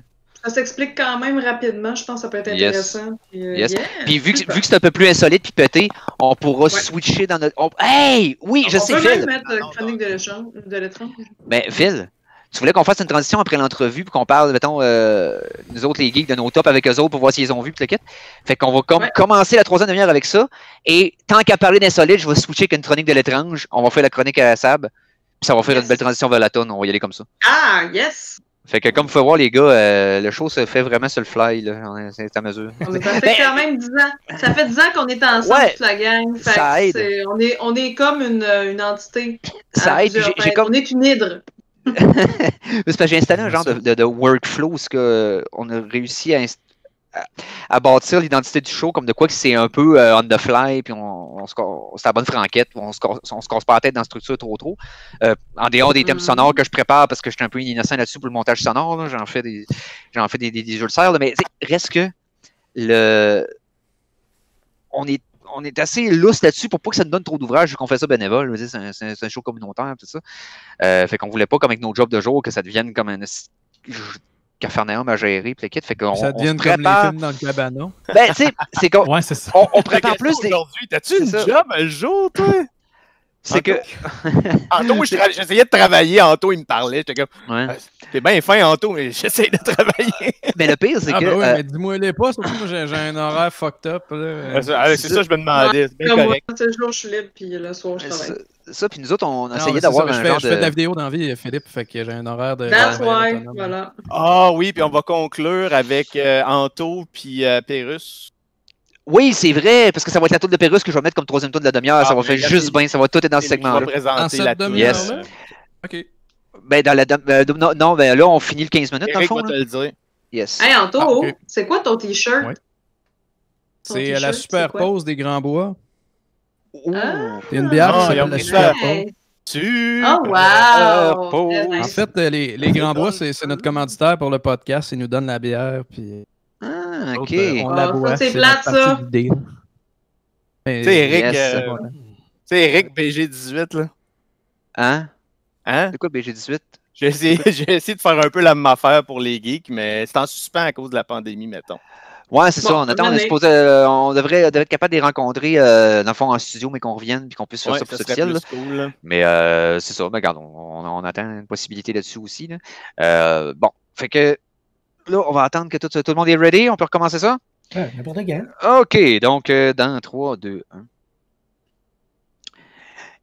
Ça s'explique quand même rapidement, je pense que ça peut être intéressant. Puis, puis vu que c'est un peu plus insolite puis pété, on pourra switcher dans notre... Hey! Oui, je sais, Phil! On peut mettre Chronique de l'étrange. Mais Phil, tu voulais qu'on fasse une transition après l'entrevue puis qu'on parle, mettons, nous autres les geeks, de nos tops avec eux autres pour voir s'ils ont vu, puis le kit. Fait qu'on va commencer la troisième demi-heure avec ça. Et tant qu'à parler d'insolite, je vais switcher avec une Chronique de l'étrange. On va faire la chronique à Sab. Puis ça va faire une belle transition vers la tonne. On va y aller comme ça. Ah, yes! Fait que comme vous pouvez voir, les gars, le show se fait vraiment sur le fly, là, c'est à mesure. Mais ça fait quand même 10 ans. Ça fait 10 ans qu'on est ensemble, toute la gang. Fait ça aide. On est comme une entité. Ça aide. On est une hydre. Parce que j'ai installé un genre de workflow où on a réussi à bâtir l'identité du show comme de quoi que c'est un peu on the fly, puis c'est la bonne franquette, on se casse pas la tête dans la structure trop. En dehors des thèmes sonores que je prépare, parce que je suis un peu innocent là-dessus pour le montage sonore, j'en fais des jeux de serre, là, mais reste que on est assez lousse là-dessus pour pas que ça nous donne trop d'ouvrage, vu qu'on fait ça bénévole, c'est un show communautaire, tout ça. Fait qu'on voulait pas, comme avec nos jobs de jour, que ça devienne comme un... Cafarnaum à gérer, puis le kit, fait qu'on prépare... comme les films dans le cabanon. Ben, tu sais, c'est qu'on... Ouais, c'est ça. On prépare plus des... Aujourd'hui, t'as-tu une job un jour, toi? C'est que... Anto, j'essayais de travailler, Anto, il me parlait, j'étais comme... Ouais. T'es bien fin, Anto, mais j'essaye de travailler. Mais le pire, c'est que... Ben oui, mais dis-moi les pas, surtout, moi, j'ai un horaire fucked up, là. C'est ça, je me demandais. C'est bien correct. Moi, le jour, je suis libre, puis le soir, je travaille. Ça, puis nous autres, on essayait d'avoir un genre de... Je fais de la vidéo dans la vie, Philippe, fait que j'ai un horaire de... That's why, voilà. Ah oui, puis on va conclure avec Anto puis Pérus. Oui, c'est vrai, parce que ça va être la tour de Pérus que je vais mettre comme troisième tour de la demi-heure, ça va faire juste bien, ça va tout être dans ce segment-là. On va présenter la tour. Yes. OK. Ben, dans la... Non, ben là, on finit le 15 minutes, dans le fond. Eric va te le dire. Yes. Hey, Anto, c'est quoi ton T-shirt? C'est la super pose des Grands Bois. Oh, une bière, c'est la super pause. Oh, wow! En fait, les Grands Bois, c'est notre commanditaire pour le podcast. Ils nous donnent la bière. Puis... Ah, OK. On la boit. C'est plate, ça. Tu sais, Eric, BG18, là. Hein? Hein? C'est quoi, BG18? J'ai essayé de faire un peu la même affaire pour les geeks, mais c'est en suspens à cause de la pandémie, mettons. Ouais, c'est ça. On attend, on devrait être capable de les rencontrer dans le fond en studio, mais qu'on revienne puis qu'on puisse faire ça pour social. Cool, mais c'est ça. Mais regarde, on attend une possibilité là-dessus aussi. Là. Bon, fait que là, on va attendre que tout le monde est ready. On peut recommencer ça? N'importe quel. OK, donc dans 3, 2, 1.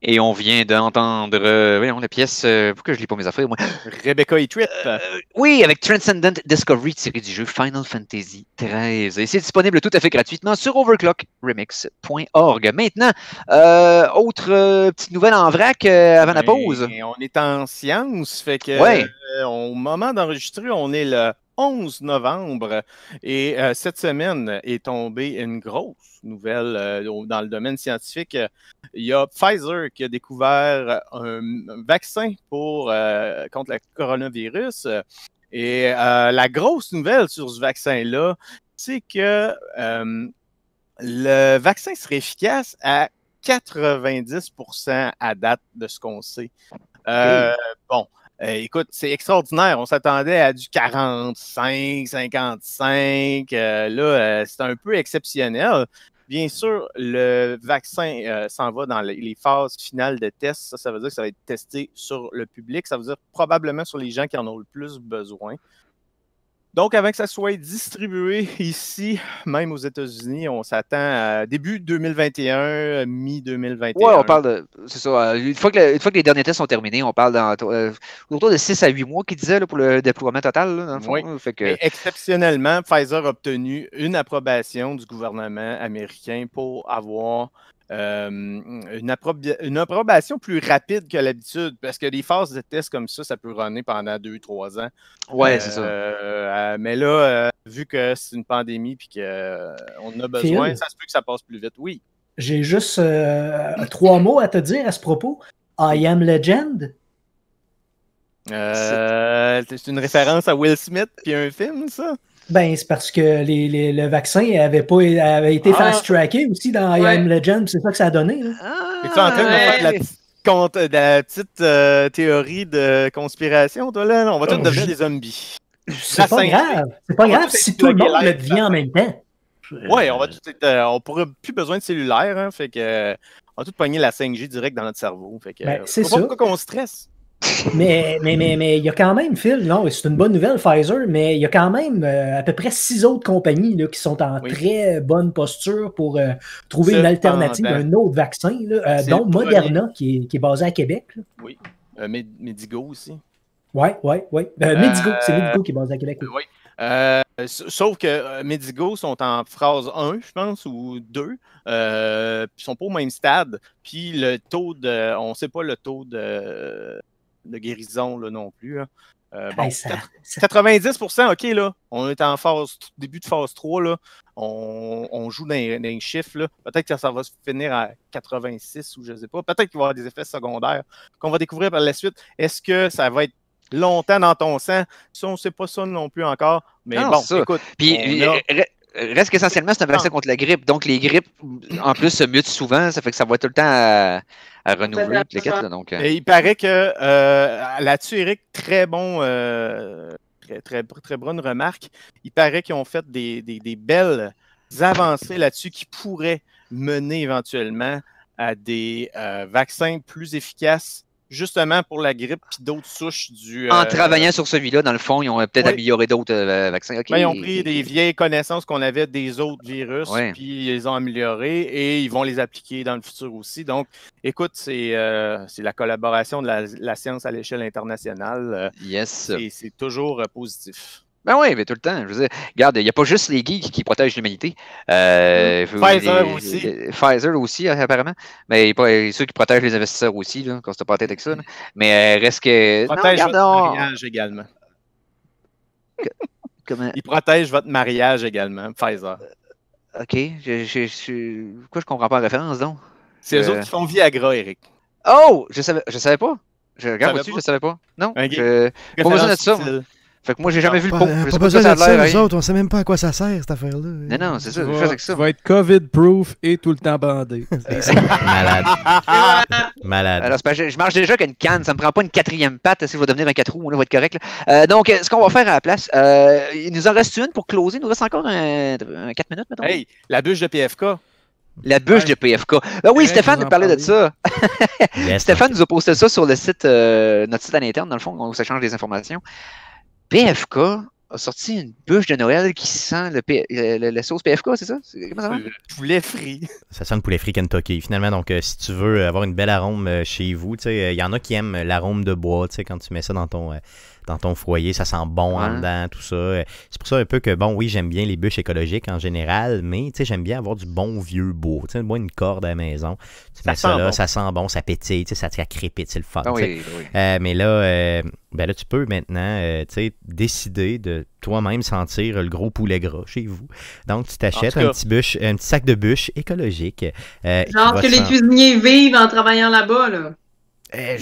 Et on vient d'entendre la pièce... pourquoi je lis pas mes affaires, moi? Rebecca et Trip. Oui, avec Transcendent Discovery tiré du jeu Final Fantasy XIII. Et c'est disponible tout à fait gratuitement sur Overclockremix.org. Maintenant, autre petite nouvelle en vrac avant la pause. On est en science, fait que au moment d'enregistrer, on est le 11 novembre. Et cette semaine est tombée une grosse nouvelle dans le domaine scientifique. Il y a Pfizer qui a découvert un vaccin contre le coronavirus. Et la grosse nouvelle sur ce vaccin-là, c'est que le vaccin serait efficace à 90% à date de ce qu'on sait. Bon. Écoute, c'est extraordinaire. On s'attendait à du 45, 55. Là, c'est un peu exceptionnel. Bien sûr, le vaccin s'en va dans les phases finales de test. Ça veut dire que ça va être testé sur le public. Ça veut dire probablement sur les gens qui en ont le plus besoin. Donc, avant que ça soit distribué ici, même aux États-Unis, on s'attend à début 2021, mi-2021. Oui, on parle de... C'est ça. Une fois que les derniers tests sont terminés, on parle autour de 6 à 8 mois qu'ils disaient là, pour le déploiement total, là, dans le fond. Oui. Fait que... Exceptionnellement, Pfizer a obtenu une approbation du gouvernement américain pour avoir... une approbation plus rapide que l'habitude, parce que des phases de test comme ça, ça peut runner pendant 2-3 ans. Ouais, c'est ça. Mais là, vu que c'est une pandémie et qu'on a besoin, Phil, ça se peut que ça passe plus vite, oui. J'ai juste 3 mots à te dire à ce propos. I Am Legend. C'est une référence à Will Smith puis un film, ça? Ben, c'est parce que le vaccin avait été fast-tracké aussi dans I Am Legend, c'est ça que ça a donné. Es-tu en train de faire de la petite théorie de conspiration, toi, là? On va tous devenir des zombies. C'est pas grave. C'est pas grave si tout le monde le devient en même temps. Oui, on n'aura plus besoin de cellulaire, hein, fait que on va tout pogner la 5G direct dans notre cerveau. Fait que, c'est pas pourquoi qu'on stresse. Mais il y a quand même, Phil, non, c'est une bonne nouvelle, Pfizer, mais il y a quand même à peu près 6 autres compagnies là, qui sont en très bonne posture pour trouver une alternative, un autre vaccin, là, dont Moderna, qui est basé à Québec. Là. Oui, Medigo aussi. Oui. Medigo, c'est Medigo qui est basé à Québec. Oui. Sauf que Medigo sont en phase 1, je pense, ou 2, ils sont pas au même stade, puis le taux de... on sait pas le taux de guérison là, non plus. Hein. Bon, 90%, OK, là, on est en début de phase 3, là, on joue dans les chiffres, là. Peut-être que ça va se finir à 86 ou je sais pas, peut-être qu'il va y avoir des effets secondaires qu'on va découvrir par la suite. Est-ce que ça va être longtemps dans ton sang? Ça, on ne sait pas ça non plus encore, mais non, bon, ça. Écoute. Puis, reste qu'essentiellement, c'est un vaccin contre la grippe, donc les grippes, en plus, se mutent souvent, ça fait que ça va tout le temps à renouveler. Donc, Et il paraît que là-dessus, Eric, très bon, très bonne remarque, il paraît qu'ils ont fait des belles avancées là-dessus qui pourraient mener éventuellement à des vaccins plus efficaces justement pour la grippe puis d'autres souches du... En travaillant sur celui-là, dans le fond, ils ont peut-être amélioré d'autres vaccins. Okay. Ben, ils ont pris des vieilles connaissances qu'on avait des autres virus, puis ils les ont améliorés et ils vont les appliquer dans le futur aussi. Donc, écoute, c'est la collaboration de la science à l'échelle internationale. Yes. Et c'est toujours positif. Ben oui, mais tout le temps. Je veux dire, regarde, il n'y a pas juste les geeks qui protègent l'humanité. Pfizer aussi. Pfizer aussi, apparemment. Mais ceux qui protègent les investisseurs aussi, là, quand c'est pas en tête avec ça. Là. Mais reste que... Protège votre mariage également. Comment... Ils protègent votre mariage également, Pfizer. OK. Pourquoi je comprends pas la référence, donc? C'est eux autres qui font Viagra, Eric. Oh! Je savais pas. Je regarde au-dessus, je savais pas. Non, pas besoin de ça. Fait que moi, j'ai jamais vu le pot. Pas besoin de ça, nous autres. On sait même pas à quoi ça sert, cette affaire-là. Non, non, c'est ça. Ça va être COVID-proof et tout le temps bandé. Malade. Malade. Alors, je mange déjà qu'une canne. Ça me prend pas une quatrième patte. Si je vais devenir un 4 roues, on va être correct. Donc, ce qu'on va faire à la place, il nous en reste une pour closer. Il nous reste encore 4 minutes, mettons. Hey, la bûche de PFK. La bûche de PFK. Ben oui, Stéphane nous parlait de ça. Stéphane nous a posté ça sur le site, notre site à l'interne, dans le fond, où ça change des informations. PFK a sorti une bûche de Noël qui sent la sauce PFK, c'est ça? Comment ça va? Poulet frit. Ça sent le poulet frit Kentucky. Finalement, donc, si tu veux avoir une belle arôme chez vous, tu sais, il y en a qui aiment l'arôme de bois, tu sais, quand tu mets ça dans ton foyer, ça sent bon en dedans, tout ça. C'est pour ça un peu que, bon, oui, j'aime bien les bûches écologiques en général, mais, tu sais, j'aime bien avoir du bon vieux bois. Tu sais, moi, une corde à la maison, tu mets ça là, ça sent bon, ça pétille, tu sais, ça crépite, c'est le fun. Oui, oui. Mais là, ben là, tu peux maintenant, tu sais, décider de toi-même sentir le gros poulet gras chez vous. Donc, tu t'achètes un petit sac de bûches écologique. Genre que les cuisiniers vivent en travaillant là-bas, là.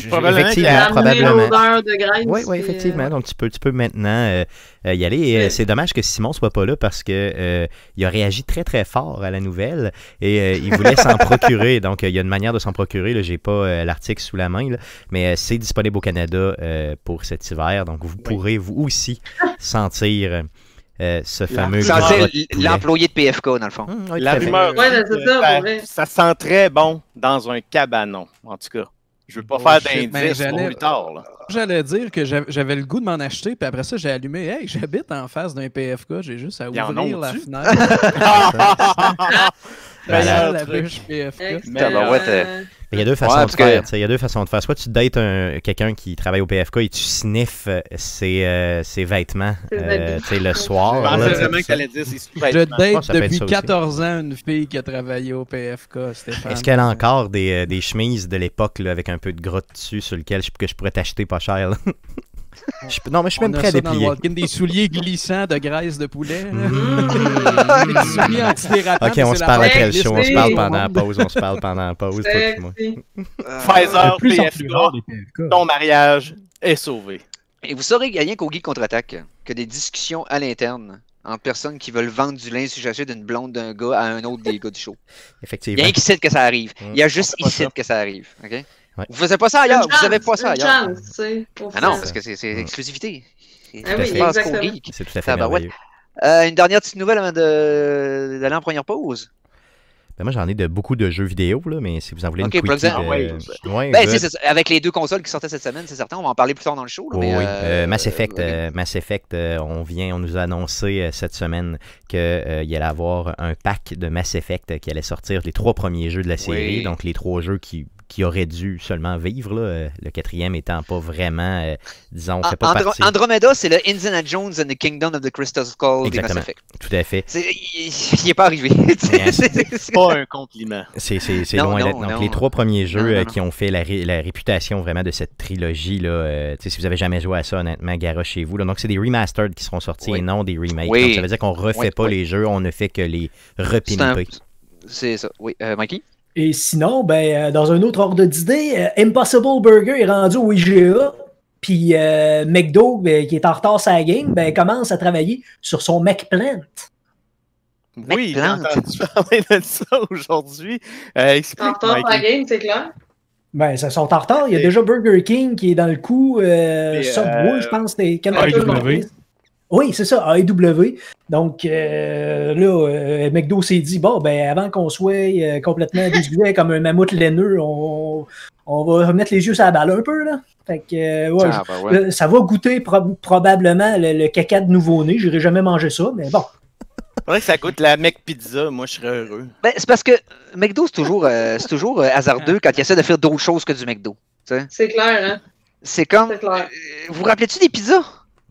Probablement. De graines, oui, oui, effectivement. Donc, tu peux maintenant y aller. C'est dommage que Simon soit pas là parce qu'il a réagi très, très fort à la nouvelle et il voulait s'en procurer. Donc, il y a une manière de s'en procurer. Je n'ai pas l'article sous la main, là, mais c'est disponible au Canada pour cet hiver. Donc, vous pourrez vous aussi sentir... ce fameux... L'employé de PFK, dans le fond. La rumeur, ça sent très bon dans un cabanon, en tout cas. Je veux pas faire d'indice pour plus tard. Là. J'allais dire que j'avais le goût de m'en acheter, puis après ça, j'ai allumé. Hey, j'habite en face d'un PFK, j'ai juste à ouvrir la fenêtre. La bûche PFK. Il y a deux façons de faire. Il y a deux façons de faire. Soit tu dates quelqu'un qui travaille au PFK et tu sniffes ses vêtements le soir. Je date depuis 14 ans une fille qui a travaillé au PFK, Stéphane. Est-ce qu'elle a encore des chemises de l'époque avec un peu de grotte dessus sur lequel je pourrais t'acheter pas cher? Non, mais je suis même prêt à déplier. Des souliers glissants de graisse de poulet. Des souliers antidérapants. Ok, on se parle après le show. On se parle pendant la pause. Pfizer, PFK, ton mariage est sauvé. Et vous saurez rien qu'au Geek Contre-Attaque que des discussions à l'interne entre personnes qui veulent vendre du linge suggéré d'une blonde d'un gars à un autre des gars du show. Effectivement. Il y a ici que ça arrive. Il y a juste ici que ça arrive. Ok? Ouais. Vous faisiez pas ça ailleurs, vous savez pas ça ailleurs. Chance, tu sais, ah non, parce que c'est exclusivité. C'est tout à fait merveilleux. Une dernière petite nouvelle avant d'aller en première pause. Ben moi j'en ai de beaucoup de jeux vidéo, là, mais si vous en voulez une quickie... avec les deux consoles qui sortaient cette semaine, c'est certain, on va en parler plus tard dans le show. Là, mais, Mass Effect, on nous a annoncé cette semaine qu'il allait avoir un pack de Mass Effect qui allait sortir les 3 premiers jeux de la série, donc les 3 jeux qui aurait dû seulement vivre, là, le 4e étant pas vraiment, disons, fait pas partie. Andromeda, c'est le Indiana Jones and the Kingdom of the Crystal Skull des Mass Effect. Tout à fait. Il n'est pas arrivé. C'est pas un compliment. C'est loin d'être. Donc, les 3 premiers jeux qui ont fait la réputation vraiment de cette trilogie-là, si vous n'avez jamais joué à ça, honnêtement, garage chez vous. Là. Donc, c'est des remastered qui seront sortis et non des remakes. Oui. Donc, ça veut dire qu'on ne refait pas les jeux, on ne fait que les repimper. C'est ça, oui. Mikey? Et sinon, ben, dans un autre ordre d'idée, Impossible Burger est rendu au IGA, puis McDo, qui est en retard sa game, ben, commence à travailler sur son McPlant. Oui, j'ai entendu parler de ça aujourd'hui. En retard sa game, c'est clair? Ben, ils sont en retard. Il y a déjà Burger King qui est dans le coup. Subway, je pense, c'était Canada. Oui, c'est ça, AEW. Donc, là, McDo s'est dit, bon, ben, avant qu'on soit complètement déguisé comme un mammouth laineux, on va remettre les yeux sur la balle un peu, là. Fait que, ça va goûter probablement le caca de nouveau-né. J'irai jamais manger ça, mais bon. C'est vrai que ça goûte la McPizza, moi je serais heureux. Ben, c'est parce que McDo, c'est toujours hasardeux quand il essaie de faire d'autres choses que du McDo. C'est clair, hein? C'est comme... Vous vous rappelez-tu des pizzas?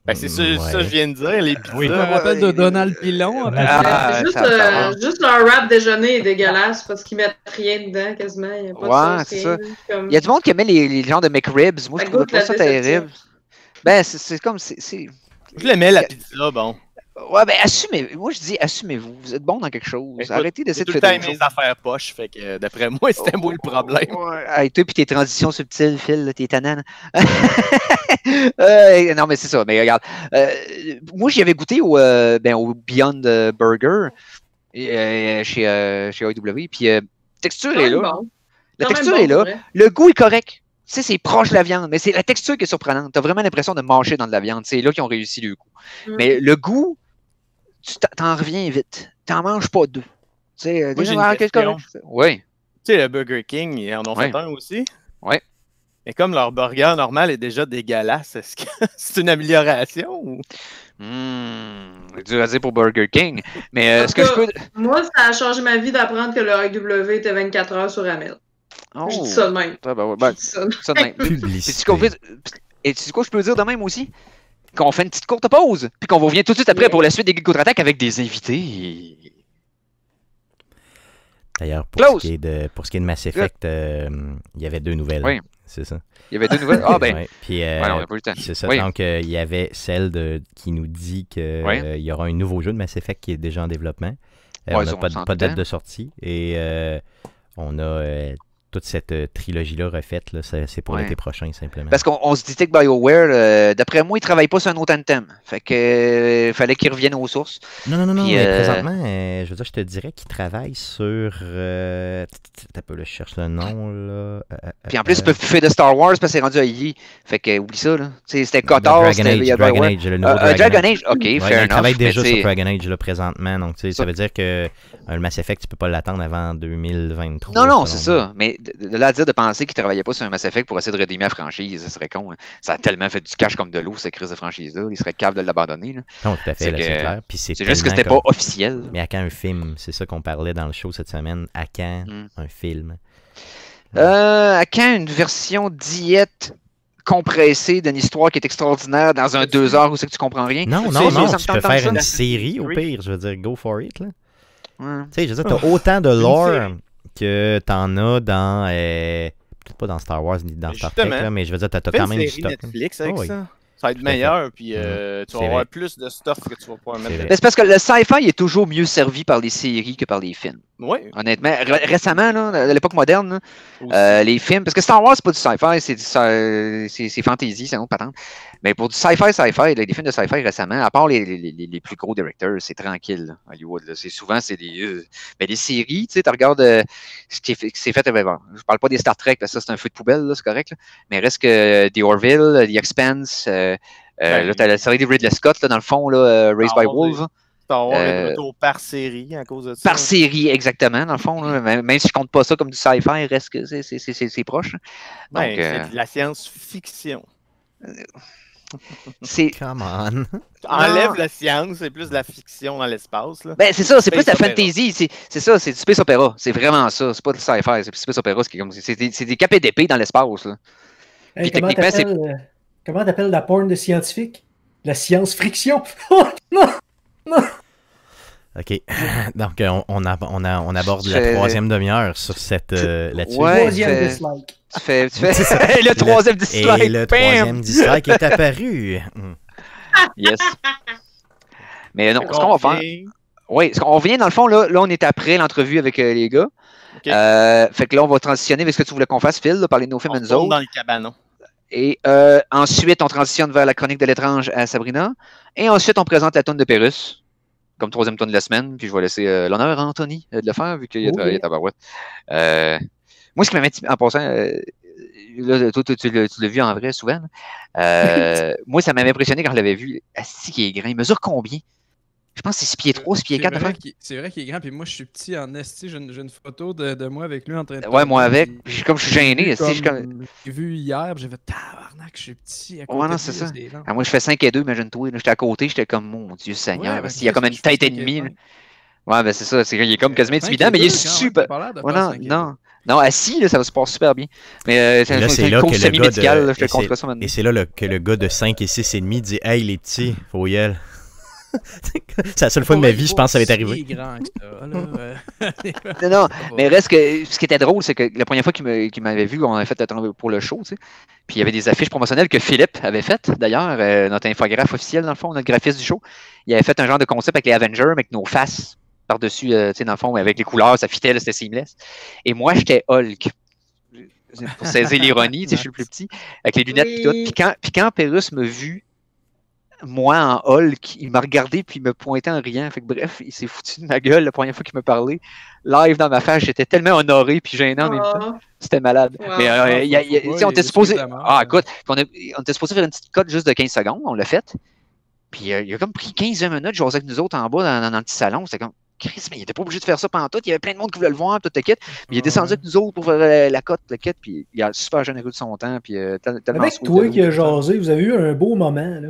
Ben c'est ça que je viens de dire, les pizzas. Je me rappelle de Donald Pilon. C'est juste leur wrap déjeuner est dégueulasse parce qu'ils mettent rien dedans quasiment. Il y a pas de sauce. Comme... Il y a du monde qui aimait les genres de McRibs. Moi, je trouve pas ça terrible. Ben, c'est comme... Je l'aimais, la pizza, bon. Ouais, ben, assumez. Moi, je dis, assumez-vous. Vous êtes bon dans quelque chose. Écoute, arrêtez d'essayer de faire des choses. Mes affaires poches, fait que d'après moi, c'était moi le problème. Ouais, et toi, puis tes transitions subtiles, Phil, tes tananes. Non, mais c'est ça. Mais regarde, moi, j'y avais goûté au Beyond Burger chez AEW. Puis texture est là. Bon. La texture est là. Le goût est correct. Tu sais, c'est proche de la viande, mais c'est la texture qui est surprenante. T'as vraiment l'impression de mâcher dans de la viande. C'est là qu'ils ont réussi le coup. Mais le goût, tu t'en reviens vite. T'en manges pas 2. Tu sais, oui. Tu sais, le Burger King, ils en ont fait un aussi. Oui. Mais comme leur burger normal est déjà dégueulasse, est-ce que c'est une amélioration ou... C'est dur à dire pour Burger King. Mais est-ce que je peux... Moi, ça a changé ma vie d'apprendre que le AEW était 24 heures sur la mille. Je dis ça de même. Et tu sais quoi, je peux dire de même aussi? Qu'on fait une petite courte pause, puis qu'on revient tout de suite après pour la suite des Geek Contre-Attaque avec des invités. D'ailleurs, pour ce qui est de Mass Effect, il y avait 2 nouvelles. Oui. C'est ça. Il y avait 2 nouvelles. Ah ben. Puis, on n'a pas eu le temps. C'est ça. Donc, il y avait celle qui nous dit qu'il y aura un nouveau jeu de Mass Effect qui est déjà en développement. On n'a pas de date de sortie. Et on a... toute cette trilogie-là refaite, c'est pour l'été prochain, simplement. Parce qu'on se dit que BioWare, d'après moi, ils ne travaillent pas sur un autre Anthem. Fait que fallait qu'ils reviennent aux sources. Non. Puis, présentement, je te dirais qu'ils travaillent sur... T'as peu, je cherche le nom, là. Puis en plus, ils peuvent plus faire de Star Wars parce que c'est rendu à EA. Fait que, oublie ça, là. C'était Kotor, c'était Dragon Age, le nouveau Dragon Age. OK, fair enough. Ils travaillent déjà sur Dragon Age, là, présentement. Donc, ça veut dire que le Mass Effect, tu ne peux pas l'attendre avant 2023. Non, c'est ça. Mais de là à dire de penser qu'ils ne travaillaient pas sur un Mass Effect pour essayer de redémer la franchise, ce serait con. Hein. Ça a tellement fait du cash comme de l'eau, cette crise de franchise-là. Ils seraient capables de l'abandonner. Non, tout à fait, c'est clair. C'est juste que c'était comme... pas officiel. Mais à quand un film? C'est ça qu'on parlait dans le show cette semaine. À quand un film? À quand une version diète compressée d'une histoire qui est extraordinaire dans un 2 heures où c'est que tu comprends rien? Non, non, non, tu peux faire une série au pire. Je veux dire, go for it, là. Ouais. Tu sais, je veux dire, t'as autant de lore que t'en as dans... peut-être pas dans Star Wars ni dans Star Trek, là, mais je veux dire, t'as quand même une série Netflix avec ça. Ça va être meilleur, puis tu vas avoir plus de stuff que tu vas pouvoir mettre. C'est parce que le sci-fi est toujours mieux servi par les séries que par les films. Oui. Honnêtement, récemment, là, à l'époque moderne, les films, parce que Star Wars, c'est pas du sci-fi, c'est fantasy, c'est une autre patente. Mais pour du sci-fi, les films de sci-fi récemment, à part les plus gros directeurs, c'est tranquille, là, Hollywood. Là. Souvent, c'est des mais les séries, tu sais, tu regardes c'est fait. Bon, je parle pas des Star Trek, là, ça, c'est un feu de poubelle, c'est correct. Là, mais reste que des Orville, The Expanse, là, t'as la série de Ridley Scott, là, dans le fond, là, Raised by Wolves. Plutôt par série à cause de ça. Par série, exactement, dans le fond. Là. Même si je compte pas ça comme du sci-fi, reste que c'est proche. Donc, ouais, c'est de la science-fiction. Come on. Enlève la science, c'est plus de la fiction dans l'espace. Ben, c'est ça, c'est plus de la fantasy. C'est ça, c'est du space opéra. C'est vraiment ça. C'est pas du sci-fi, c'est du space opéra. C'est des capes d'épée dans l'espace. Hey, comment t'appelles la porn de scientifique? La science-friction. Non! OK. Donc, on aborde la troisième demi-heure sur cette là-dessus. Ouais, troisième dislike. Le troisième dislike. Et le troisième dislike est apparu. Yes. Mais non, ce qu'on va faire... Oui, on revient dans le fond, là, on est après l'entrevue avec les gars. Okay. Fait que là, on va transitionner avec ce que tu voulais qu'on fasse, Phil, là, parler de nos films and dans le cabanon. Et ensuite, on transitionne vers la chronique de l'étrange à Sabrina. Et ensuite, on présente la toune de Pérus comme troisième toune de la semaine. Puis je vais laisser l'honneur à Anthony de le faire, vu qu'il y a ta barouette. Moi, ce qui m'amène en passant, là, toi, tu l'as vu en vrai souvent. Moi, ça m'avait impressionné quand je l'avais vu. Asti qui est grand. Il mesure combien? Je pense que c'est 6 pieds 3, 6 pieds 4. C'est vrai qu'il est grand, puis moi je suis petit en esti. J'ai une photo de moi avec lui en train de... Ouais, moi avec. Comme je suis gêné. J'ai vu hier, j'ai fait tabarnak, je suis petit. Ouais, non, c'est ça. Moi je fais 5'2", imagine-toi. J'étais à côté, j'étais comme mon Dieu Seigneur. Il y a comme une tête et demie. Ouais, ben c'est ça. Il est comme quasiment intimidant, mais il est super. Non, non, assis, ça va se passer super bien. Mais c'est un coach semi-médical. Et c'est là que le gars de 5 et 6 et demi dit « Hey, les petits, faut y aller. » C'est la seule fois de ma vie, je pense que ça va être arrivé. Non, non, mais reste que ce qui était drôle, c'est que la première fois qu'il m'avait vu, on avait fait pour le show, tu sais, puis il y avait des affiches promotionnelles que Philippe avait faites, d'ailleurs, notre infographe officiel, dans le fond, notre graphiste du show. Il avait fait un genre de concept avec les Avengers, mais avec nos faces par-dessus, tu sais, dans le fond, avec les couleurs, ça fitait, c'était seamless. Et moi, j'étais Hulk. Pour saisir l'ironie, tu sais, je suis le plus petit, avec les lunettes, puis tout. Puis quand Pérus m'a vu, moi, en Hulk, il m'a regardé puis il me pointait en riant. Fait que, bref, il s'est foutu de ma gueule la première fois qu'il me parlait. Live dans ma face, j'étais tellement honoré puis gênant en même temps. C'était malade. Wow. Mais on était supposé... Ah, écoute, on était supposé faire une petite cote juste de 15 secondes. On l'a faite. Puis il a comme pris 15 minutes, je jouais avec nous autres en bas dans un petit salon. C'était comme... Chris, mais il n'était pas obligé de faire ça pendant tout. Il y avait plein de monde qui voulait le voir, toute la quête. Il est descendu avec nous autres pour faire la cote, la quête. Puis il a super généreux de son temps. Puis avec toi qui a jasé, vous avez eu un beau moment, là.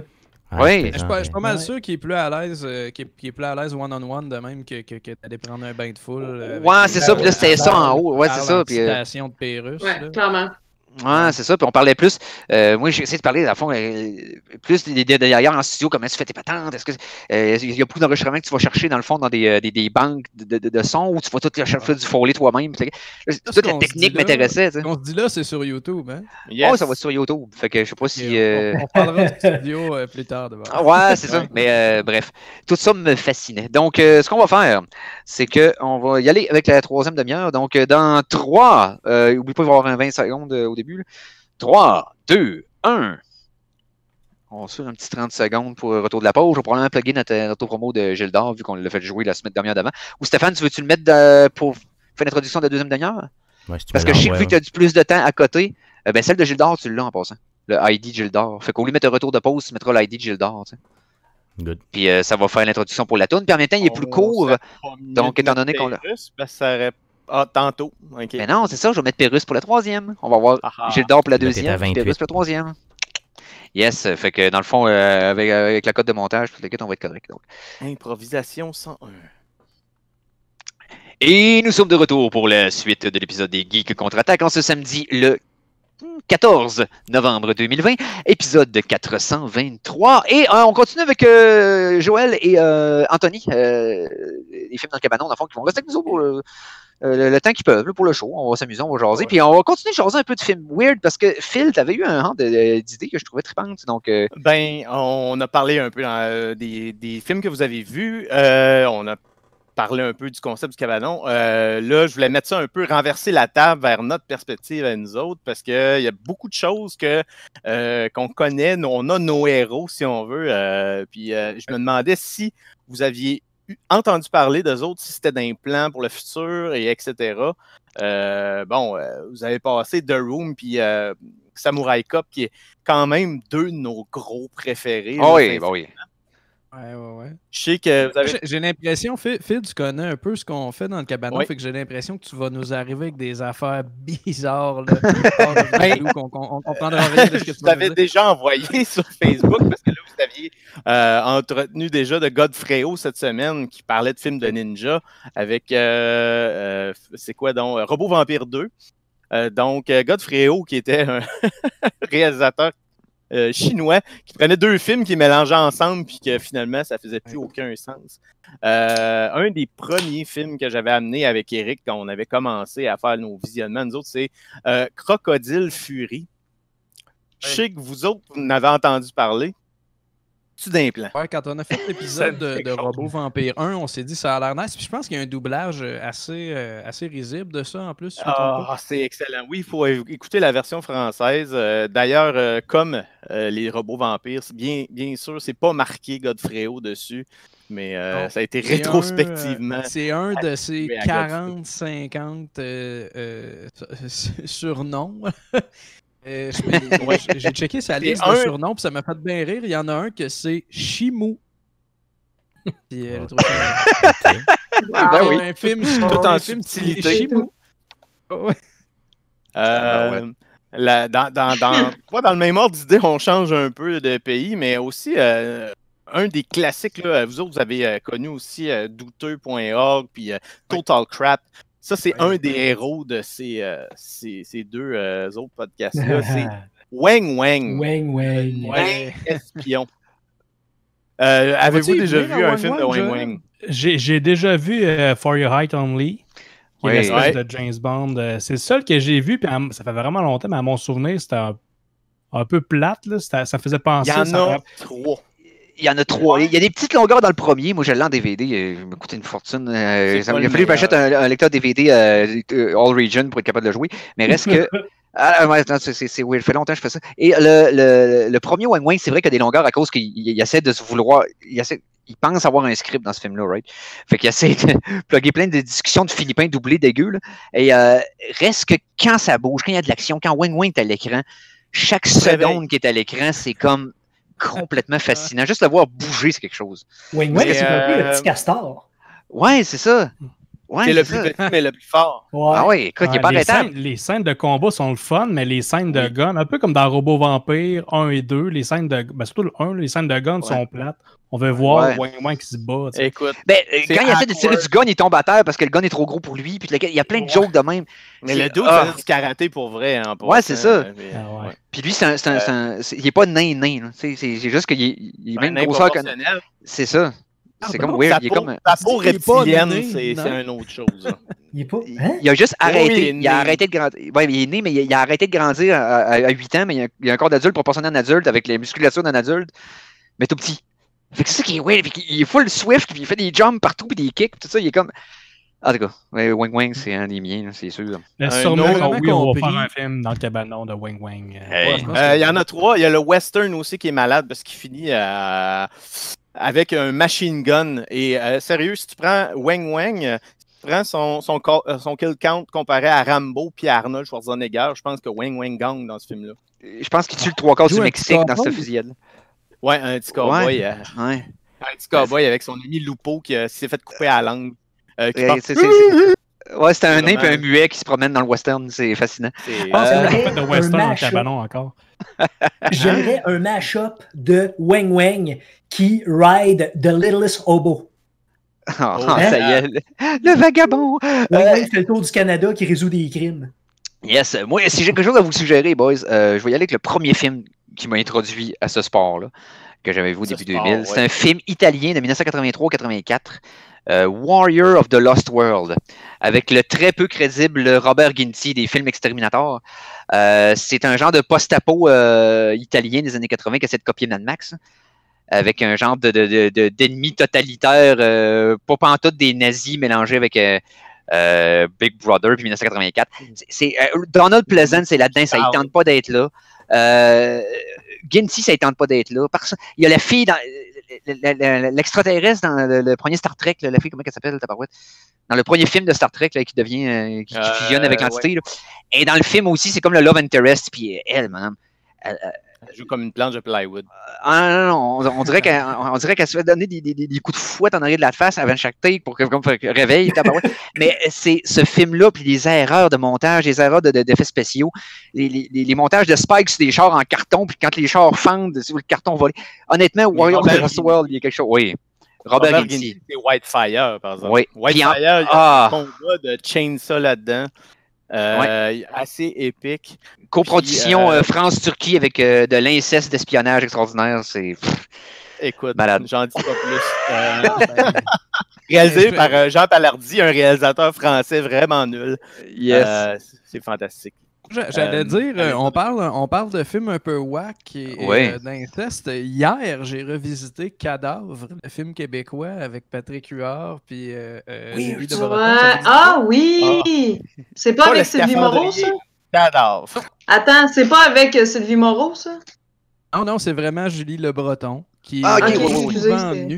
Ah, oui, je suis pas mal sûr qu'il est plus à l'aise one-on-one de même que d'aller prendre un bain de foule. Ouais, c'est ça, puis là c'était ça en haut. Ouais, c'est ça. Puis station de Pérus. Ouais, clairement. Ouais, c'est ça. Puis on parlait plus. Moi, j'ai essayé de parler, à fond, plus d'ailleurs en studio, comment tu fais tes patentes. Est-ce que il y a beaucoup d'enregistrements que tu vas chercher, dans le fond, dans des banques de sons où tu vas tout chercher du foley toi-même? Toute la technique m'intéressait. On se dit là, c'est sur YouTube. Hein? Yes. Oh, ça va sur YouTube. Fait que je sais pas si. On parlera du studio plus tard. Ouais, c'est ça. Mais bref, tout ça me fascinait. Donc, ce qu'on va faire, c'est qu'on va y aller avec la troisième demi-heure. Donc, dans 3, n'oublie pas d'avoir un 20 secondes au début. 3, 2, 1. On se fait un petit 30 secondes pour le retour de la pause. Je vais probablement plugger notre promo de Gildor vu qu'on l'a fait jouer la semaine dernière d'avant. Ou Stéphane, tu veux-tu le mettre pour faire l'introduction de la deuxième dernière? Ouais, si parce que je sais que vu que tu as du plus de temps à côté, ben celle de Gildor, tu l'as en passant. Le ID Gildor. Fait qu'au lieu de mettre un retour de pause, tu mettras l'ID Gildor. Tu sais. Good. Puis ça va faire l'introduction pour la toune. Puis en même temps, il est plus court. Donc, étant donné qu'on l'a. Ah, tantôt. Okay. Mais non, c'est ça, je vais mettre Pérus pour la troisième. On va voir. J'ai le d'or pour la deuxième, Pérus pour la troisième. Yes, fait que dans le fond, avec la cote de montage, tout le kit, on va être correct. Donc. Improvisation 101. Et nous sommes de retour pour la suite de l'épisode des Geeks Contre-Attaque en ce samedi le 14 novembre 2020, épisode 423. Et on continue avec Joël et Anthony, les films dans le cabanon, dans le fond, qui vont rester avec nous autres pour le temps qu'ils peuvent, là, pour le show. On va s'amuser, on va jaser. Ouais. Puis on va continuer de jaser un peu de films weird, parce que Phil, t'avais eu un rang d'idées que je trouvais tripantes. Donc, ben, on a parlé un peu des films que vous avez vus. On a parler un peu du concept du cabanon. Là, je voulais mettre ça un peu, renverser la table vers notre perspective à nous autres, parce qu'il y a beaucoup de choses qu'on connaît. On a nos héros, si on veut. Puis je me demandais si vous aviez entendu parler d'eux autres, si c'était d'un plan pour le futur, et etc. Vous avez passé The Room, puis Samurai Cop, qui est quand même deux de nos gros préférés. Oh oui, ben oui. Ouais. Je sais que vous avez... J'ai l'impression, Phil, tu connais un peu ce qu'on fait dans le cabanon, oui. Fait que j'ai l'impression que tu vas nous arriver avec des affaires bizarres, là. On comprendra rien de ce que tu avais déjà envoyé sur Facebook, parce que là, vous aviez entretenu déjà de Godfredo cette semaine, qui parlait de films de ninja avec, c'est quoi donc, Robot Vampire 2. Donc, Godfredo, qui était un réalisateur chinois, qui prenait deux films, qui mélangeaient ensemble, puis que finalement, ça faisait plus aucun sens. Un des premiers films que j'avais amené avec Eric, quand on avait commencé à faire nos visionnements, nous autres, c'est Crocodile Fury. Je sais que vous autres, vous n'avez entendu parler. Ouais, quand on a fait l'épisode de Robot Vampire 1, on s'est dit ça a l'air nice. Puis je pense qu'il y a un doublage assez risible de ça en plus. Ah, c'est excellent. Oui, il faut écouter la version française. D'ailleurs, comme les robots vampires, bien sûr, c'est pas marqué Godfredo dessus, mais ça a été rétrospectivement. C'est un de ses 40-50 surnoms. J'ai checké sa liste de surnoms, puis ça m'a fait bien rire. Il y en a un que c'est Chimou. Puis elle trouve ça. Ben oui. Un film tout en subtilité. Chimou. Ouais. Dans le même ordre d'idée, on change un peu de pays, mais aussi un des classiques, là, vous autres, vous avez connu aussi douteux.org, puis Total Crap. Ça, c'est un des héros de ces deux autres podcasts-là. C'est Wang Wang. Wang Espion. Avez-vous déjà vu un film de Wang Wang? J'ai déjà vu For Your Height Only, qui est l'espèce de James Bond. C'est le seul que j'ai vu, puis ça fait vraiment longtemps, mais à mon souvenir, c'était un peu plate. Là. Ça faisait penser... Il y en a trois. Il y en a trois. Il y a des petites longueurs dans le premier. Moi, je l'ai en DVD. Il m'a coûté une fortune. Il a fallu que j'achète un lecteur DVD All Region pour être capable de le jouer. Mais reste que... c'est weird. Fait longtemps que je fais ça. Et le premier Wang Wang, c'est vrai qu'il y a des longueurs à cause qu'il essaie de se vouloir... Il pense avoir un script dans ce film-là, right? Fait qu'il essaie de plugger plein de discussions de Philippins doublés dégueu. Et reste que quand ça bouge, quand il y a de l'action, quand Wang Wang est à l'écran, chaque seconde qui est à l'écran, c'est comme... complètement fascinant. Juste le voir bouger, c'est quelque chose. Oui, c'est un peu le petit castor. Oui, c'est ça. Ouais, c'est le plus petit, mais le plus fort. Ouais. Ah oui, écoute, il n'est pas arrêtable. Les scènes de combat sont le fun, mais les scènes de gun, un peu comme dans Robot Vampire 1 et 2, les scènes de surtout le 1, les scènes de gun sont plates. On veut voir Wang qui se bat. T'sais. Écoute, quand il essaie de tirer du gun, il tombe à terre parce que le gun est trop gros pour lui. Puis il y a plein de jokes de même. Mais le dude, c'est du karaté pour vrai. Hein, ouais, c'est ça. Mais... Ah ouais. Puis lui, il n'est pas nain. C'est juste qu'il est même grosseur que... C'est ça. C'est comme weird. La peau reptilienne, c'est une autre chose. Il a juste arrêté. Il a arrêté de grandir. Il est né, mais il a arrêté de grandir à 8 ans. Mais il a un corps d'adulte proportionné à un adulte avec la musculature d'un adulte. Mais tout petit. Fait que c'est ça qui est weird, il est full swift, puis il fait des jumps partout, puis des kicks, tout ça, il est comme... En tout cas, Wang Wang, c'est un des miens, c'est sûr. On va faire un film dans le cabanon de Wang Wang. Il y en a trois, il y a le western aussi qui est malade, parce qu'il finit avec un machine gun. Et sérieux, si tu prends Wang Wang, si tu prends son kill count comparé à Rambo puis à Arnold Schwarzenegger, je pense que Wang Wang gagne dans ce film-là. Je pense qu'il tue le trois quarts du Mexique dans cette fusillade. Ouais, un petit cowboy. Un petit cowboy avec son ami Lupo qui s'est fait couper à la langue. Ouais, c'était un nain et un muet qui se promène dans le western. C'est fascinant. Je pense qu'on a fait de western en cabanon encore. J'aimerais un mash-up de Wang Wang qui ride The Littlest Hobo. Oh, ça y est. Le vagabond. Ouais, c'est le tour du Canada qui résout des crimes. Yes. Moi, si j'ai quelque chose à vous suggérer, boys, je vais y aller avec le premier film qui m'a introduit à ce sport-là, que j'avais vu au début 2000. Ouais. C'est un film italien de 1983-84. Warrior of the Lost World, avec le très peu crédible Robert Ginty des films Exterminator. C'est un genre de post-apo italien des années 80 qui essaie de copier Mad Max, avec un genre d'ennemis totalitaires, pas pantoute des nazis mélangés avec Big Brother, puis 1984. Donald Pleasant, c'est là-dedans, ça ne tente pas d'être là. Ginty, ça ne tente pas d'être là. Il y a la fille dans... L'extraterrestre dans le premier Star Trek, la fille, comment elle s'appelle, dans le premier film de Star Trek là, qui devient qui fusionne avec l'entité. Ouais. Et dans le film aussi, c'est comme le Love Interest, puis elle, madame. Elle joue comme une planche de plywood. On dirait qu'elle se fait donner des coups de fouette en arrière de la face avant chaque take pour qu'elle réveille. Mais c'est ce film-là, puis les erreurs de montage, les erreurs d'effets spéciaux, les montages de spikes sur des chars en carton, puis quand les chars fendent, sur le carton volé. Honnêtement, Warrior of the Lost World, il y a quelque chose. Oui. Robert Ginty. C'est Whitefire, par exemple. Oui. Whitefire, il y a un combat de chainsaw là-dedans. Assez épique. Coproduction France-Turquie avec de l'inceste d'espionnage extraordinaire. C'est écoute, j'en dis pas plus. Réalisé par Jean Palardy, un réalisateur français vraiment nul. Yes. C'est fantastique. J'allais dire, on parle de films un peu wack et d'inceste. Hier, j'ai revisité Cadavre, le film québécois avec Patrick Huard. Puis, Louis de C'est pas avec Sylvie Moreau, ça? Cadavre. Attends, c'est pas avec Sylvie Moreau, ça? Non, non, c'est vraiment Julie Le Breton qui est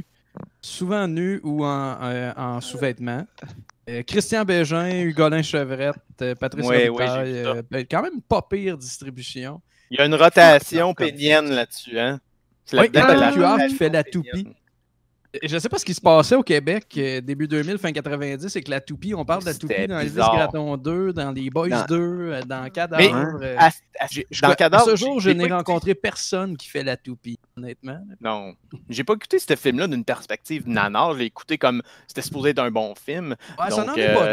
souvent nue ou en sous-vêtements. Christian Bégin, Hugolin Chevrette, Patrice Robitaille, quand même pas pire distribution. Il y a une rotation pénienne là-dessus, hein? C'est la Patrick Huard qui fait la toupie. Je ne sais pas ce qui se passait au Québec début 2000, fin 90, avec la toupie. On parle de la toupie dans Elvis Graton 2, dans Les Boys 2, dans Cadavre. Ce jour, je n'ai rencontré personne qui fait la toupie, honnêtement. Non. J'ai pas écouté ce film-là d'une perspective nanar. Je l'ai écouté comme c'était supposé être un bon film. Ouais, donc, ça n'en est pas.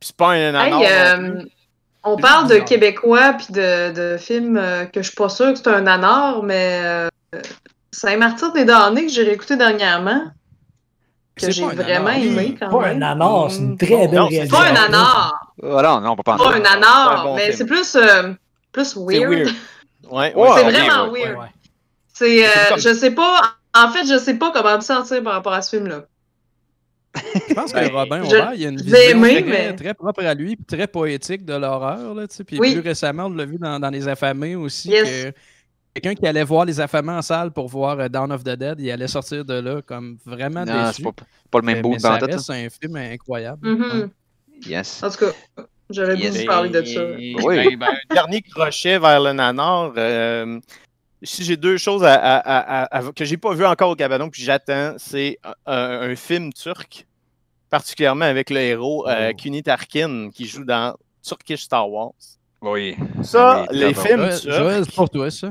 C'est pas un nanar. On parle de Québécois puis de films que je suis pas sûr que c'est un nanar, mais... Saint-Martyr des damnés que j'ai réécouté dernièrement, que j'ai vraiment aimé quand même. Pas un nanar, c'est une très belle réalisation. C'est pas un nanar. Voilà, non, pas un nanar, mais c'est plus weird. Ouais, c'est vraiment weird. C'est, je sais pas, en fait, je sais pas comment me sentir par rapport à ce film-là. Je pense que Robin Aubert, il y a une vision très propre à lui, très poétique de l'horreur, là, tu sais. Puis plus récemment, on l'a vu dans Les Affamés aussi. Quelqu'un qui allait voir Les Affamés en salle pour voir Dawn of the Dead, il allait sortir de là comme vraiment déçu. Non, c'est pas le même bout de bandette. C'est un film incroyable. Mm-hmm. Yes. En tout cas, j'avais beaucoup parlé de ça. Oui. Dernier crochet vers le nanar. Si j'ai deux choses que j'ai pas vu encore au cabanon, puis j'attends, c'est un film turc, particulièrement avec le héros Kuni Tarkin, qui joue dans Turkish Star Wars. Oui. Ça, les films turcs... C'est pour toi, ça.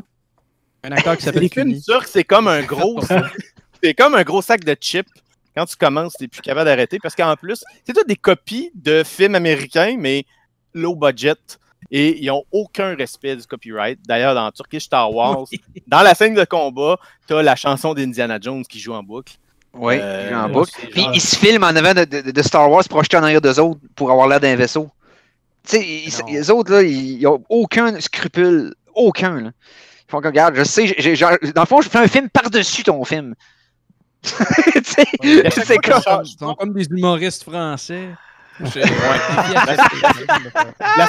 Un acteur qui s'appelle Kuni. C'est comme un gros sac de chips. Quand tu commences, t'es plus capable d'arrêter. Parce qu'en plus, c'est toutes des copies de films américains, mais low budget. Et ils n'ont aucun respect du copyright. D'ailleurs, dans Turkish Star Wars, dans la scène de combat, t'as la chanson d'Indiana Jones qui joue en boucle. Oui, qui joue en boucle. Puis ils se filment en avant de Star Wars projeté en arrière d'eux autres pour avoir l'air d'un vaisseau. Tu sais, les autres, là, ils n'ont aucun scrupule. Aucun, là. Regarde, je sais, dans le fond, je fais un film par-dessus ton film. C'est comme des humoristes français. La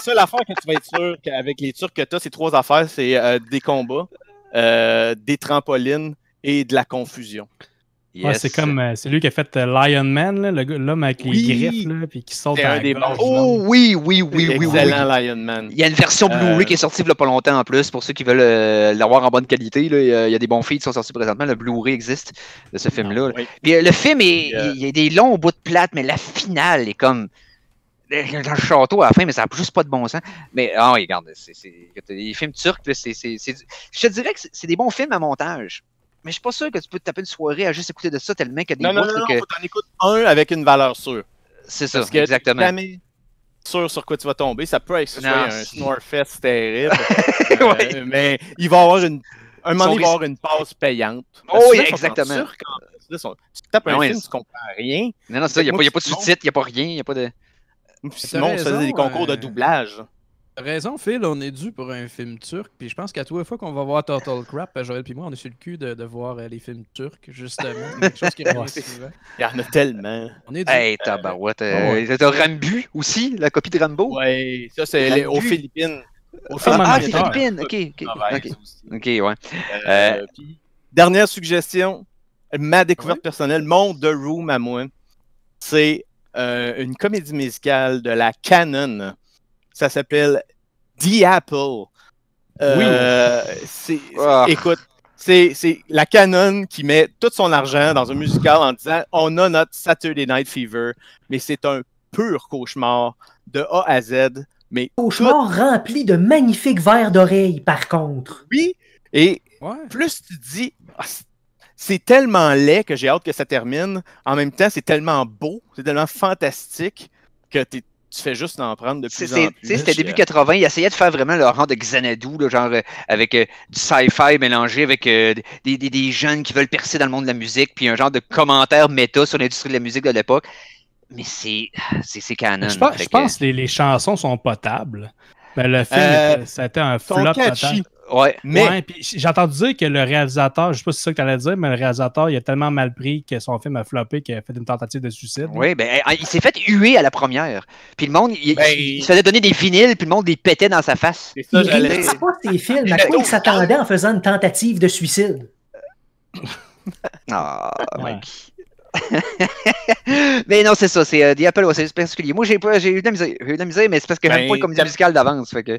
seule affaire que tu vas être sûr avec les Turcs que tu as, c'est trois affaires, c'est des combats, des trampolines et de la confusion. Yes. Ouais, c'est comme celui qui a fait Lion Man, l'homme avec les griffes, là, puis qui saute à la gorge. Oh oui. Excellent Lion Man. Il y a une version Blu-ray qui est sortie il n'y a pas longtemps en plus, pour ceux qui veulent l'avoir en bonne qualité. Là. Il y a des bons films qui sont sortis présentement, le Blu-ray existe de ce film-là. Puis le film, il y a des longs bouts de plate, mais la finale est comme... dans le château à la fin, mais ça n'a juste pas de bon sens. Mais oh, regarde, les films turcs, là, je te dirais que c'est des bons films à montage. Mais je suis pas sûr que tu peux te taper une soirée à juste écouter de ça tellement qu'il y a des Non, faut t'en écouter un avec une valeur sûre. C'est ça, parce que exactement. Sûr sur quoi tu vas tomber, ça peut être un snorefest terrible, ouais. Mais il va y avoir un moment donné, il va avoir une passe payante. Oh oui, exactement. Tu tapes un film, tu comprends rien. Non, c'est ça, il n'y a pas de sous-titres, il n'y a pas rien, il n'y a pas de... Sinon, on faisait des concours de doublage. Raison, Phil, on est dû pour un film turc, puis je pense qu'à tous les fois qu'on va voir Total Crap, Joël puis moi, on est sur le cul de voir les films turcs, justement. Quelque chose qui est pas souvent. Il y en a tellement. On est dû. Hey, tabarouette. T'as Rambu aussi, la copie de Rambo. Oui, ça, c'est aux Philippines. Ah, c'est Philippines, ok, ouais. Dernière suggestion, ma découverte personnelle, mon The Room à moi, c'est une comédie musicale de la Canon. Ça s'appelle The Apple. Écoute, c'est la Canon qui met tout son argent dans un musical en disant « On a notre Saturday Night Fever », mais c'est un pur cauchemar de A à Z. Mais cauchemar rempli de magnifiques verres d'oreilles, par contre. Oui, et plus tu dis oh, « C'est tellement laid que j'ai hâte que ça termine. » En même temps, c'est tellement beau, c'est tellement fantastique que tu es tu fais juste en prendre de plus en plus. C'était début 80, ils essayaient de faire vraiment leur rang de Xanadu, là, genre avec du sci-fi mélangé avec des jeunes qui veulent percer dans le monde de la musique, puis un genre de commentaire méta sur l'industrie de la musique de l'époque. Mais c'est canon. Je pense que les chansons sont potables. Mais le film, ça a été un flop total. Ouais, mais j'ai entendu dire que le réalisateur, je sais pas si c'est ça que tu allais dire, mais le réalisateur, il a tellement mal pris que son film a floppé qu'il a fait une tentative de suicide. Oui, ben il s'est fait huer à la première. Puis le monde, il se faisait donner des vinyles, puis le monde les pétait dans sa face. Et ça, il ne sait pas ses films, à quoi il s'attendait en faisant une tentative de suicide. Ah, Mike. Mais non, c'est ça, c'est The Apple, c'est particulier. Moi, j'ai eu de la misère, mais c'est parce que j'aime pas une comédie musicale d'avance, fait que...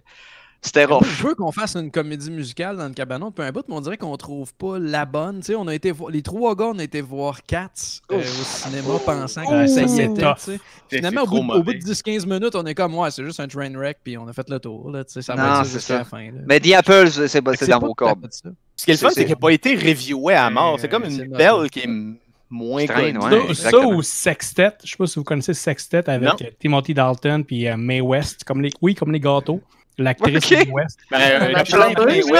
C'était rough. Je veux qu'on fasse une comédie musicale dans le cabanon depuis un bout, mais on dirait qu'on trouve pas la bonne. Tu sais, on a été les trois gars, on a été voir Cats au cinéma pensant que ça y était. Finalement, au bout de 10-15 minutes, on est comme, ouais, c'est juste un train wreck, puis on a fait le tour. Là, ça va être jusqu'à la fin. Là. Mais The Apple, c'est dans vos cordes. Ce qui est le fun, c'est qu'il n'a pas été reviewé à mort. C'est comme une belle qui est moins connue. Ça ou Sextet. Je sais pas si vous connaissez Sextet avec Timothy Dalton puis Mae West. Comme les gâteaux. L'actrice de l'Ouest. La chanteuse,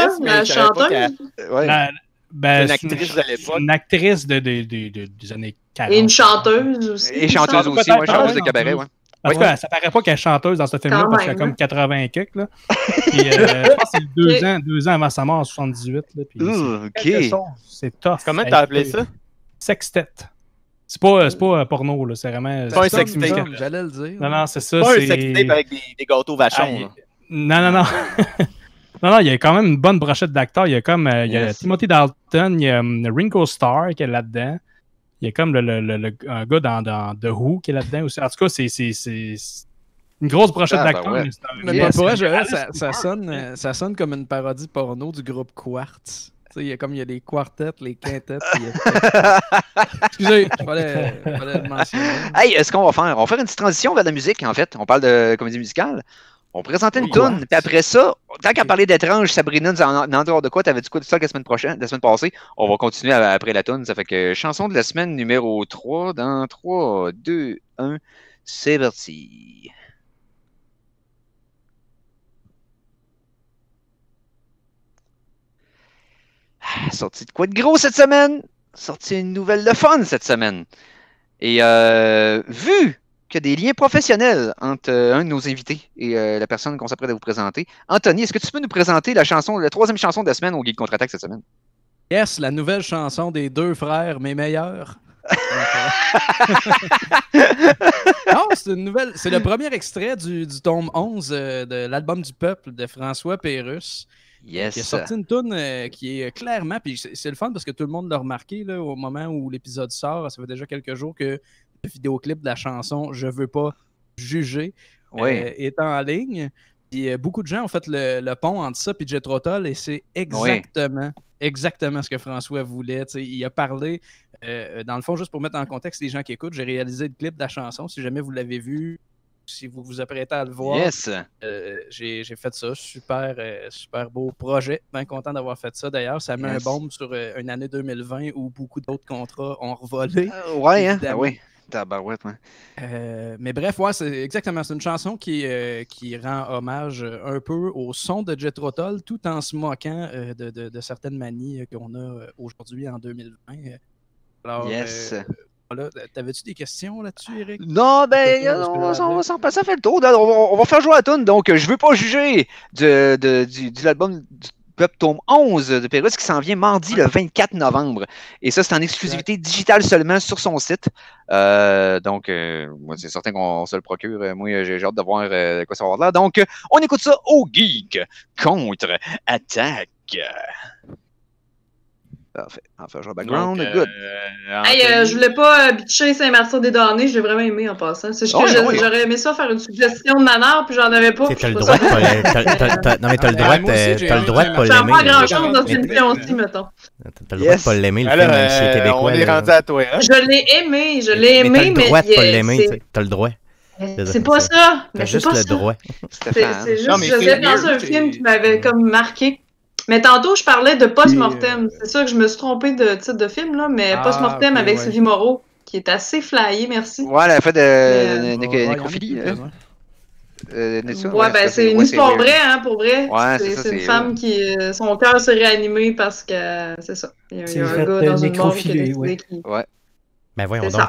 la chanteuse. C'est une actrice de l'époque. Une actrice des années 40. Et une chanteuse aussi. Et chanteuse aussi, moi, chanteuse de cabaret, ouais. En tout cas, ça paraît pas qu'elle est chanteuse dans ce film-là, parce qu'elle a comme 80 quelques, là. Puis, je pense que c'est 2 ans avant sa mort, en 78, là. Puis, c'est tough. Comment t'as appelé ça? Sextet. C'est pas un porno, là. C'est vraiment... C'est pas un sextet. J'allais le dire. Non, c'est ça. C'est pas un sextet avec des gâteaux vachons. Non. Non, il y a quand même une bonne brochette d'acteurs. Il y a comme Timothy Dalton, il y a Ringo Starr qui est là-dedans. Il y a comme un gars dans The Who qui est là-dedans aussi. En tout cas, c'est une grosse brochette d'acteurs. Ouais. Mais pour vrai, ça sonne comme une parodie porno du groupe Quartz. Il y a comme les quartettes, les quintettes. Excusez, il fallait le mentionner. Hey, est-ce qu'on va faire? On va faire une petite transition vers la musique, en fait. On parle de comédie musicale. On présentait une toune, puis après ça, tant qu'à parler d'étrange, Sabrina nous en dehors de quoi, t'avais du coup de ça la semaine passée, on va continuer après la toune, ça fait que chanson de la semaine numéro 3, dans 3, 2, 1, c'est parti. Sorti de quoi de gros cette semaine? Sorti une nouvelle de fun cette semaine. Et vu qu'il y a des liens professionnels entre un de nos invités et la personne qu'on s'apprête à vous présenter. Anthony, est-ce que tu peux nous présenter la troisième chanson de la semaine au Geek Contre-Attaque cette semaine? Yes, la nouvelle chanson des deux frères, mes meilleurs. Non, c'est le premier extrait du tome 11 de l'album du peuple de François Pérusse. Yes. Il a sorti une toune qui est clairement, puis c'est le fun parce que tout le monde l'a remarqué là, au moment où l'épisode sort, ça fait déjà quelques jours que le vidéoclip de la chanson « Je veux pas juger » est en ligne. Puis beaucoup de gens ont fait le pont entre ça et Jethro Tull et c'est exactement ce que François voulait. T'sais, il a parlé, dans le fond, juste pour mettre en contexte les gens qui écoutent, j'ai réalisé le clip de la chanson. Si jamais vous l'avez vu, si vous vous apprêtez à le voir. Yes. J'ai fait ça, super beau projet, bien content d'avoir fait ça d'ailleurs, ça met un bombe sur une année 2020 où beaucoup d'autres contrats ont revolé. Ouais, hein? Ah oui. Tabarouette, ouais. Mais bref, ouais, c'est exactement, c'est une chanson qui rend hommage un peu au son de Jethro Tull tout en se moquant de certaines manies qu'on a aujourd'hui en 2020. Alors, yes. Voilà, t'avais-tu des questions là-dessus, Eric? Non, ben, on va s'en passer, ça fait le tour. On va faire jouer à la toune, donc je veux pas juger de l'album tome 11 de Pérus qui s'en vient mardi le 24 novembre. Et ça, c'est en exclusivité digitale seulement sur son site. Donc, c'est certain qu'on se le procure. Moi, j'ai hâte de voir quoi ça va avoir là. Donc, on écoute ça au Geek Contre-Attaque. Parfait. Enfin, genre background, donc, good. Hey, je voulais pas bitcher Saint-Martin-des-Dornés, j'ai vraiment aimé en passant. C'est juste que j'aurais aimé ça faire une suggestion de ma mère, puis j'en avais pas. T'as le droit de pas. Non, mais t'as le droit de pas l'aimer. J'en vois grand-chose dans cette émission aussi, mettons. T'as le droit de pas l'aimer, le film, si t'es québécois. On est rendu à toi, hein? Je l'ai aimé, mais. T'as le droit de pas l'aimer, t'as le droit. C'est pas ça. T'as juste le droit. C'est juste que j'avais pensé à un film qui m'avait comme marqué. Mais tantôt, je parlais de post-mortem. C'est sûr que je me suis trompée de titre de film, là, mais post-mortem avec Sylvie Moreau, qui est assez flyé, merci. Ouais, elle a fait de nécrophilie. Ouais, ben c'est une histoire vraie, hein, pour vrai. C'est une femme qui... son cœur s'est réanimé parce que... C'est ça. Il y a un gars dans une mort qui a décidé qu'il... Ouais. Ben voyons donc.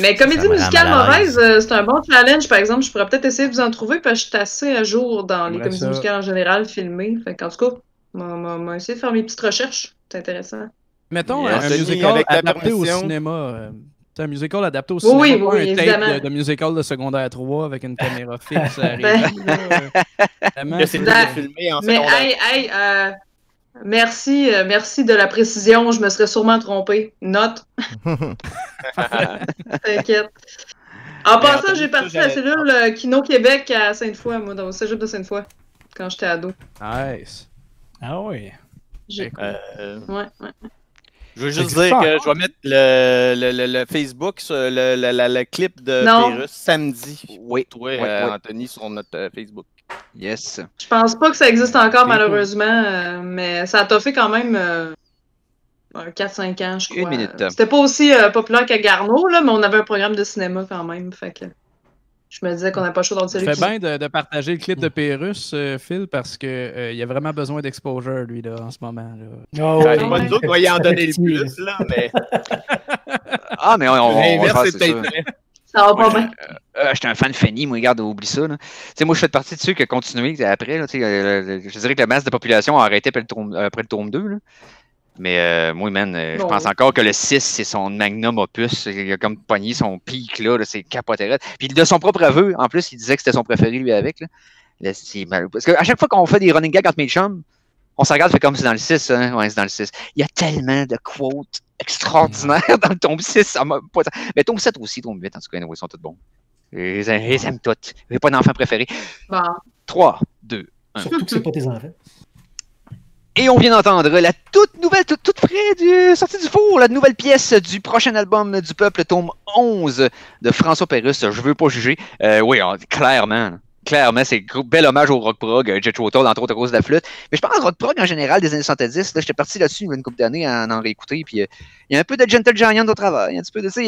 Mais comédie musicale mauvaise, c'est un bon challenge, par exemple. Je pourrais peut-être essayer de vous en trouver parce que je suis assez à jour dans les comédies musicales en général filmées. Fait qu'en tout cas, on va essayer de faire mes petites recherches. C'est intéressant. Mettons un musical adapté au cinéma. Un musical adapté au cinéma. Oui, un tape de musical de secondaire 3 avec une caméra fixe. C'est bien filmé en secondaire. Mais merci de la précision, je me serais sûrement trompée. Note. T'inquiète. En passant, j'ai parti à la cellule Kino Québec à Sainte-Foy, moi, dans le cégep de Sainte-Foy, quand j'étais ado. Nice. Ah oui. Ouais. Je veux juste dire que je vais mettre le Facebook, le clip de Pérus samedi. Oui. Toi, Anthony, sur notre Facebook. Yes. Je pense pas que ça existe encore, malheureusement, mais ça t'a fait quand même 4-5 ans, je crois. Une minute. C'était pas aussi populaire qu'à Garneau, là, mais on avait un programme de cinéma quand même, fait que je me disais qu'on n'a pas chaud dans le celui-là. Tu fais bien de partager le clip de Pérus, Phil, parce qu'il a vraiment besoin d'exposure, lui, là, en ce moment. Non, pas nous autres, on va y en donner le plus, là, mais... Ah, mais on c'est peut-être vrai. Ça va pas bien. J'étais un fan de Fanny, moi, regarde, oublie ça. Là. Moi, je fais partie de ceux qui ont continué après. Là, je dirais que la masse de la population a arrêté après le tome 2. Là. Mais moi, man, je pense encore que le 6, c'est son magnum opus. Il a comme pogné son pic, là c'est capoterette. Puis de son propre aveu, en plus, il disait que c'était son préféré, lui, avec. Là, parce qu'à chaque fois qu'on fait des running gags entre mes chums, on se regarde, fait comme c'est dans le 6, hein? Ouais, c'est dans le 6. Il y a tellement de quotes extraordinaires dans le tome 6. Ça m'a pas... Mais tome 7 aussi, tome 8, en tout cas, ils sont tous bons. Ils aiment toutes. J'ai pas d'enfant préféré. Bon. 3, 2, 1. Surtout que c'est pas tes enfants. Et on vient d'entendre la toute nouvelle, toute frais sortie du four, la nouvelle pièce du prochain album du peuple, tome 11 de François Pérus. Je veux pas juger. Oui, clairement. Clairement, c'est un bel hommage au rock prog, Jethro Tull, entre autres à cause de la flûte. Mais je pense rock prog en général des années 70. J'étais parti là-dessus une couple d'années à en réécouter. Puis il y a un peu de Gentle Giant au travail. Il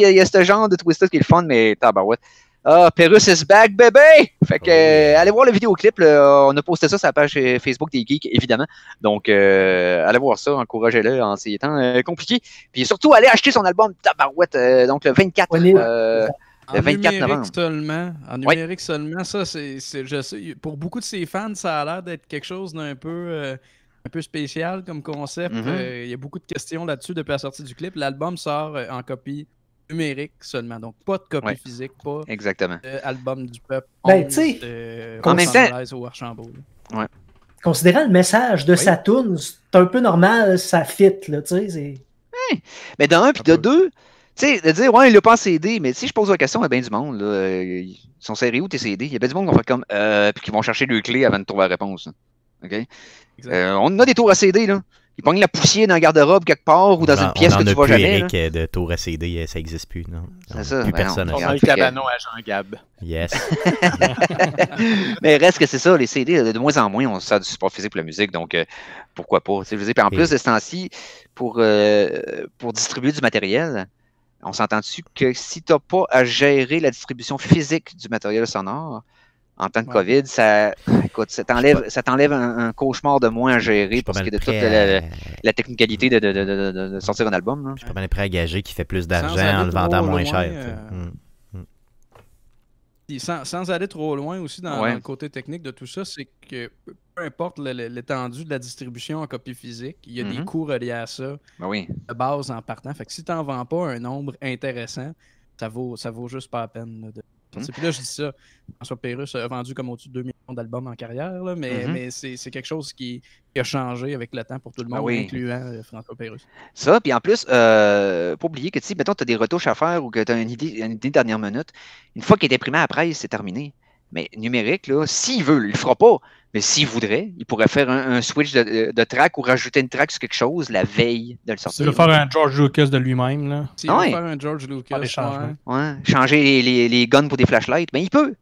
y a ce genre de twisted qui est le fun, mais tabarouette. Ah, Pérus is back, bébé! Fait que, allez voir le vidéoclip. Là, on a posté ça sur la page Facebook des Geeks, évidemment. Donc, allez voir ça, encouragez-le en ces temps compliqués. Puis surtout, allez acheter son album tabarouette, donc le 24. Le 24 novembre. Seulement, en numérique seulement, ça, je sais, pour beaucoup de ses fans, ça a l'air d'être quelque chose d'un peu, spécial comme concept. Il y a beaucoup de questions là-dessus depuis la sortie du clip. L'album sort en copie numérique seulement, donc pas de copie physique, pas album du peuple. Ben, tu sais, considérant le message de Saturne, c'est un peu normal, ça fit, là, tu sais. Mais d'un puis de deux... Tu sais, de dire, ouais, il l'a pas en CD, mais si je pose la question à bien du monde, là, ils sont serrés où tes CD? Il y a bien du monde qui vont faire comme, puis qui vont chercher deux clés avant de trouver la réponse. Hein. OK? On a des tours à CD, là, Il pogne la poussière dans la garde-robe quelque part ou dans une pièce que tu vois jamais. Eric là. De tour à CD, ça n'existe plus. Non. C'est ça. Plus personne. On a le cabanon à Jean-Gab. Yes. Mais reste que c'est ça, les CD, de moins en moins, on sert du support physique pour la musique, donc pourquoi pas. Je veux dire, en plus de ce temps-ci, pour distribuer du matériel, on s'entend dessus que si tu n'as pas à gérer la distribution physique du matériel sonore, en temps de COVID, ça t'enlève un cauchemar de moins à gérer parce que de toute la technicalité de sortir un album. Je suis pas mal prêt à gager qui fait plus d'argent en le vendant moins cher. Sans aller trop loin aussi dans le côté technique de tout ça, c'est que peu importe l'étendue de la distribution en copie physique, il y a des coûts reliés à ça de base en partant. Fait que si tu n'en vends pas un nombre intéressant, ça vaut juste pas la peine là, de... Puis là, je dis ça. François Pérusse a vendu comme au-dessus de 2 millions d'albums en carrière, là, mais c'est quelque chose qui a changé avec le temps pour tout le monde, incluant François Pérusse. Ça, puis en plus, pas oublier que si, mettons, tu as des retouches à faire ou que tu as une idée dernière minute, une fois qu'il est imprimé à la presse, c'est terminé. Mais numérique, là, s'il veut, il le fera pas. Mais s'il voudrait, il pourrait faire un switch de track ou rajouter une track sur quelque chose la veille de le sortir. Il veut faire un George Lucas de lui-même, là. S'il veut faire un George Lucas, changer les guns pour des flashlights, mais il peut,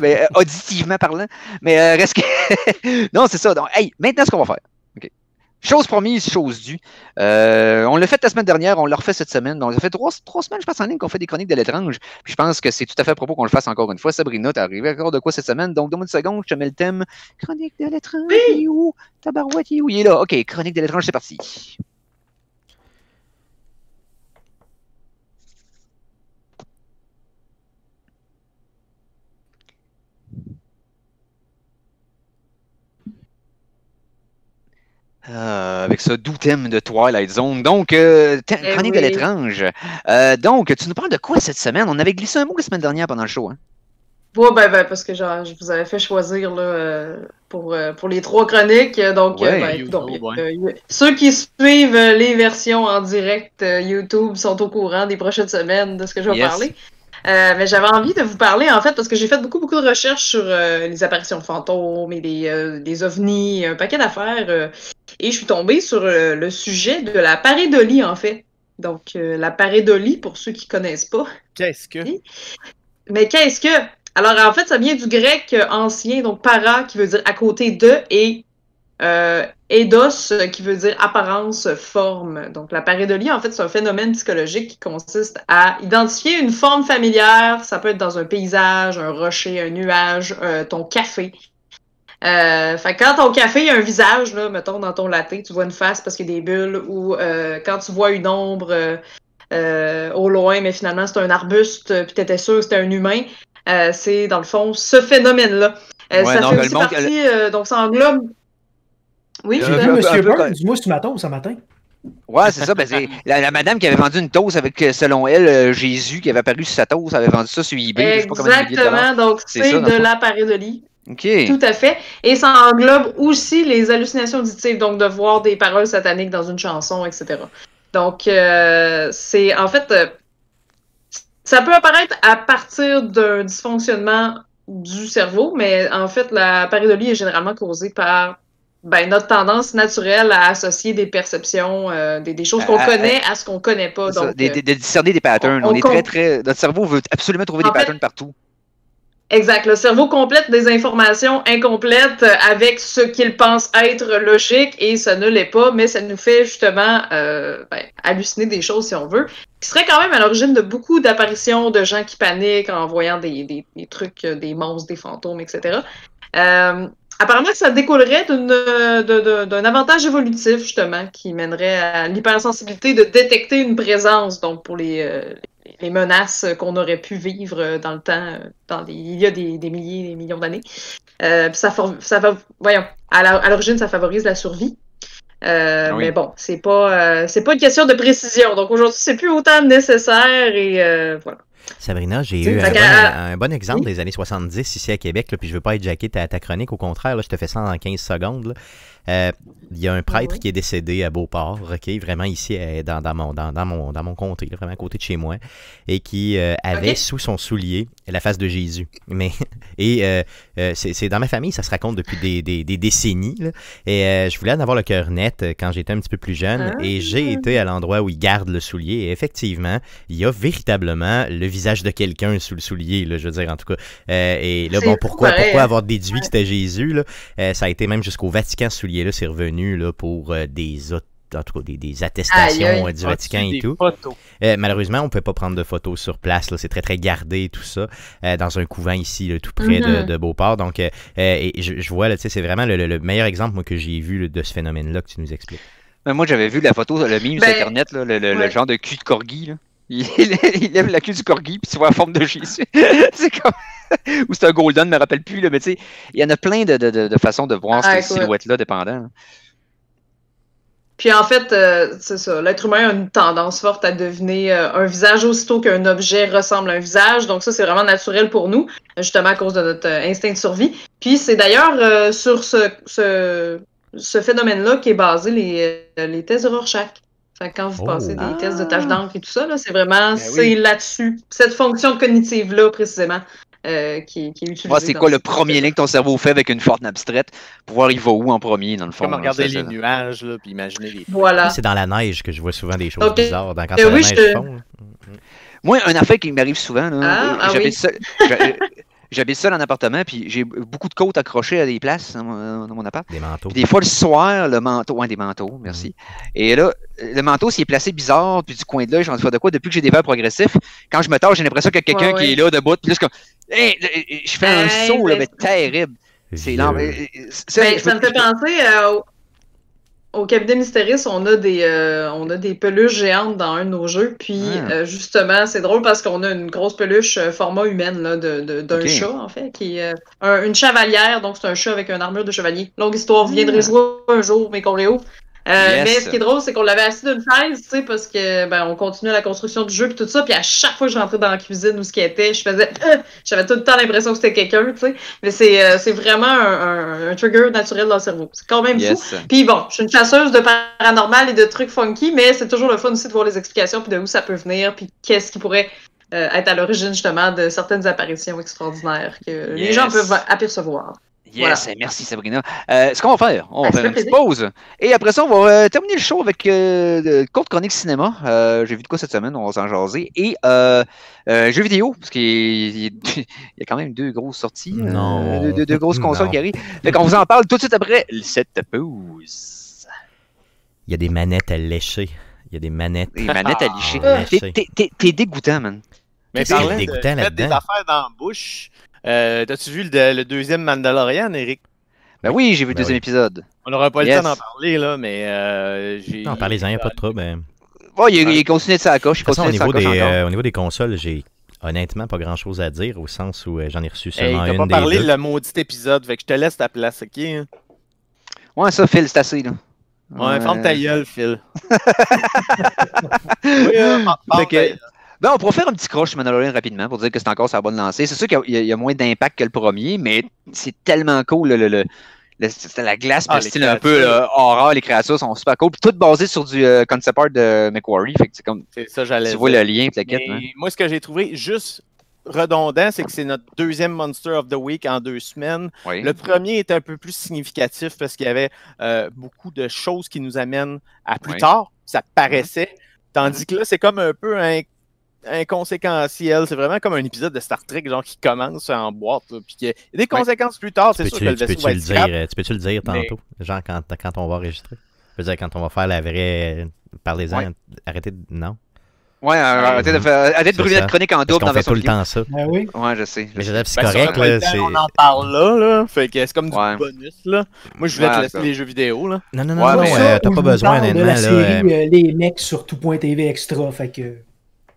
mais, auditivement parlant. Mais reste que... non, c'est ça. Donc, hey, maintenant, ce qu'on va faire. Okay. Chose promise, chose due. On l'a fait la semaine dernière, on l'a refait cette semaine. Donc, ça fait trois semaines, je pense, en ligne qu'on fait des chroniques de l'étrange. Puis je pense que c'est tout à fait à propos qu'on le fasse encore une fois. Sabrina, t'es arrivé encore de quoi cette semaine? Donc, donne-moi une seconde, je te mets le thème. Chronique de l'étrange, il est où? Tabarouette, il est où? Il est là. OK, chronique de l'étrange, c'est parti. Avec ce doux thème de Twilight Zone. Donc, chronique de l'étrange. Donc, tu nous parles de quoi cette semaine? On avait glissé un mot la semaine dernière pendant le show. Hein? Oui, ben, parce que genre, je vous avais fait choisir là, pour les 3 chroniques. Donc, ceux qui suivent les versions en direct YouTube sont au courant des prochaines semaines de ce que je vais parler. Mais j'avais envie de vous parler, en fait, parce que j'ai fait beaucoup de recherches sur les apparitions de fantômes et des ovnis, un paquet d'affaires. Et je suis tombée sur le sujet de la pareidolie, en fait. Donc, la pareidolie, pour ceux qui ne connaissent pas. Qu'est-ce que? Mais qu'est-ce que? Alors, en fait, ça vient du grec ancien, donc para, qui veut dire à côté de, et eidos, qui veut dire apparence, forme. Donc, la pareidolie, en fait, c'est un phénomène psychologique qui consiste à identifier une forme familière. Ça peut être dans un paysage, un rocher, un nuage, ton café. Fait quand ton café, il y a un visage, là, mettons, dans ton latte, tu vois une face parce qu'il y a des bulles, ou quand tu vois une ombre au loin, mais finalement, c'est un arbuste, puis t'étais sûr que c'était un humain, c'est, dans le fond, ce phénomène-là. Ça fait aussi partie, donc ça englobe... Oui, j'ai vu M. Burns, dis-moi si tu m'attends ce matin. Ouais, c'est ça. Ben c'est la madame qui avait vendu une toast avec, selon elle, Jésus qui avait apparu sur sa toast, avait vendu ça sur eBay. Exactement, donc c'est de la pareidolie. OK. Tout à fait. Et ça englobe aussi les hallucinations auditives, donc de voir des paroles sataniques dans une chanson, etc. Donc, c'est en fait, ça peut apparaître à partir d'un dysfonctionnement du cerveau, mais en fait, la pareidolie est généralement causée par... Ben, notre tendance naturelle à associer des perceptions, des choses qu'on connaît à ce qu'on connaît pas. Donc, ça, de discerner des patterns. On est très... Notre cerveau veut absolument trouver des patterns partout. Exact. Le cerveau complète des informations incomplètes avec ce qu'il pense être logique et ça ne l'est pas, mais ça nous fait justement halluciner des choses, si on veut, qui serait quand même à l'origine de beaucoup d'apparitions de gens qui paniquent en voyant des trucs, des monstres, des fantômes, etc. Apparemment que ça découlerait d'un avantage évolutif, justement, qui mènerait à l'hypersensibilité de détecter une présence, donc pour les menaces qu'on aurait pu vivre dans le temps, il y a des milliers, des millions d'années. À l'origine, ça favorise la survie. Mais bon, c'est pas une question de précision. Donc aujourd'hui, c'est plus autant nécessaire et voilà. Sabrina, j'ai eu un bon exemple des années 70 ici à Québec, là, puis je veux pas être jacké ta chronique, au contraire, là, je te fais ça en 15 secondes. Il y a un prêtre qui est décédé à Beauport, okay, vraiment ici dans mon comté, là, vraiment à côté de chez moi, et qui avait sous son soulier la face de Jésus. Mais, et c'est dans ma famille, ça se raconte depuis des décennies. Là, et je voulais en avoir le cœur net quand j'étais un petit peu plus jeune, et j'ai été à l'endroit où ils gardent le soulier. Et effectivement, il y a véritablement le visage de quelqu'un sous le soulier, là, je veux dire, en tout cas. Et là, bon, pourquoi avoir déduit que c'était Jésus? Là? Ça a été même jusqu'au Vatican, ce soulier-là, c'est revenu là, pour des attestations du Vatican et tout. Malheureusement, on ne peut pas prendre de photos sur place. C'est très, très gardé, tout ça, dans un couvent ici, là, tout près de Beauport. Donc, et je vois, c'est vraiment le meilleur exemple moi, que j'ai vu là, de ce phénomène-là que tu nous expliques. Ben, moi, j'avais vu la photo, le mime sur Internet, là, le genre de cul de corgi, là. Il lève la queue du corgi puis tu vois la forme de Jésus. C'est comme... Ou c'est un golden, je me rappelle plus. Là, mais tu sais, il y en a plein de façons de voir cette silhouette-là, dépendant. Puis en fait, c'est ça. L'être humain a une tendance forte à deviner un visage aussitôt qu'un objet ressemble à un visage. Donc ça, c'est vraiment naturel pour nous, justement à cause de notre instinct de survie. Puis c'est d'ailleurs sur ce phénomène-là qu'est basé les tests de Rorschach. Fait que quand vous passez des tests de taches d'encre et tout ça, c'est vraiment là-dessus, cette fonction cognitive-là précisément qui est utilisée. C'est quoi le premier lien que ton cerveau fait avec une forme abstraite pour voir il va où en premier dans le fond. Comme regarder les nuages là, puis imaginer les... Voilà. C'est dans la neige que je vois souvent des choses bizarres quand c'est la neige fond. Moi, une affaire qui m'arrive souvent, j'habite seul en appartement, puis j'ai beaucoup de côtes accrochées à des places dans mon appart. Des manteaux. Puis des fois, le soir, le manteau... Ouais, des manteaux, merci. Et là, le manteau s'est placé bizarre, puis du coin de l'œil, j'en sais de quoi. Depuis que j'ai des verres progressifs, quand je me tords, j'ai l'impression qu'il y a quelqu'un qui est là, debout. Puis là, c'est comme... Hey, je fais un saut, là, mais terrible. C'est énorme. Ça me fait penser au Cabinet Mystéris, on a des peluches géantes dans un de nos jeux. Puis, justement, c'est drôle parce qu'on a une grosse peluche format humaine d'un chat, en fait, qui est une chevalière. Donc, c'est un chat avec une armure de chevalier. Longue histoire, vous viendrez jouer un jour, mais qu'on les ouvre. Mais ce qui est drôle, c'est qu'on l'avait assis d'une chaise, tu sais, parce que ben on continuait la construction du jeu puis tout ça, puis à chaque fois que je rentrais dans la cuisine ou ce qui était, je faisais, j'avais tout le temps l'impression que c'était quelqu'un, tu sais. Mais c'est vraiment un trigger naturel dans le cerveau. C'est quand même fou. Puis bon, je suis une chasseuse de paranormal et de trucs funky, mais c'est toujours le fun aussi de voir les explications puis de où ça peut venir puis qu'est-ce qui pourrait être à l'origine justement de certaines apparitions extraordinaires que les gens peuvent apercevoir. Yes, merci Sabrina. Ce qu'on va faire, on va faire une petite pause. Et après ça, on va terminer le show avec de courte chronique cinéma. J'ai vu de quoi cette semaine, on va s'en jaser. Et jeux vidéo, parce qu'il y a quand même deux grosses sorties. Non. Deux grosses consoles qui arrivent. Fait qu'on vous en parle tout de suite après cette pause. Il y a des manettes à lécher. Il y a des manettes. Des manettes à lécher. T'es dégoûtant, man. Mais t'es dégoûtant là-dedans. Des affaires dans la bouche. T'as-tu vu le deuxième Mandalorian, Eric? Ben oui, j'ai vu le deuxième épisode. On n'aura pas le temps d'en parler, là, mais non, parlez-en, il n'y a pas de trouble. Ben... Bon, il continue de sa coche. Au niveau des consoles, j'ai honnêtement pas grand-chose à dire, au sens où j'en ai reçu seulement une. On va parler de le maudit épisode, fait que je te laisse ta place, OK? Hein? Ouais, ça, Phil, c'est assez, là. Ouais, ferme ta gueule, Phil. Ben, on pourrait faire un petit crush Mandalorian rapidement pour dire que c'est encore sa bonne lancée. C'est sûr qu'il y a moins d'impact que le premier, mais c'est tellement cool. La glace, le style un peu horreur, les créatures sont super cool. Puis tout basé sur du concept art de McQuarrie. Fait que c'est comme ça, tu vois le lien, plaquette. Hein? Moi, ce que j'ai trouvé juste redondant, c'est que c'est notre deuxième Monster of the Week en 2 semaines. Oui. Le premier est un peu plus significatif parce qu'il y avait beaucoup de choses qui nous amènent à plus tard. Ça paraissait. Tandis que là, c'est comme un peu un inconséquentiel, c'est vraiment comme un épisode de Star Trek genre qui commence en boîte là, puis qu'il y a des conséquences plus tard, c'est sûr que le vaisseau va être grave. Tu peux-tu le dire tantôt, genre quand on va enregistrer? Je veux dire, quand on va faire la vraie... Parlez-en, arrêtez de... Non? Ouais, arrêtez de brûler la chronique en double dans la version tout le temps ça. Ben oui. Ouais, je sais. Mais c'est correct, là. On en parle là, fait que c'est comme du bonus, là. Moi, je voulais te laisser les jeux vidéo, là. Non, non, non, t'as pas besoin, honnêtement, là. Les mecs sur tout.tv extra, fait que...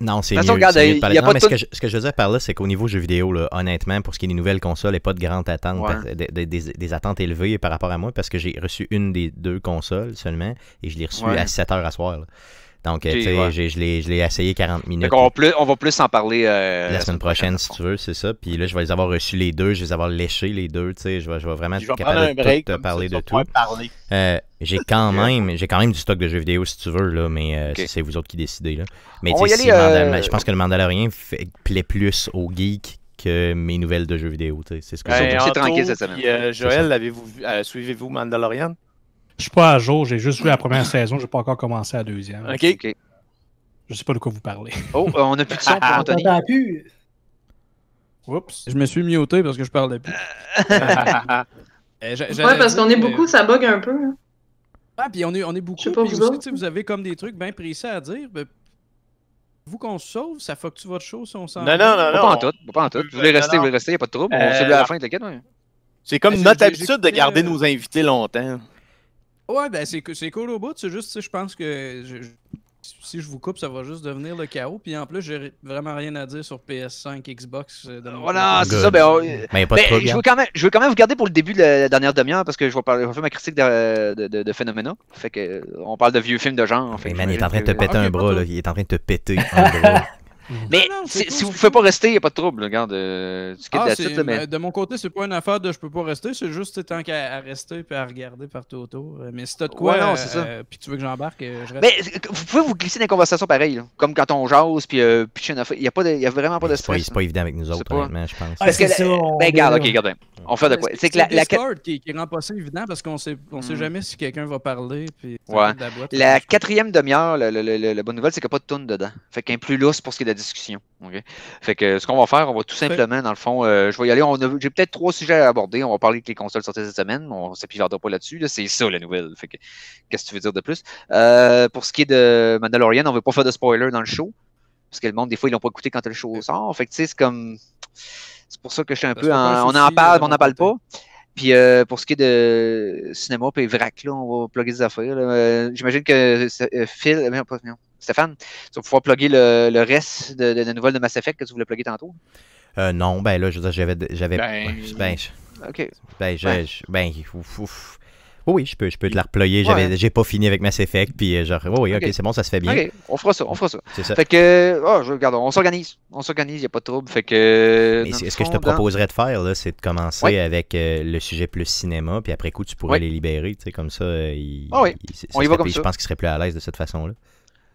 Non, c'est mieux. Ce que je veux dire par là, c'est qu'au niveau jeux vidéo, là, honnêtement, pour ce qui est des nouvelles consoles, il n'y a pas de grande attente, des attentes élevées par rapport à moi, parce que j'ai reçu une des 2 consoles seulement, et je l'ai reçue à 7 h à soir. Donc, tu sais, ouais. Je l'ai essayé 40 minutes. Donc, on va plus en parler la semaine prochaine, si tu veux, c'est ça. Puis là, je vais les avoir reçus les deux, je vais les avoir léchés les deux, tu sais, je vais vraiment être capable de te parler de tout. J'ai quand même du stock de jeux vidéo, si tu veux, là, mais c'est vous autres qui décidez, là. Mais tu sais, je pense que le Mandalorian plaît plus aux geeks que mes nouvelles de jeux vidéo, tu sais, c'est ce que j'ai tranquille cette semaine. Joël, suivez-vous Mandalorian? Je suis pas à jour, j'ai juste vu la première saison, j'ai pas encore commencé la deuxième. OK. Je sais pas de quoi vous parlez. Oh, on a plus de son pour Anthony. Oups. Je me suis muté parce que je parlais plus. Ouais, parce qu'on est beaucoup, ça bug un peu. Hein. Ah, puis on est beaucoup. Puis aussi, vous avez comme des trucs bien précis à dire. Ben, vous qu'on se sauve, ça fuck-tu votre show si on s'en... Non, pas en tout. Vous voulez rester, il n'y a pas de trouble. On se dit à la fin, t'inquiète. C'est comme notre habitude de garder nos invités longtemps. Ouais, ben c'est cool au bout, c'est juste, je pense que si je vous coupe, ça va juste devenir le chaos. Puis en plus, j'ai vraiment rien à dire sur PS5, Xbox. Voilà, c'est ça. Je veux quand même vous garder pour le début de la dernière demi-heure parce que je vais faire ma critique de Phenomena. Fait que on parle de vieux films de genre. En fait, man, il est en train de te péter un bras, là. Il est en train de te péter un bras. Mais si vous ne pouvez pas rester, il n'y a pas de trouble, regarde. De mon côté, c'est pas une affaire de je peux pas rester, c'est juste tant qu'à rester et à regarder partout autour. Mais si t'as de quoi, puis tu veux que j'embarque, je reste. Mais vous pouvez vous glisser dans les conversations pareilles, comme quand on jase, puis pitcher une affaire. Il n'y a vraiment pas de stress. C'est pas évident avec nous autres, honnêtement, je pense. Parce que, regarde, on fait de quoi. C'est que Discord qui rend pas ça évident parce qu'on ne sait jamais si quelqu'un va parler. La quatrième demi-heure, la bonne nouvelle, c'est qu'il n'y a pas de tune dedans. Fait qu'un plus lousse pour ce qui est de discussion. Okay? Fait que ce qu'on va faire, on va tout simplement, dans le fond, je vais y aller. J'ai peut-être 3 sujets à aborder. On va parler que les consoles sortaient cette semaine, mais on ne s'épuisera pas là-dessus. Là. C'est ça la nouvelle. Fait que qu'est-ce que tu veux dire de plus? Pour ce qui est de Mandalorian, on ne veut pas faire de spoiler dans le show. Parce que le monde, des fois, ils l'ont pas écouté quand le show sort. Fait que tu sais, c'est comme. C'est pour ça que je suis un peu en... On en parle, mais on n'en parle pas. Puis pour ce qui est de cinéma et vrac, là, on va plugger des affaires. J'imagine que Stéphane, tu vas pouvoir plugger le reste de la nouvelle de Mass Effect que tu voulais plugger tantôt? Non, ben là, je veux dire, oui, je peux te la reployer. Ouais. J'ai pas fini avec Mass Effect, puis genre, oh oui, ok, c'est bon, ça se fait bien. Ok, on fera ça. C'est ça. Fait que, on s'organise, il n'y a pas de trouble. Fait que. Mais ce que je te proposerais de faire, là, c'est de commencer avec le sujet plus cinéma, puis après coup, tu pourrais les libérer, tu sais, comme ça. On y va comme ça. Je pense qu'ils seraient plus à l'aise de cette façon-là.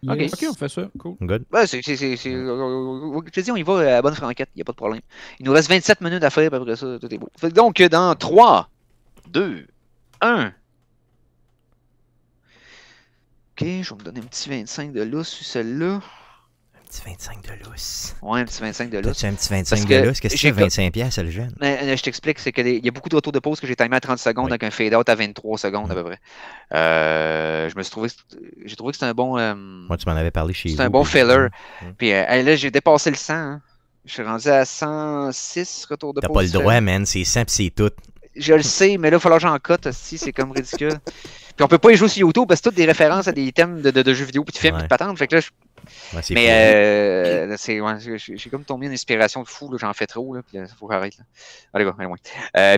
Yes. Ok, on fait ça, cool. Good. Ouais, je te dis, on y va à la bonne franquette, il n'y a pas de problème. Il nous reste 27 minutes à faire, après ça, tout est beau. Fait que donc, dans 3, 2, 1... Ok, je vais me donner un petit 25 de lousse sur celle-là. Un petit 25 de lousse. Ouais, un petit 25 de lousse. Un petit 25 de lousse, qu'est-ce que c'est 25$, le jeune? Je t'explique, c'est qu'il y a beaucoup de retours de pause que j'ai timé à 30 secondes avec un fade-out à 23 secondes à peu près. J'ai trouvé que c'était un bon... Moi, tu m'en avais parlé chez vous. C'est un bon filler. Puis là, j'ai dépassé le 100. Hein. Je suis rendu à 106 retours de pause. T'as pas le droit, man, c'est 100 puis c'est tout. Je le sais, mais là, il va falloir que j'en cote, si c'est comme ridicule. Puis on peut pas y jouer sur YouTube parce que c'est toutes des références à des thèmes de jeux vidéo, puis de films, puis de patentes. Fait que là, j'ai comme tombé une inspiration de fou, j'en fais trop, là, puis il faut que j'arrête. Allez, go, allez, loin.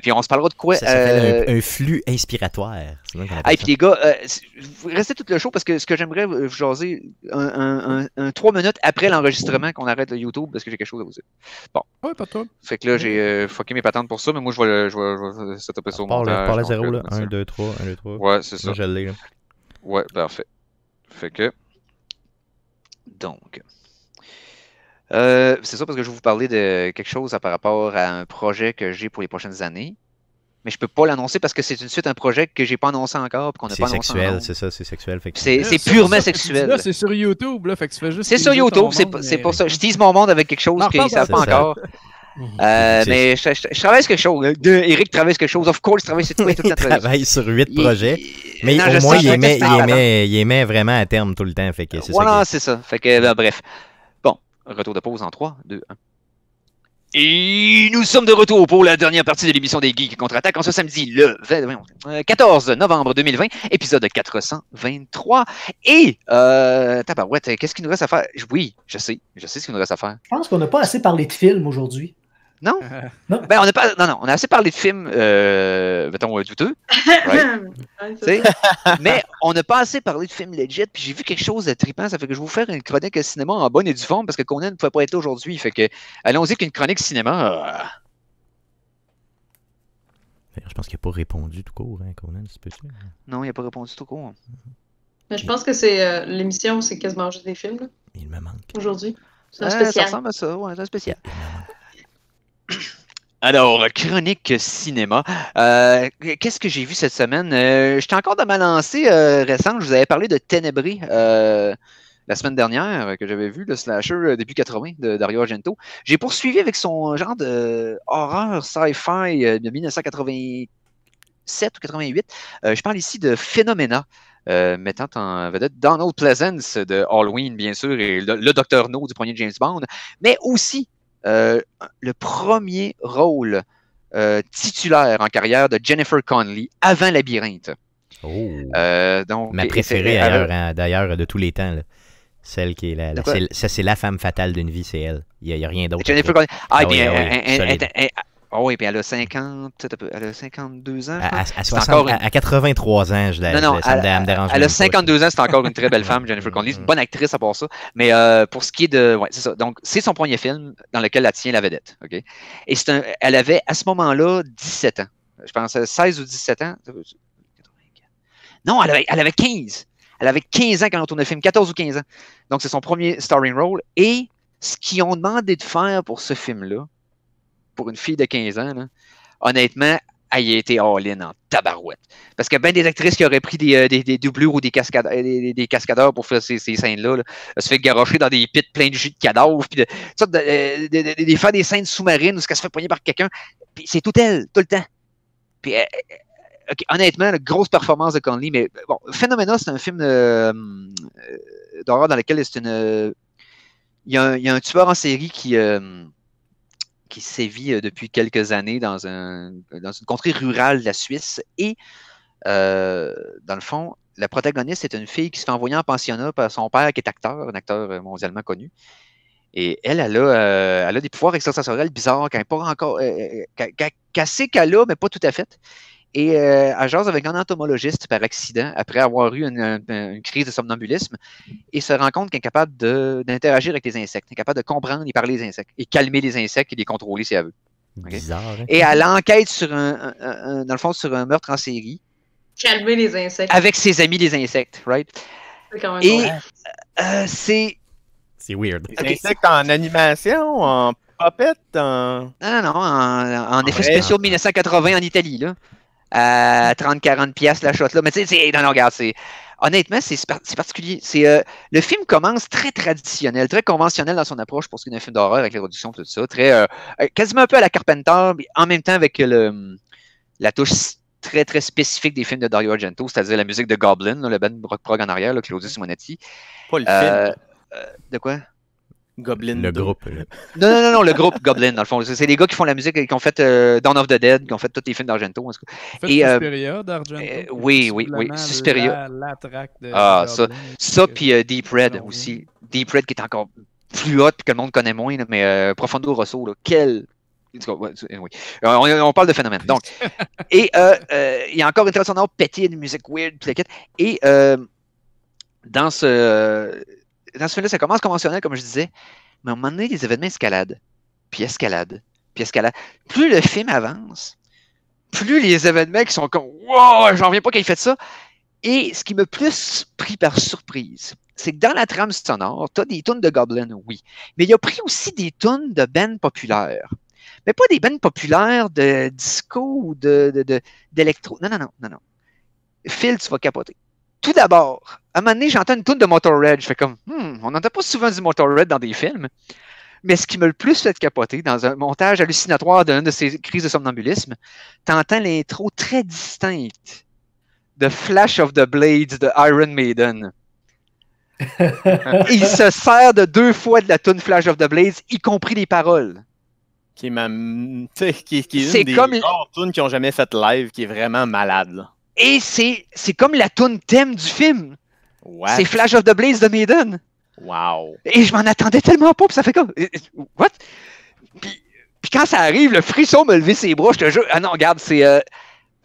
Puis on se parlera de quoi? Ça s'appelle un flux inspiratoire. Et puis les gars, restez tout le show parce que ce que j'aimerais vous jaser, 3 minutes après l'enregistrement qu'on arrête le YouTube parce que j'ai quelque chose à vous dire. Bon. Ouais, pas toi. Fait que là, j'ai fucké mes patentes pour ça, mais moi, je vais ça taper sur mon montage. Parle à 0, là. 1, 2, 3, 1, 2, 3. Ouais, c'est ça. Moi, je l'ai, là. Ouais, parfait. Fait que... Donc, c'est ça parce que je vais vous parler de quelque chose par rapport à un projet que j'ai pour les prochaines années. Mais je peux pas l'annoncer parce que c'est une suite, un projet que j'ai pas annoncé encore. C'est sexuel, c'est ça, c'est sexuel. C'est purement sexuel. C'est sur YouTube, là, fait que tu fais juste... C'est sur YouTube, c'est pour ça. Je tease mon monde avec quelque chose qu'ils ne savent pas encore. Mais je travaille sur quelque chose. Eric travaille sur quelque chose. Of course, je travaille sur tout et tout. Il travaille sur 8 projets. Mais au moins, il aimait vraiment à terme tout le temps. Voilà, c'est ça. Fait que, bref. Bon, retour de pause en 3, 2, 1. Et nous sommes de retour pour la dernière partie de l'émission des Geeks Contre-Attaque en ce samedi, le 14 novembre 2020, épisode 423. Et, tabarouette, qu'est-ce qu'il nous reste à faire? Oui, je sais ce qu'il nous reste à faire. Je pense qu'on n'a pas assez parlé de films aujourd'hui. Non? Non. Ben, on a pas, non, non, on a assez parlé de films, mettons, douteux. Right? Ouais, mais on n'a pas assez parlé de films legit, puis j'ai vu quelque chose de trippant. Ça fait que je vais vous faire une chronique cinéma en bonne et due forme, parce que Conan ne pouvait pas être là aujourd'hui. Fait que, allons-y qu'une chronique cinéma. Je pense qu'il n'a pas répondu tout court, hein, Conan, c'est possible. Non, il n'a pas répondu tout court. Mais je pense que c'est l'émission, c'est quasiment juste des films. Là. Il me manque. Aujourd'hui. C'est ça ressemble à ça, ouais, c'est un spécial. Alors, chronique cinéma. Qu'est-ce que j'ai vu cette semaine? J'étais encore dans ma lancée récente. Je vous avais parlé de Ténébré la semaine dernière, que j'avais vu, le slasher début 80 de Dario Argento. J'ai poursuivi avec son genre de horreur sci-fi de 1987 ou 88. Je parle ici de Phenomena. Mettant en vedette Donald Pleasance de Halloween, bien sûr, et le Dr. No du premier James Bond, mais aussi le premier rôle titulaire en carrière de Jennifer Connelly avant Labyrinthe. Oh. Donc, ma préférée d'ailleurs de tous les temps. Là. Celle qui est la, ça, c'est la femme fatale d'une vie, c'est elle. Il n'y a rien d'autre. Jennifer Connelly. Ah, bien, oh, et puis elle a 52 ans. À 83 ans, je l'ai. Non, ça me dérange. Elle a 52 ans, c'est encore une très belle femme, Jennifer Connelly. C'est une bonne actrice à part ça. Mais pour ce qui est de. Ouais, c'est ça. Donc, c'est son premier film dans lequel elle tient la vedette. Okay? Et c'est elle avait à ce moment-là 17 ans. Je pense 16 ou 17 ans. Non, elle avait 15. Elle avait 15 ans quand on tournait le film, 14 ou 15 ans. Donc, c'est son premier starring role. Et ce qu'ils ont demandé de faire pour ce film-là, pour une fille de 15 ans, là, honnêtement, elle a été all-in en tabarouette. Parce que ben des actrices qui auraient pris des doublures ou des cascadeurs pour faire ces scènes-là, là, se fait garrocher dans des pits pleins de jus de cadavres, puis de faire des scènes sous-marines où elle se fait poigner par quelqu'un. Puis c'est tout elle, tout le temps. Puis, okay, honnêtement, la grosse performance de Connelly, mais bon, Phenomena, c'est un film d'horreur dans lequel c'est une. Il y a un tueur en série qui sévit depuis quelques années dans une contrée rurale de la Suisse. Et, dans le fond, la protagoniste est une fille qui se fait envoyer en pensionnat par son père, qui est acteur, un acteur mondialement connu. Et elle a des pouvoirs extrasensoriels bizarres qu'elle sait qu'elle a, mais pas tout à fait. Et elle jase avec un entomologiste par accident, après avoir eu une crise de somnambulisme, et se rend compte qu'elle est capable d'interagir avec les insectes, capable de comprendre et parler les insectes, et calmer les insectes et les contrôler si elle veut. Okay? Bizarre. Hein? Et elle enquête sur dans le fond, sur un meurtre en série. Calmer les insectes. Avec ses amis les insectes, right? C'est quand même et c'est... C'est weird. Okay. Les insectes en animation, en puppet, en... Non, non, non, en effet spéciaux de 1980 en Italie, là. À 30-40$ la shot là. Mais tu sais, non, non, regarde, honnêtement, c'est particulier. Le film commence très traditionnel, très conventionnel dans son approche pour ce qui est un film d'horreur avec les réductions tout ça. Très, quasiment un peu à la Carpenter, mais en même temps avec la touche très, très spécifique des films de Dario Argento, c'est-à-dire la musique de Goblin, là, le band rock prog en arrière, là, Claudio Simonetti. Pas le film. De quoi? Goblin. Le groupe. Non, non, non, non, le groupe Goblin, dans le fond. C'est les gars qui font la musique, qui ont fait Dawn of the Dead, qui ont fait tous les films d'Argento. En fait, Suspiria d'Argento. Oui, oui, oui. Suspiria. La traque de Goblin, ça puis Deep Red aussi. Deep Red qui est encore plus hot que le monde connaît moins, là, mais Profondo Rosso, là, quel... Anyway. On parle de phénomène. Donc, et il y a encore une tradition d'or pétée, une musique weird, et dans ce film-là, ça commence conventionnel, comme je disais, mais à un moment donné, les événements escaladent, puis escaladent, puis escaladent. Plus le film avance, plus les événements qui sont comme « Wow, j'en reviens pas qu'il ait fait ça ». Et ce qui m'a plus pris par surprise, c'est que dans la trame sonore, tu as des tunes de Goblin, oui, mais il a pris aussi des tunes de bandes populaires. Mais pas des bandes populaires de disco ou d'électro. Non, non, non, non, non. Phil, tu vas capoter. Tout d'abord, à un moment donné, j'entends une toune de Motorhead. Je fais comme, on n'entend pas souvent du Motorhead dans des films. Mais ce qui m'a le plus fait capoter, dans un montage hallucinatoire d'une de ces crises de somnambulisme, t'entends l'intro très distincte de Flash of the Blades de Iron Maiden. Il se sert de deux fois de la toune Flash of the Blades, y compris les paroles. Qui est une des rares tounes qui n'ont jamais fait live, qui est vraiment malade, là. Et c'est comme la toune thème du film. C'est Flash of the Blaze de Maiden. Wow. Et je m'en attendais tellement pas, puis ça fait quoi? What? Puis Puis quand ça arrive, le frisson me lever ses bras, je te jure. Ah non, regarde, c'est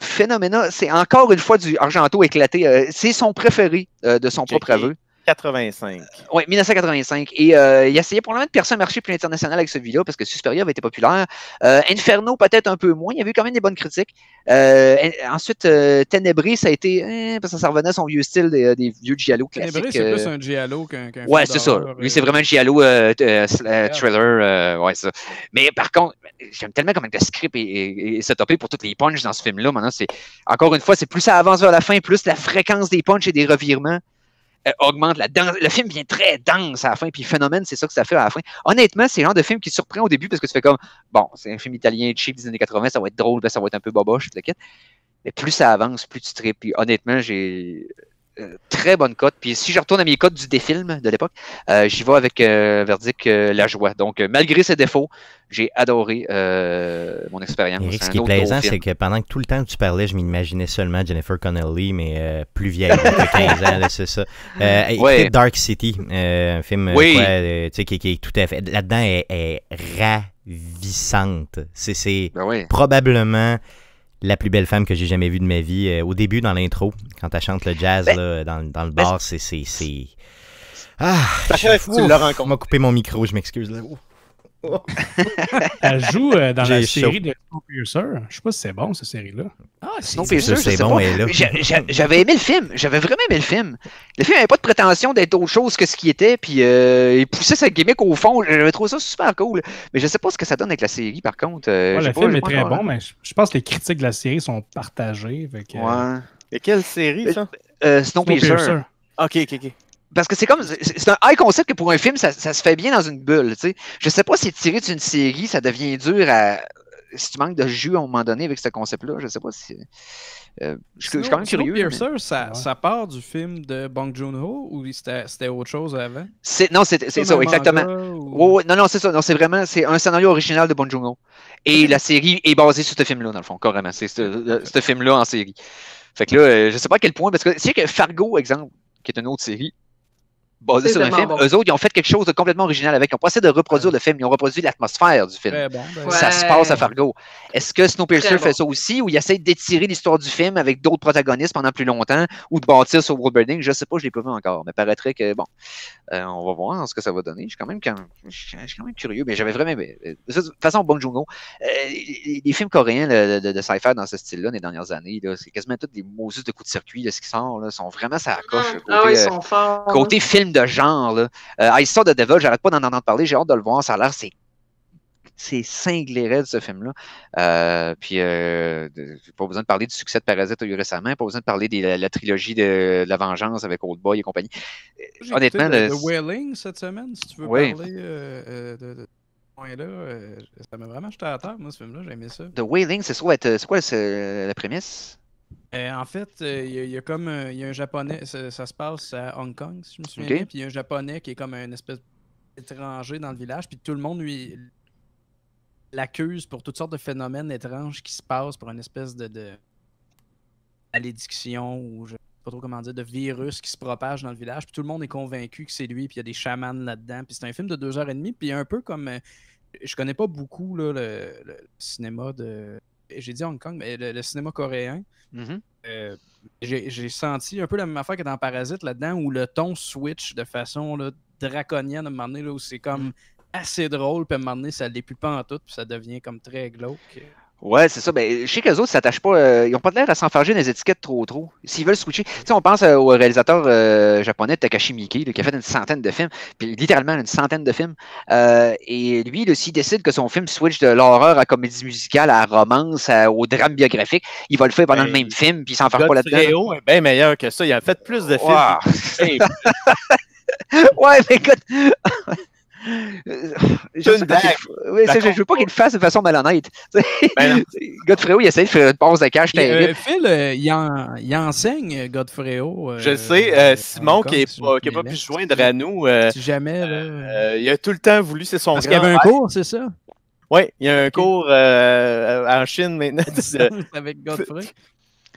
Phenomena, c'est encore une fois du Argento éclaté. C'est son préféré de son propre aveu. 85. Oui, 1985. Et il essayait pour le moment de percer un marché plus international avec celui-là, parce que Suspiria avait été populaire. Inferno, peut-être un peu moins. Il y avait eu quand même des bonnes critiques. Ensuite, Ténébré, ça a été... parce que ça revenait à son vieux style des vieux Giallo classiques. Ténébré, c'est plus un Giallo qu'un ouais, c'est ça. Lui, c'est vraiment un Giallo thriller. Ouais, ça. Mais par contre, j'aime tellement comment le script est setupé pour toutes les punches dans ce film-là. Maintenant, c'est encore une fois, c'est plus ça avance vers la fin, plus la fréquence des punches et des revirements augmente la danse. Le film vient très dense à la fin, puis Phénomène, c'est ça que ça fait à la fin. Honnêtement, c'est le genre de film qui surprend au début parce que tu fais comme, bon, c'est un film italien cheap des années 80, ça va être drôle, ben, ça va être un peu boboche, je te l'inquiète. Mais plus ça avance, plus tu tripes. Puis honnêtement, j'ai très bonne cote. Puis si je retourne à mes cotes du défilm de l'époque, j'y vais avec verdict la joie. Donc, malgré ses défauts, j'ai adoré mon expérience. Eric, ce qui est plaisant, c'est que pendant que tout le temps que tu parlais, je m'imaginais seulement Jennifer Connelly, mais plus vieille, de 15 ans, c'est ça. Ouais. Dark City, un film oui. Qui est tout à fait... Là-dedans, elle est ravissante. C'est ben oui. Probablement... la plus belle femme que j'ai jamais vue de ma vie. Au début, dans l'intro, quand elle chante le jazz là, dans le bar, c'est... Ah! Tu l'as rencontré. On m'a coupé mon micro, je m'excuse. Elle joue dans la série de Snowpiercer. Je sais pas si c'est bon, cette série-là. Ah, Snowpiercer, c'est bon, elle est là. J'avais aimé le film. J'avais vraiment aimé le film. Le film n'avait pas de prétention d'être autre chose que ce qu'il était, puis il poussait sa gimmick au fond. J'avais trouvé ça super cool. Mais je sais pas ce que ça donne avec la série, par contre. Ouais, le film est très bon, mais je pense que les critiques de la série sont partagées. Fait que, ouais. Et quelle série, ça? Snowpiercer. OK. Parce que c'est comme, c'est un high concept que pour un film, ça se fait bien dans une bulle, tu sais. Je sais pas si tiré d'une série, ça devient dur à... Si tu manques de jus à un moment donné avec ce concept-là, je sais pas si... je suis quand même curieux. Snowpiercer, mais... ça part du film de Bong Joon-ho ou c'était autre chose avant? Non, c'est ça, exactement. Ou... oh, non, c'est ça. Non, c'est vraiment un scénario original de Bong Joon-ho. Et la série est basée sur ce film-là, dans le fond, carrément. C'est ce film-là en série. Fait que là, je sais pas à quel point, parce que tu sais que Fargo, exemple, qui est une autre série, basé sur un film, eux autres, ils ont fait quelque chose de complètement original avec. Ils ont pas essayé de reproduire le film, ils ont reproduit l'atmosphère du film. Ouais. Ça se passe à Fargo. Est-ce que Snowpiercer fait ça aussi, ou il essaie d'étirer l'histoire du film avec d'autres protagonistes pendant plus longtemps, ou de bâtir sur world building? Je sais pas, je l'ai pas vu encore, mais paraîtrait que, bon, on va voir ce que ça va donner. Je suis quand même curieux, mais j'avais vraiment... De toute façon, Bong Joon-ho, les films coréens de sci-fi dans ce style-là, les dernières années, c'est quasiment tous des mausus de coups de circuit, ce qui sort, sont vraiment ça coche. Ils sont forts. Côté film de genre, là. I Saw the Devil, j'arrête pas d'en entendre parler, j'ai hâte de le voir, ça a l'air, c'est cinglé raide, ce film-là. Puis, pas besoin de parler du succès de Parasite récemment, pas besoin de parler de la trilogie de la vengeance avec Old Boy et compagnie. Honnêtement, The Wailing cette semaine, si tu veux parler de là, ça m'a vraiment jeté à terre, moi, ce film-là, j'ai aimé ça. The Wailing, c'est quoi la prémisse? En fait, il y a un Japonais, ça se passe à Hong Kong, si je me souviens bien, puis il y a un Japonais qui est comme un espèce d'étranger dans le village, puis tout le monde lui l'accuse pour toutes sortes de phénomènes étranges qui se passent, pour une espèce de malédiction, ou je sais pas trop comment dire, de virus qui se propage dans le village, puis tout le monde est convaincu que c'est lui, puis il y a des chamans là-dedans, puis c'est un film de 2 heures et demie, puis un peu comme... je connais pas beaucoup là, le cinéma de... J'ai dit Hong Kong, mais le cinéma coréen, j'ai senti un peu la même affaire que dans Parasite là-dedans, où le ton switch de façon là, draconienne à un moment donné, là, où c'est comme assez drôle, puis à un moment donné, ça ne l'est plus pas en tout, puis ça devient comme très glauque. Ouais, c'est ça. Ben, je sais qu'eux autres, ils s'attachent pas. Ils n'ont pas l'air à s'enfarger des étiquettes trop. S'ils veulent switcher. Tu sais, on pense au réalisateur japonais Takashi Miike, qui a fait une centaine de films, puis littéralement une centaine de films. Et lui, s'il décide que son film switch de l'horreur à comédie musicale, à romance, au drame biographique, il va le faire pendant le même film, puis il s'en fait pas là-dedans. Tréo est bien meilleur que ça. Il a fait plus de films. Ouais, mais écoute. Je veux pas qu'il le fasse de façon malhonnête. Godfredo, il essaie de faire une pause de cash. Phil, il enseigne Godfredo. Je sais, Simon, qui n'a pas pu se joindre à nous. Si jamais. Il a tout le temps voulu, c'est son qu'il y avait un cours, c'est ça? Oui, il y a un cours en Chine maintenant. Avec Godfredo.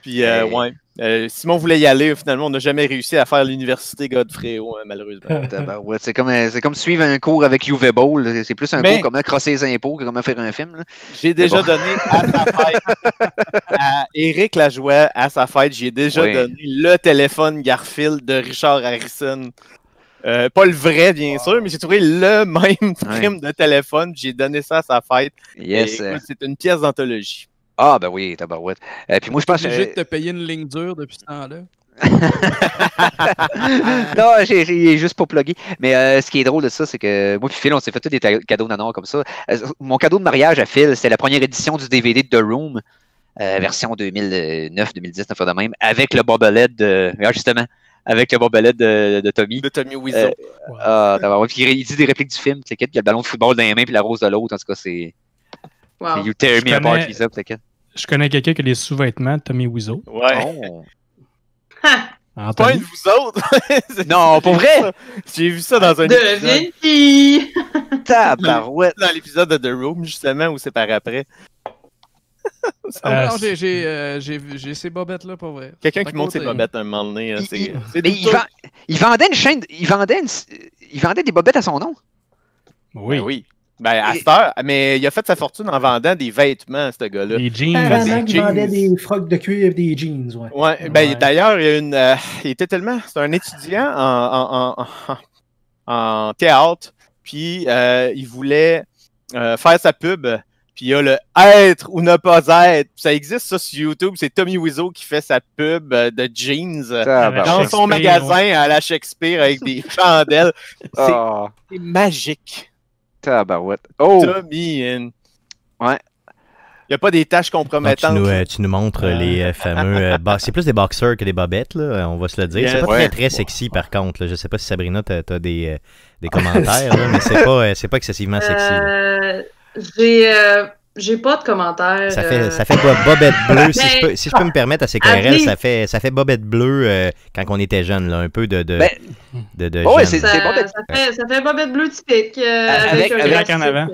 Puis, ouais. Simon voulait y aller, finalement, on n'a jamais réussi à faire l'université Godfréo, hein, malheureusement. Ouais, c'est comme suivre un cours avec Uwe Boll. C'est plus un cours comment crosser les impôts que comment faire un film. J'ai déjà donné à sa fête, à Éric Lajoie, à sa fête, j'ai déjà donné le téléphone Garfield de Richard Harrison. Pas le vrai, bien sûr, mais j'ai trouvé le même film de téléphone. J'ai donné ça à sa fête. Yes. C'est une pièce d'anthologie. Ah, ben oui, tabarouette. Puis moi, je pense que... J'ai juste te payer une ligne dure depuis ce temps-là. Non, j'ai juste pour plugger. Mais ce qui est drôle de ça, c'est que moi puis Phil, on s'est fait tous des cadeaux nanars comme ça. Mon cadeau de mariage à Phil, c'est la première édition du DVD de The Room, version 2009-2010, enfin de même, avec le bobblehead de... Regarde, justement. Avec le bobblehead de Tommy. De Tommy Wiseau. Il dit des répliques du film. Tu sais, il y a le ballon de football d'un main puis la rose de l'autre. En tout cas, c'est... Wow. You tear me apart, Lisa, peut-être. Je connais quelqu'un qui a les sous-vêtements de Tommy Wiseau. Ouais. Oh. Pas une vous autres. Non, pour vrai. J'ai vu ça dans un épisode. Tabarouette. Dans l'épisode de The Room, justement, où c'est par après. Non, j'ai ces bobettes-là, pour vrai. Quelqu'un qui monte ses bobettes un moment donné. Il vendait une chaîne. Il vendait des bobettes à son nom. Oui. Oui. Ben, à cette heure, mais il a fait sa fortune en vendant des vêtements, ce gars-là. Des jeans. Il vendait des frocs de cuir et des jeans, ouais. Ouais, ben, d'ailleurs, il y a une... il était tellement... C'était un étudiant en théâtre, puis il voulait faire sa pub, puis il y a le « être ou ne pas être ». Ça existe, ça, sur YouTube. C'est Tommy Wiseau qui fait sa pub de jeans dans son magasin à la Shakespeare avec des chandelles. C'est magique. Tabarouette. Oh! Tommy! Ouais. Il n'y a pas des tâches compromettantes. Non, tu nous montres les fameux... c'est plus des boxers que des bobettes, là, on va se le dire. C'est pas très sexy, par contre. Là. Je sais pas si Sabrina, tu as des commentaires, là, mais c'est pas excessivement sexy. J'ai pas de commentaires. Ça fait quoi, bobette bleue? si je peux me permettre à CKRL, ça fait bobette bleue quand on était jeune, là, un peu de ouais, c'est bobette. Ça fait bobette bleue typique. Avec un avant.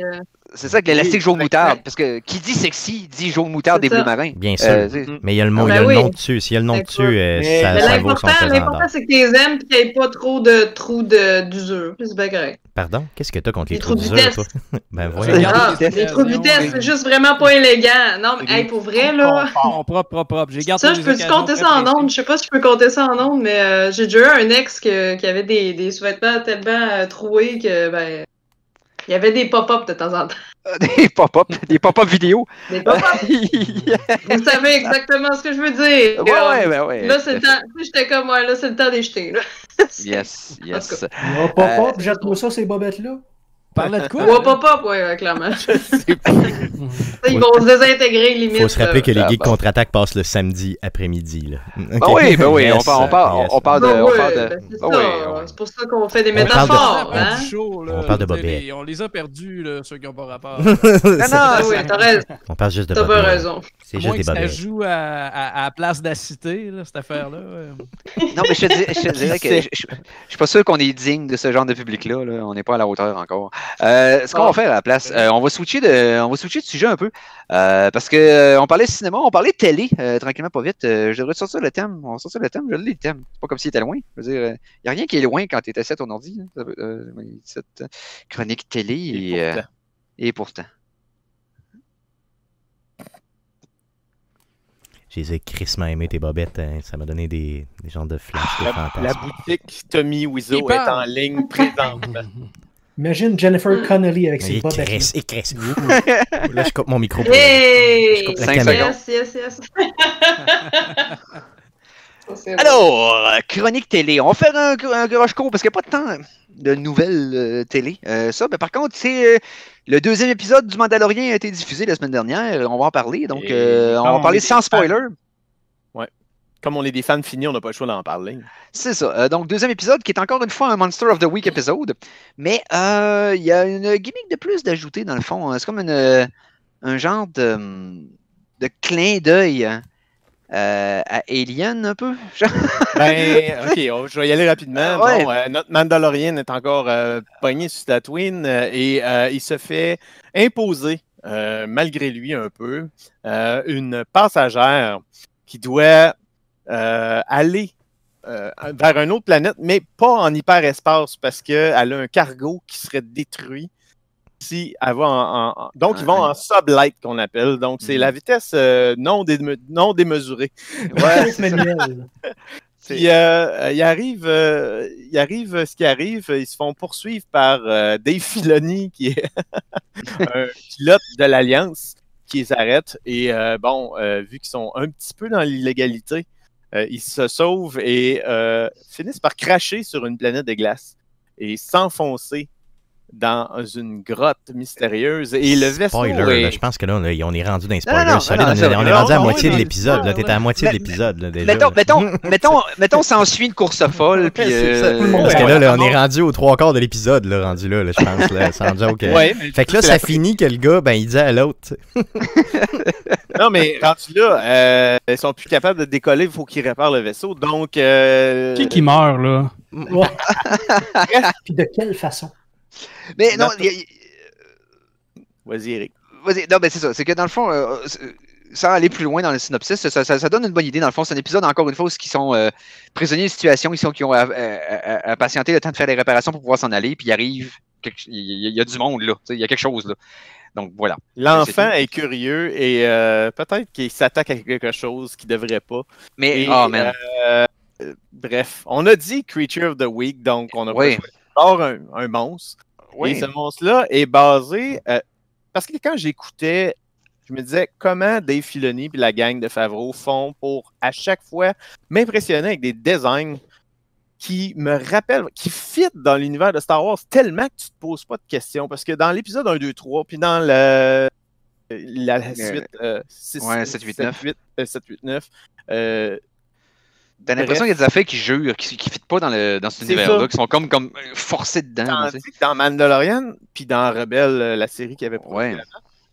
C'est ça, avec l'élastique jaune moutarde. Parce que qui dit sexy, dit jaune moutarde des bleus marins. Bien sûr. Mais il y a le nom dessus. S'il y a le nom dessus, ça vaut son présent. L'important, c'est que tu les aimes et qu'il n'y ait pas trop de trous d'usure. C'est bien correct. Pardon? Qu'est-ce que t'as contre les trous d'usure, toi? Ben voilà. Les trous de vitesse, c'est juste vraiment pas élégant. Non, mais hey, pour vrai, là... Propre. Ça, je peux-tu compter ça en ondes? Je sais pas si je peux compter ça en ondes, mais j'ai déjà eu un ex qui avait des sous-vêtements tellement troués que, ben... Il y avait des pop-up de temps en temps. Des pop-up vidéo. Des pop-up. Vous savez exactement ce que je veux dire. Ouais. Là, c'est le temps. J'étais comme, ouais, là, c'est le temps d'acheter. Yes. Pop-up, j'ai trouvé ça, ces bobettes-là. Parlait de quoi? Pop-up, ouais, clairement. Ils vont se désintégrer, limite. Il faut se rappeler que les Geeks Contre-Attaque passent le samedi après-midi. Oui, on parle de... C'est pour ça qu'on fait des métaphores. On parle de bobettes. On les a perdus, ceux qui n'ont pas rapport. Non, oui, t'as raison. On parle juste de bobettes. T'as pas raison. C'est juste des bobettes. Ça joue à la place de la cité, cette affaire-là. Non, mais je te dirais que je suis pas sûr qu'on est digne de ce genre de public-là. On n'est pas à la hauteur encore. Ce qu'on va faire à la place, on va switcher de sujet un peu, parce qu'on parlait de cinéma, on parlait de télé, tranquillement pas vite, je devrais sortir le thème, on va sortir le thème, je l'ai le thème, c'est pas comme s'il était loin, je veux dire, il n'y a rien qui est loin quand tu es à 7 on en dit, hein, cette chronique télé et pourtant. J'ai crissement aimé tes bobettes, hein. Ça m'a donné des genres de flashs de fantasmes. La boutique Tommy Wiseau est en ligne présente. Imagine Jennifer Connelly avec ses bobettes. Écresse. Là, je coupe mon micro. Je coupe la caméra. Alors, chronique télé. On va faire un garage court parce qu'il n'y a pas de temps de nouvelles télé. Par contre, c'est le deuxième épisode du Mandalorian a été diffusé la semaine dernière. On va en parler. Donc, on va parler sans spoiler. Comme on est des fans finis, on n'a pas le choix d'en parler. C'est ça. Donc, deuxième épisode qui est encore une fois un Monster of the Week épisode. Mais il y a une gimmick de plus d'ajouter dans le fond. C'est comme un genre de clin d'œil à Alien un peu. Je vais y aller rapidement. Bon, notre Mandalorian est encore pogné sur Tatooine et il se fait imposer, malgré lui un peu, une passagère qui doit aller vers une autre planète, mais pas en hyperespace, parce qu'elle a un cargo qui serait détruit si elle va en... Donc, ils vont en sublight, qu'on appelle. Donc, c'est la vitesse non démesurée. Ouais, c'est manuel. Puis, il arrive ce qui arrive. Ils se font poursuivre par Dave Filoni, qui est un pilote de l'Alliance, qui les arrête. Et vu qu'ils sont un petit peu dans l'illégalité, ils se sauvent et finissent par cracher sur une planète de glace et s'enfoncer dans une grotte mystérieuse. Et le vaisseau... Spoiler, là, je pense que là, on est rendu dans les spoilers. On est rendu à moitié de l'épisode. T'es à moitié de l'épisode. Mettons, ça en suit une course folle. Puis, parce que là, on est rendu aux 3/4 de l'épisode, rendu là, je pense. Là, sans joke. Ouais, fait que là, ça finit que le gars, ben, il dit à l'autre. Non, mais rendu là, ils sont plus capables de décoller. Il faut qu'ils réparent le vaisseau. Donc... Qui meurt, là? Puis de quelle façon? Mais non, vas-y, Eric. Vas-y. Non, mais c'est ça. C'est que dans le fond, sans aller plus loin dans le synopsis, ça donne une bonne idée. Dans le fond, c'est un épisode, encore une fois, où ils sont prisonniers de situation, qui ont à patienter le temps de faire les réparations pour pouvoir s'en aller, puis il y a du monde, là. Il y a quelque chose, là. Donc, voilà. L'enfant est curieux et peut-être qu'il s'attaque à quelque chose qu'il ne devrait pas. Mais, bref, on a dit Creature of the Week, donc on a un monstre. Oui. Et ce monstre-là est basé... parce que quand j'écoutais, je me disais comment Dave Filoni et la gang de Favreau font pour, à chaque fois, m'impressionner avec des designs qui me rappellent, qui fit dans l'univers de Star Wars tellement que tu ne te poses pas de questions. Parce que dans l'épisode 1, 2, 3, puis dans la suite 7, 8, 9... T'as l'impression qu'il y a des affaires qui jurent, qui ne fitent pas dans cet univers-là, qui sont comme forcés dedans. Dans Mandalorian, puis dans Rebelle, la série qu'il y avait produit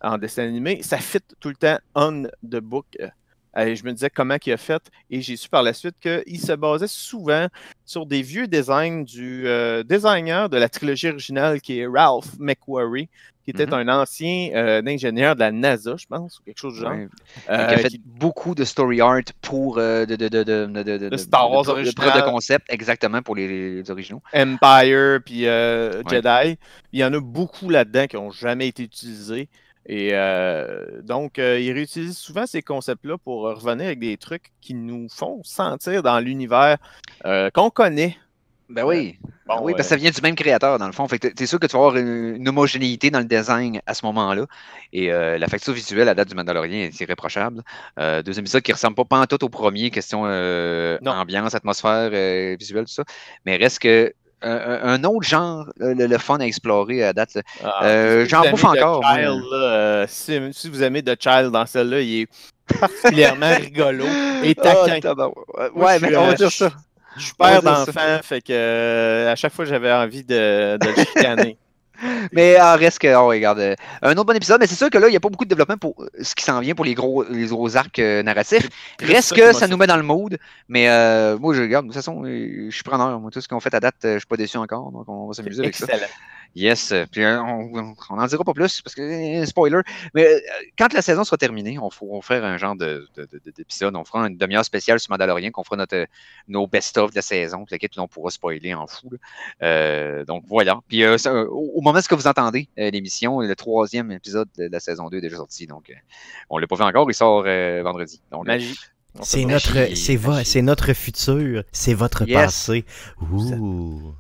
en dessin animé, ça fit tout le temps on the book. Je me disais comment il a fait, et j'ai su par la suite qu'il se basait souvent sur des vieux designs du designer de la trilogie originale, qui est Ralph McQuarrie, qui était un ancien ingénieur de la NASA, je pense, ou quelque chose du genre. Ouais. Qui a fait beaucoup de story art pour Star Wars original. De concept, exactement, pour les originaux. Empire, puis Jedi. Il y en a beaucoup là-dedans qui n'ont jamais été utilisés. Et donc, ils réutilisent souvent ces concepts-là pour revenir avec des trucs qui nous font sentir dans l'univers qu'on connaît. Ben oui. Bon, oui, parce que ça vient du même créateur, dans le fond. Fait que t'es sûr que tu vas avoir une homogénéité dans le design à ce moment-là. Et la facture visuelle à date du Mandalorian est irréprochable. Deuxième épisode qui ne ressemble pas tout au premier, question ambiance, atmosphère, visuelle, tout ça. Mais reste que un autre genre, le fun à explorer à date. J'en bouffe encore. Child, si vous aimez The Child dans celle-là, il est particulièrement rigolo et taquin. Ouais, mais on va dire ça. Je suis père d'enfant, fait que à chaque fois j'avais envie de le chicaner. Mais reste que, regarde, un autre bon épisode, mais c'est sûr que là, il n'y a pas beaucoup de développement pour ce qui s'en vient pour les gros arcs narratifs. Reste que ça nous met dans le mood, mais moi, je regarde, de toute façon, je suis preneur. Moi, tout ce qu'on fait à date, je ne suis pas déçu encore, donc on va s'amuser avec ça. Yes, puis on n'en dira pas plus, parce que, spoiler, mais quand la saison sera terminée, on fera un genre d'épisode, on fera une demi-heure spéciale sur Mandalorian, qu'on fera nos best-of de la saison, puis on pourra spoiler en fou. Donc voilà, puis au moment où vous entendez l'émission, le 3e épisode de la saison 2 est déjà sorti, donc on ne l'a pas fait encore, il sort vendredi. Donc, magie. C'est notre futur, c'est votre passé. Ouh.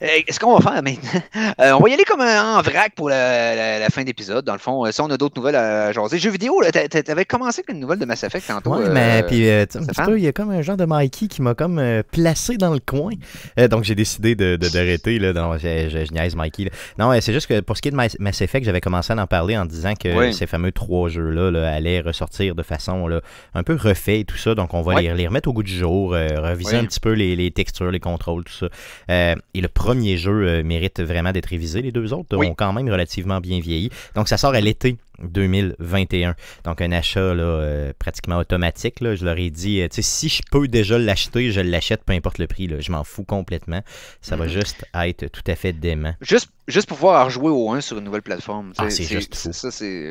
Qu'est-ce qu'on va faire maintenant? On va y aller comme en vrac pour la fin d'épisode. Dans le fond, si on a d'autres nouvelles à jaser. Jeux vidéo, t'avais commencé avec une nouvelle de Mass Effect tantôt. Oui, mais puis il y a comme un genre de Mikey qui m'a comme placé dans le coin. Donc j'ai décidé d'arrêter. Non, je niaise Mikey. Là. Non, c'est juste que pour ce qui est de Mass Effect, j'avais commencé à en parler en disant que ces fameux 3 jeux-là allaient ressortir de façon un peu refait et tout ça. Donc on va les remettre au goût du jour, reviser un petit peu les textures, les contrôles, tout ça. Et le premier jeu mérite vraiment d'être révisé. Les deux autres ont quand même relativement bien vieilli. Donc, ça sort à l'été 2021. Donc, un achat là, pratiquement automatique. Là, je leur ai dit, tu sais, si je peux déjà l'acheter, je l'achète, peu importe le prix. Là, je m'en fous complètement. Ça va juste être tout à fait dément. Juste pour pouvoir rejouer au 1 sur une nouvelle plateforme. Ah, c'est juste fou. Ça,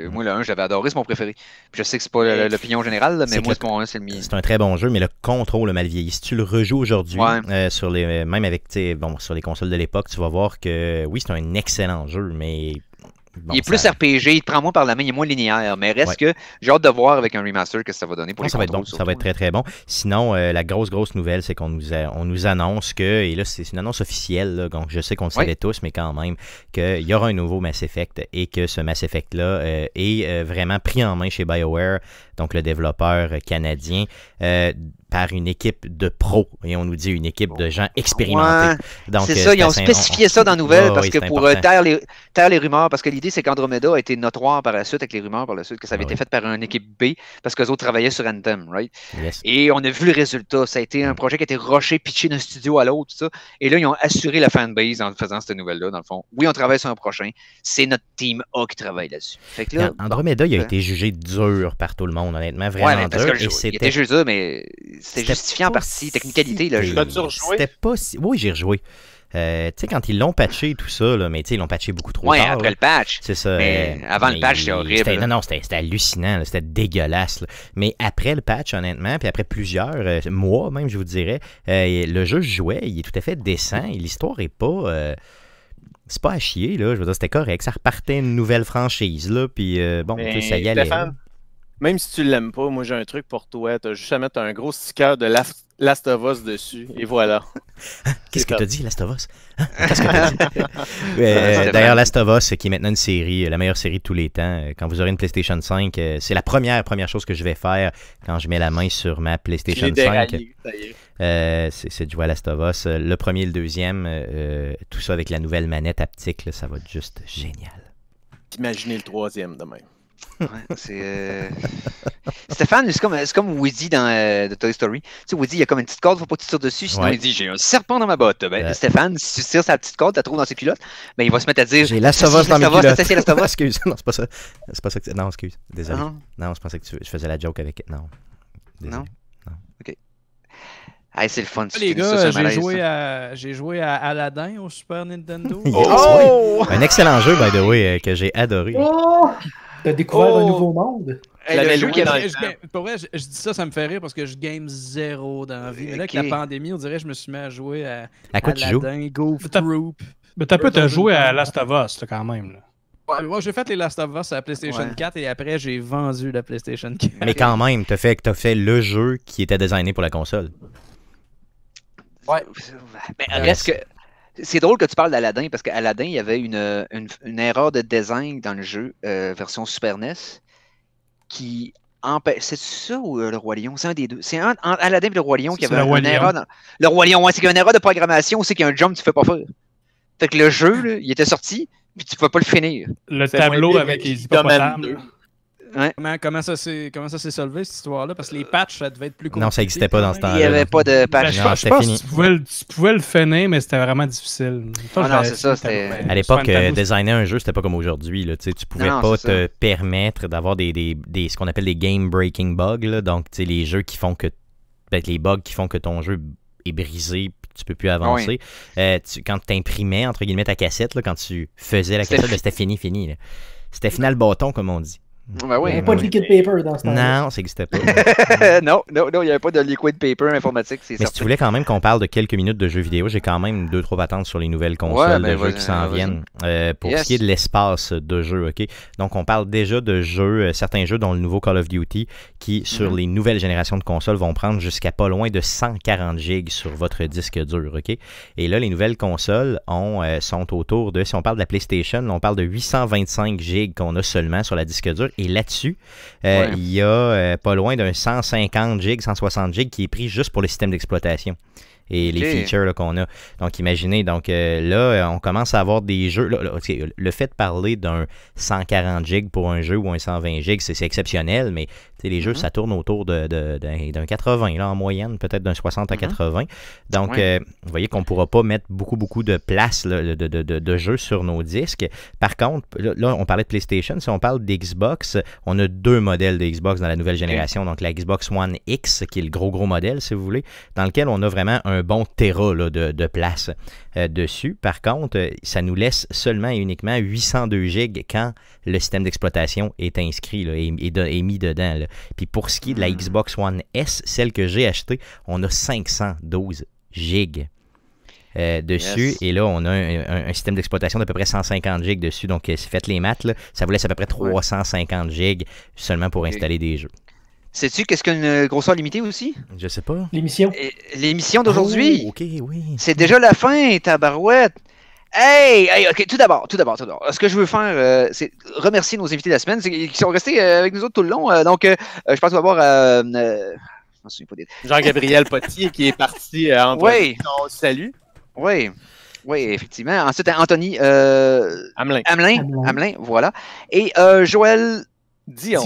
moi, le 1, j'avais adoré, c'est mon préféré. Puis je sais que c'est pas l'opinion générale, là, mais moi, c'est mon 1, c'est le mien. C'est un très bon jeu, mais le contrôle a mal vieilli. Si tu le rejoues aujourd'hui, ouais. Sur les, même avec, bon, sur les consoles de l'époque, tu vas voir que oui, c'est un excellent jeu, mais... Bon, il est plus RPG, il te prend moins par la main, il est moins linéaire, mais reste que j'ai hâte de voir avec un remaster que ça va donner pour les contrôles. Va être bon, ça va être très très bon. Sinon, la grosse nouvelle, c'est qu'on nous annonce que, et là c'est une annonce officielle, là, donc je sais qu'on le savait tous, mais quand même, qu'il y aura un nouveau Mass Effect et que ce Mass Effect-là est vraiment pris en main chez BioWare, donc le développeur canadien, par une équipe de pros, et on nous dit une équipe de gens expérimentés. Ouais, c'est ça, ils ont spécifié ça dans la nouvelle, parce que pour taire les rumeurs, parce que l'idée c'est qu'Andromeda a été notoire par la suite, avec les rumeurs par la suite, que ça avait été fait par une équipe B, parce qu'eux autres travaillaient sur Anthem, right? Yes. Et on a vu le résultat, ça a été un projet qui a été rushé, pitché d'un studio à l'autre, tout ça, et là ils ont assuré la fanbase en faisant cette nouvelle-là, dans le fond. Oui, on travaille sur un prochain, c'est notre team A qui travaille là-dessus. Andromeda, il a été jugé dur par tout le monde, honnêtement, vraiment dur. Il était jugé dur, mais... C'était justifié en partie, technicalité. C'était pas si... Oui, j'ai rejoué. Tu sais, quand ils l'ont patché et tout ça, là, mais ils l'ont patché beaucoup trop tard. Oui, après le patch. C'est ça. Mais avant le patch, c'était horrible. Non, non, c'était hallucinant. C'était dégueulasse. Là. Mais après le patch, honnêtement, puis après plusieurs mois même, je vous dirais, le jeu, je jouais, il est tout à fait décent. L'histoire est pas... c'est pas à chier, là. Je veux dire, c'était correct. Ça repartait une nouvelle franchise, là. Puis bon, ça y allait. Même si tu l'aimes pas, moi j'ai un truc pour toi. T'as juste à mettre un gros sticker de Last of Us dessus, et voilà. Qu'est-ce que t'as dit, Last of Us? Qu'est-ce que t'as dit? D'ailleurs, Last of Us, qui est maintenant une série, la meilleure série de tous les temps, quand vous aurez une PlayStation 5, c'est la première chose que je vais faire quand je mets la main sur ma PlayStation 5. C'est de jouer à Last of Us. Le premier et le deuxième, tout ça avec la nouvelle manette haptique, là, ça va être juste génial. Imaginez le troisième demain. Ouais, Stéphane, c'est comme Woody dans The Toy Story. Tu sais, Woody, il y a comme une petite corde, faut pas que tu tires dessus, sinon il dit j'ai un serpent dans ma botte. Ben, Stéphane, si tu tires sa petite corde, tu la trouves dans ses culottes, ben, il va se mettre à dire j'ai la sauvasse dans mes culottes. Excuse, non, c'est pas ça. C'est pas ça que tu... Non, excuse, désolé. Uh-huh. Non, je pensais que je faisais la joke avec. Non. Désolé. Non. Non. Ok. Hey, c'est le fun. Les gars, j'ai joué à Aladdin au Super Nintendo. Yes, un excellent jeu, by the way, que j'ai adoré. T'as découvert un nouveau monde? Pour vrai, je dis ça, ça me fait rire parce que je game zéro dans la vie. Mais là, avec la pandémie, on dirait que je me suis mis à jouer à Aladdin, Goof Troop. Mais t'as peut-être joué à Last of Us, là, quand même. Là. Ouais, moi, j'ai fait les Last of Us à la PlayStation 4 et après, j'ai vendu la PlayStation 4. Mais quand même, t'as fait le jeu qui était designé pour la console. Ouais. Mais reste que... C'est drôle que tu parles d'Aladdin parce qu'Aladdin, il y avait une erreur de design dans le jeu version Super NES qui empêche. C'est ça ou le Roi Lion? C'est un des deux. C'est Aladdin et le Roi Lion qui avait une erreur. Dans... Le Roi Lion, ouais, c'est qu'il y a une erreur de programmation, c'est qu'il y a un jump que tu ne fais pas faire. Fait que le jeu, là, il était sorti, puis tu ne pouvais pas le finir. Le tableau avec les hippopotames. Ouais. Comment ça s'est solvé cette histoire-là? Parce que les patchs, ça devait être plus compliqué. Non, ça n'existait pas dans ce temps-là. Il n'y avait pas de patch. Ben, je pense que tu pouvais le finir, mais c'était vraiment difficile. Toi, non, c'est ça. À l'époque, designer un jeu, c'était pas comme aujourd'hui. Tu ne pouvais pas te permettre d'avoir des ce qu'on appelle des game-breaking bugs. Là. Donc, les jeux qui font que... Peut-être les bugs qui font que ton jeu est brisé. Tu peux plus avancer. Oui. Quand tu imprimais, entre guillemets, ta cassette, là, quand tu faisais la cassette, c'était fini. C'était final bâton, comme on dit. Ben oui, il n'y avait pas de liquid paper dans ce temps-là. Non, ça n'existait pas. Non, il n'y avait pas de liquid paper informatique. Mais si tu voulais quand même qu'on parle de quelques minutes de jeux vidéo, j'ai quand même 2-3 patentes sur les nouvelles consoles de jeux qui s'en viennent. Pour ce qui est de l'espace de jeu, ok. Donc on parle déjà de jeux, certains jeux dont le nouveau Call of Duty, qui sur les nouvelles générations de consoles vont prendre jusqu'à pas loin de 140 gigs sur votre disque dur, ok. Et là, les nouvelles consoles sont autour de, si on parle de la PlayStation, on parle de 825 gigs qu'on a seulement sur la disque dur. Et là-dessus, il y a pas loin d'un 150 gigs, 160 gigs qui est pris juste pour le système d'exploitation et les features qu'on a. Donc, imaginez, donc là, on commence à avoir des jeux. Le fait de parler d'un 140 gigs pour un jeu ou un 120 gigs, c'est exceptionnel, mais T'sais, les jeux, ça tourne autour d'un de 80, là, en moyenne, peut-être d'un 60 à 80. Donc, vous voyez qu'on ne pourra pas mettre beaucoup de place là, de jeux sur nos disques. Par contre, là, on parlait de PlayStation. Si on parle d'Xbox, on a deux modèles de Xbox dans la nouvelle génération. Donc, la Xbox One X, qui est le gros modèle, si vous voulez, dans lequel on a vraiment un bon téra là, de place dessus. Par contre, ça nous laisse seulement et uniquement 802 gigs quand le système d'exploitation est inscrit là, et mis dedans. Là. Puis pour ce qui est de la Xbox One S, celle que j'ai achetée, on a 512 gigs dessus. Yes. Et là, on a un système d'exploitation d'à peu près 150 gigs dessus. Donc, si faites les maths, là, ça vous laisse à peu près 350 gigs seulement pour installer des jeux. Sais-tu qu'est-ce qu'une grosseur limitée aussi? Je sais pas. L'émission. L'émission d'aujourd'hui. Oh, ok, oui. C'est déjà la fin, tabarouette. Hey, hey, ok, tout d'abord. Ce que je veux faire, c'est remercier nos invités de la semaine, qui sont restés avec nous autres tout le long. Donc, je pense qu'on va voir Jean-Gabriel Potier qui est parti en salut. Oui. Oui, effectivement. Ensuite, Anthony Hamelin. Hamelin, voilà. Et Joël Dion.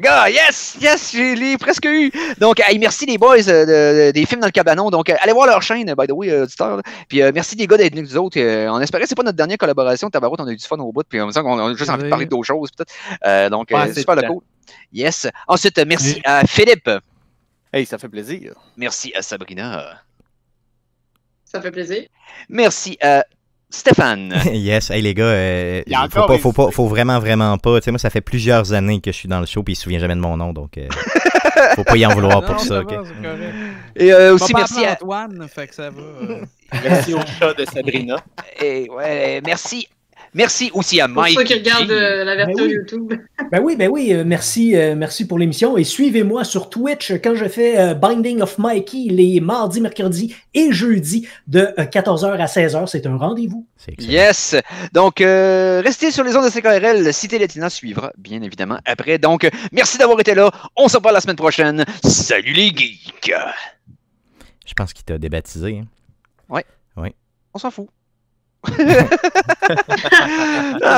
Gars, yes, je l'ai presque eu. Donc, hey, merci les boys des films dans le cabanon. Donc, allez voir leur chaîne, by the way, auditeur. Puis, merci les gars d'être venus avec nous autres. On espérait que c'est pas notre dernière collaboration. Tabarouette, on a eu du fun au bout. Puis, on a juste envie de parler d'autres choses, peut-être. Donc, super le coup. Yes. Ensuite, merci à Philippe. Hey, ça fait plaisir. Merci à Sabrina. Ça fait plaisir. Merci à Stéphane. Yes, hey les gars, faut vraiment pas. Tu sais, moi, ça fait plusieurs années que je suis dans le show puis il se souvient jamais de mon nom, donc faut pas y en vouloir pour ça. Okay? Et aussi merci à Antoine, fait que ça va. Merci au chat de Sabrina. Et ouais, merci aussi à Mike. Pour ceux qui regardent la version YouTube. Ben oui, merci pour l'émission. Et suivez-moi sur Twitch quand je fais Binding of Mikey les mardis, mercredis et jeudis de 14h à 16h. C'est un rendez-vous. Yes! Donc, restez sur les ondes de CKRL. Cité Latina suivra, bien évidemment, après. Donc, merci d'avoir été là. On se revoit la semaine prochaine. Salut les geeks! Je pense qu'il t'a débaptisé. Hein? Oui. On s'en fout. Non,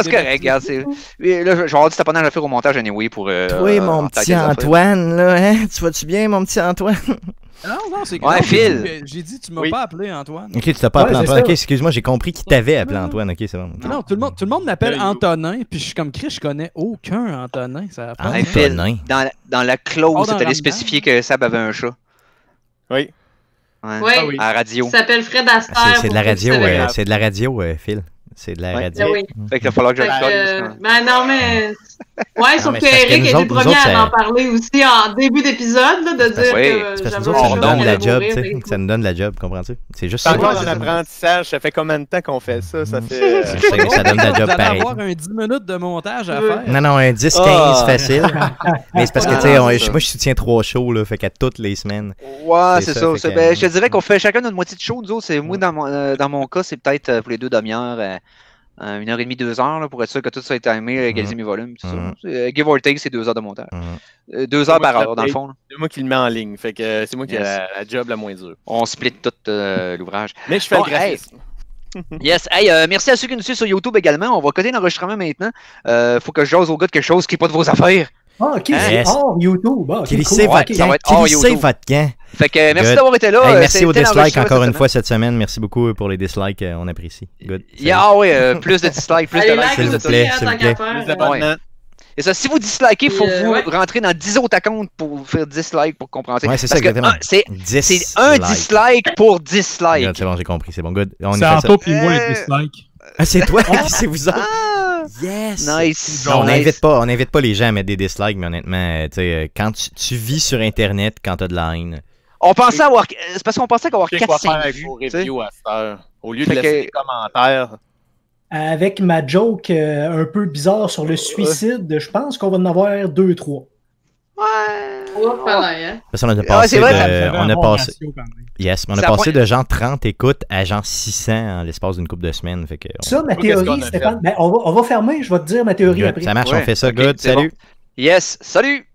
c'est correct, regarde. Là, je vais avoir du taponnage à faire au montage anyway pour. Oui, mon petit Antoine, là, hein? Tu vas-tu bien, mon petit Antoine? Non, c'est grave. Ouais, Phil! J'ai dit, tu m'as pas appelé Antoine. Ok, tu t'as pas appelé Antoine. Ok, excuse-moi, j'ai compris qu'il t'avait appelé Antoine. Ok, c'est bon. Non, tout le monde m'appelle Antonin, puis je suis comme Chris, je connais aucun Antonin. Ça va pas. Phil, dans la clause, tu allais spécifier que Sab avait un chat. Oui. Oui, à la radio. Il s'appelle Fred Astaire. C'est de la radio, Phil. C'est de la radio. Oui. Fait qu'il va falloir que je le non, mais. Ouais, sauf qu'Éric était le premier à en parler aussi en début d'épisode, de dire que. Parce que nous autres, ça nous donne la job, tu sais. Ça nous donne la job, comprends-tu? C'est juste ça. Encore un apprentissage, ça fait combien de temps qu'on fait ça? Ça fait. Ça donne la job pareil. On va avoir un 10 minutes de montage à faire. Non, un 10-15 facile. Mais c'est parce que, tu sais, moi, je soutiens 3 shows, là, fait qu'à toutes les semaines. Ouais, c'est ça. Je te dirais qu'on fait chacun notre moitié de show, nous autres. Moi, dans mon cas, c'est peut-être pour les 2 demi-heures. 1h30, 2h, là, pour être sûr que tout ça est timé, égaliser mes volumes, tout ça. Give or take, c'est 2 heures de montage. 2 heures par heure, dans le fond. C'est moi qui le mets en ligne, fait que c'est moi qui ai la job la moins dure. On split tout l'ouvrage. Mais je fais le graphisme. Yes, hey, merci à ceux qui nous suivent sur YouTube également. On va coter l'enregistrement maintenant. Faut que je jase au gars de quelque chose qui n'est pas de vos affaires. Ah, ok, c'est hors YouTube. Crissez votre camp. Fait que merci d'avoir été là. Hey, merci aux dislikes encore une fois cette semaine. Merci beaucoup pour les dislikes. On apprécie. Good. Plus de dislikes, plus de likes. S'il vous plaît, Et ça, si vous dislikez, il faut que vous rentrez dans 10 autres accounts pour faire 10 likes pour comprendre. Ouais, c'est ça, exactement. C'est un dislike pour 10 likes. C'est bon, j'ai compris. C'est bon, good. C'est Anto puis moi les dislikes. Ah, c'est toi, c'est vous autres. Yes! Nice. Non, on n'invite pas les gens à mettre des dislikes, mais honnêtement, quand tu vis sur Internet, quand t'as de la haine... C'est parce qu'on pensait qu'on allait avoir 4-5 vues. Au lieu de laisser des commentaires. Avec ma joke un peu bizarre sur le suicide, je pense qu'on va en avoir 2-3. Parce qu'on a passé on a passé de genre 30 écoutes à genre 600 en l'espace d'une couple de semaines. Fait que ça, ma théorie, Stéphane, on va fermer, je vais te dire ma théorie après. Ça marche, on fait ça, good, salut. Yes, salut!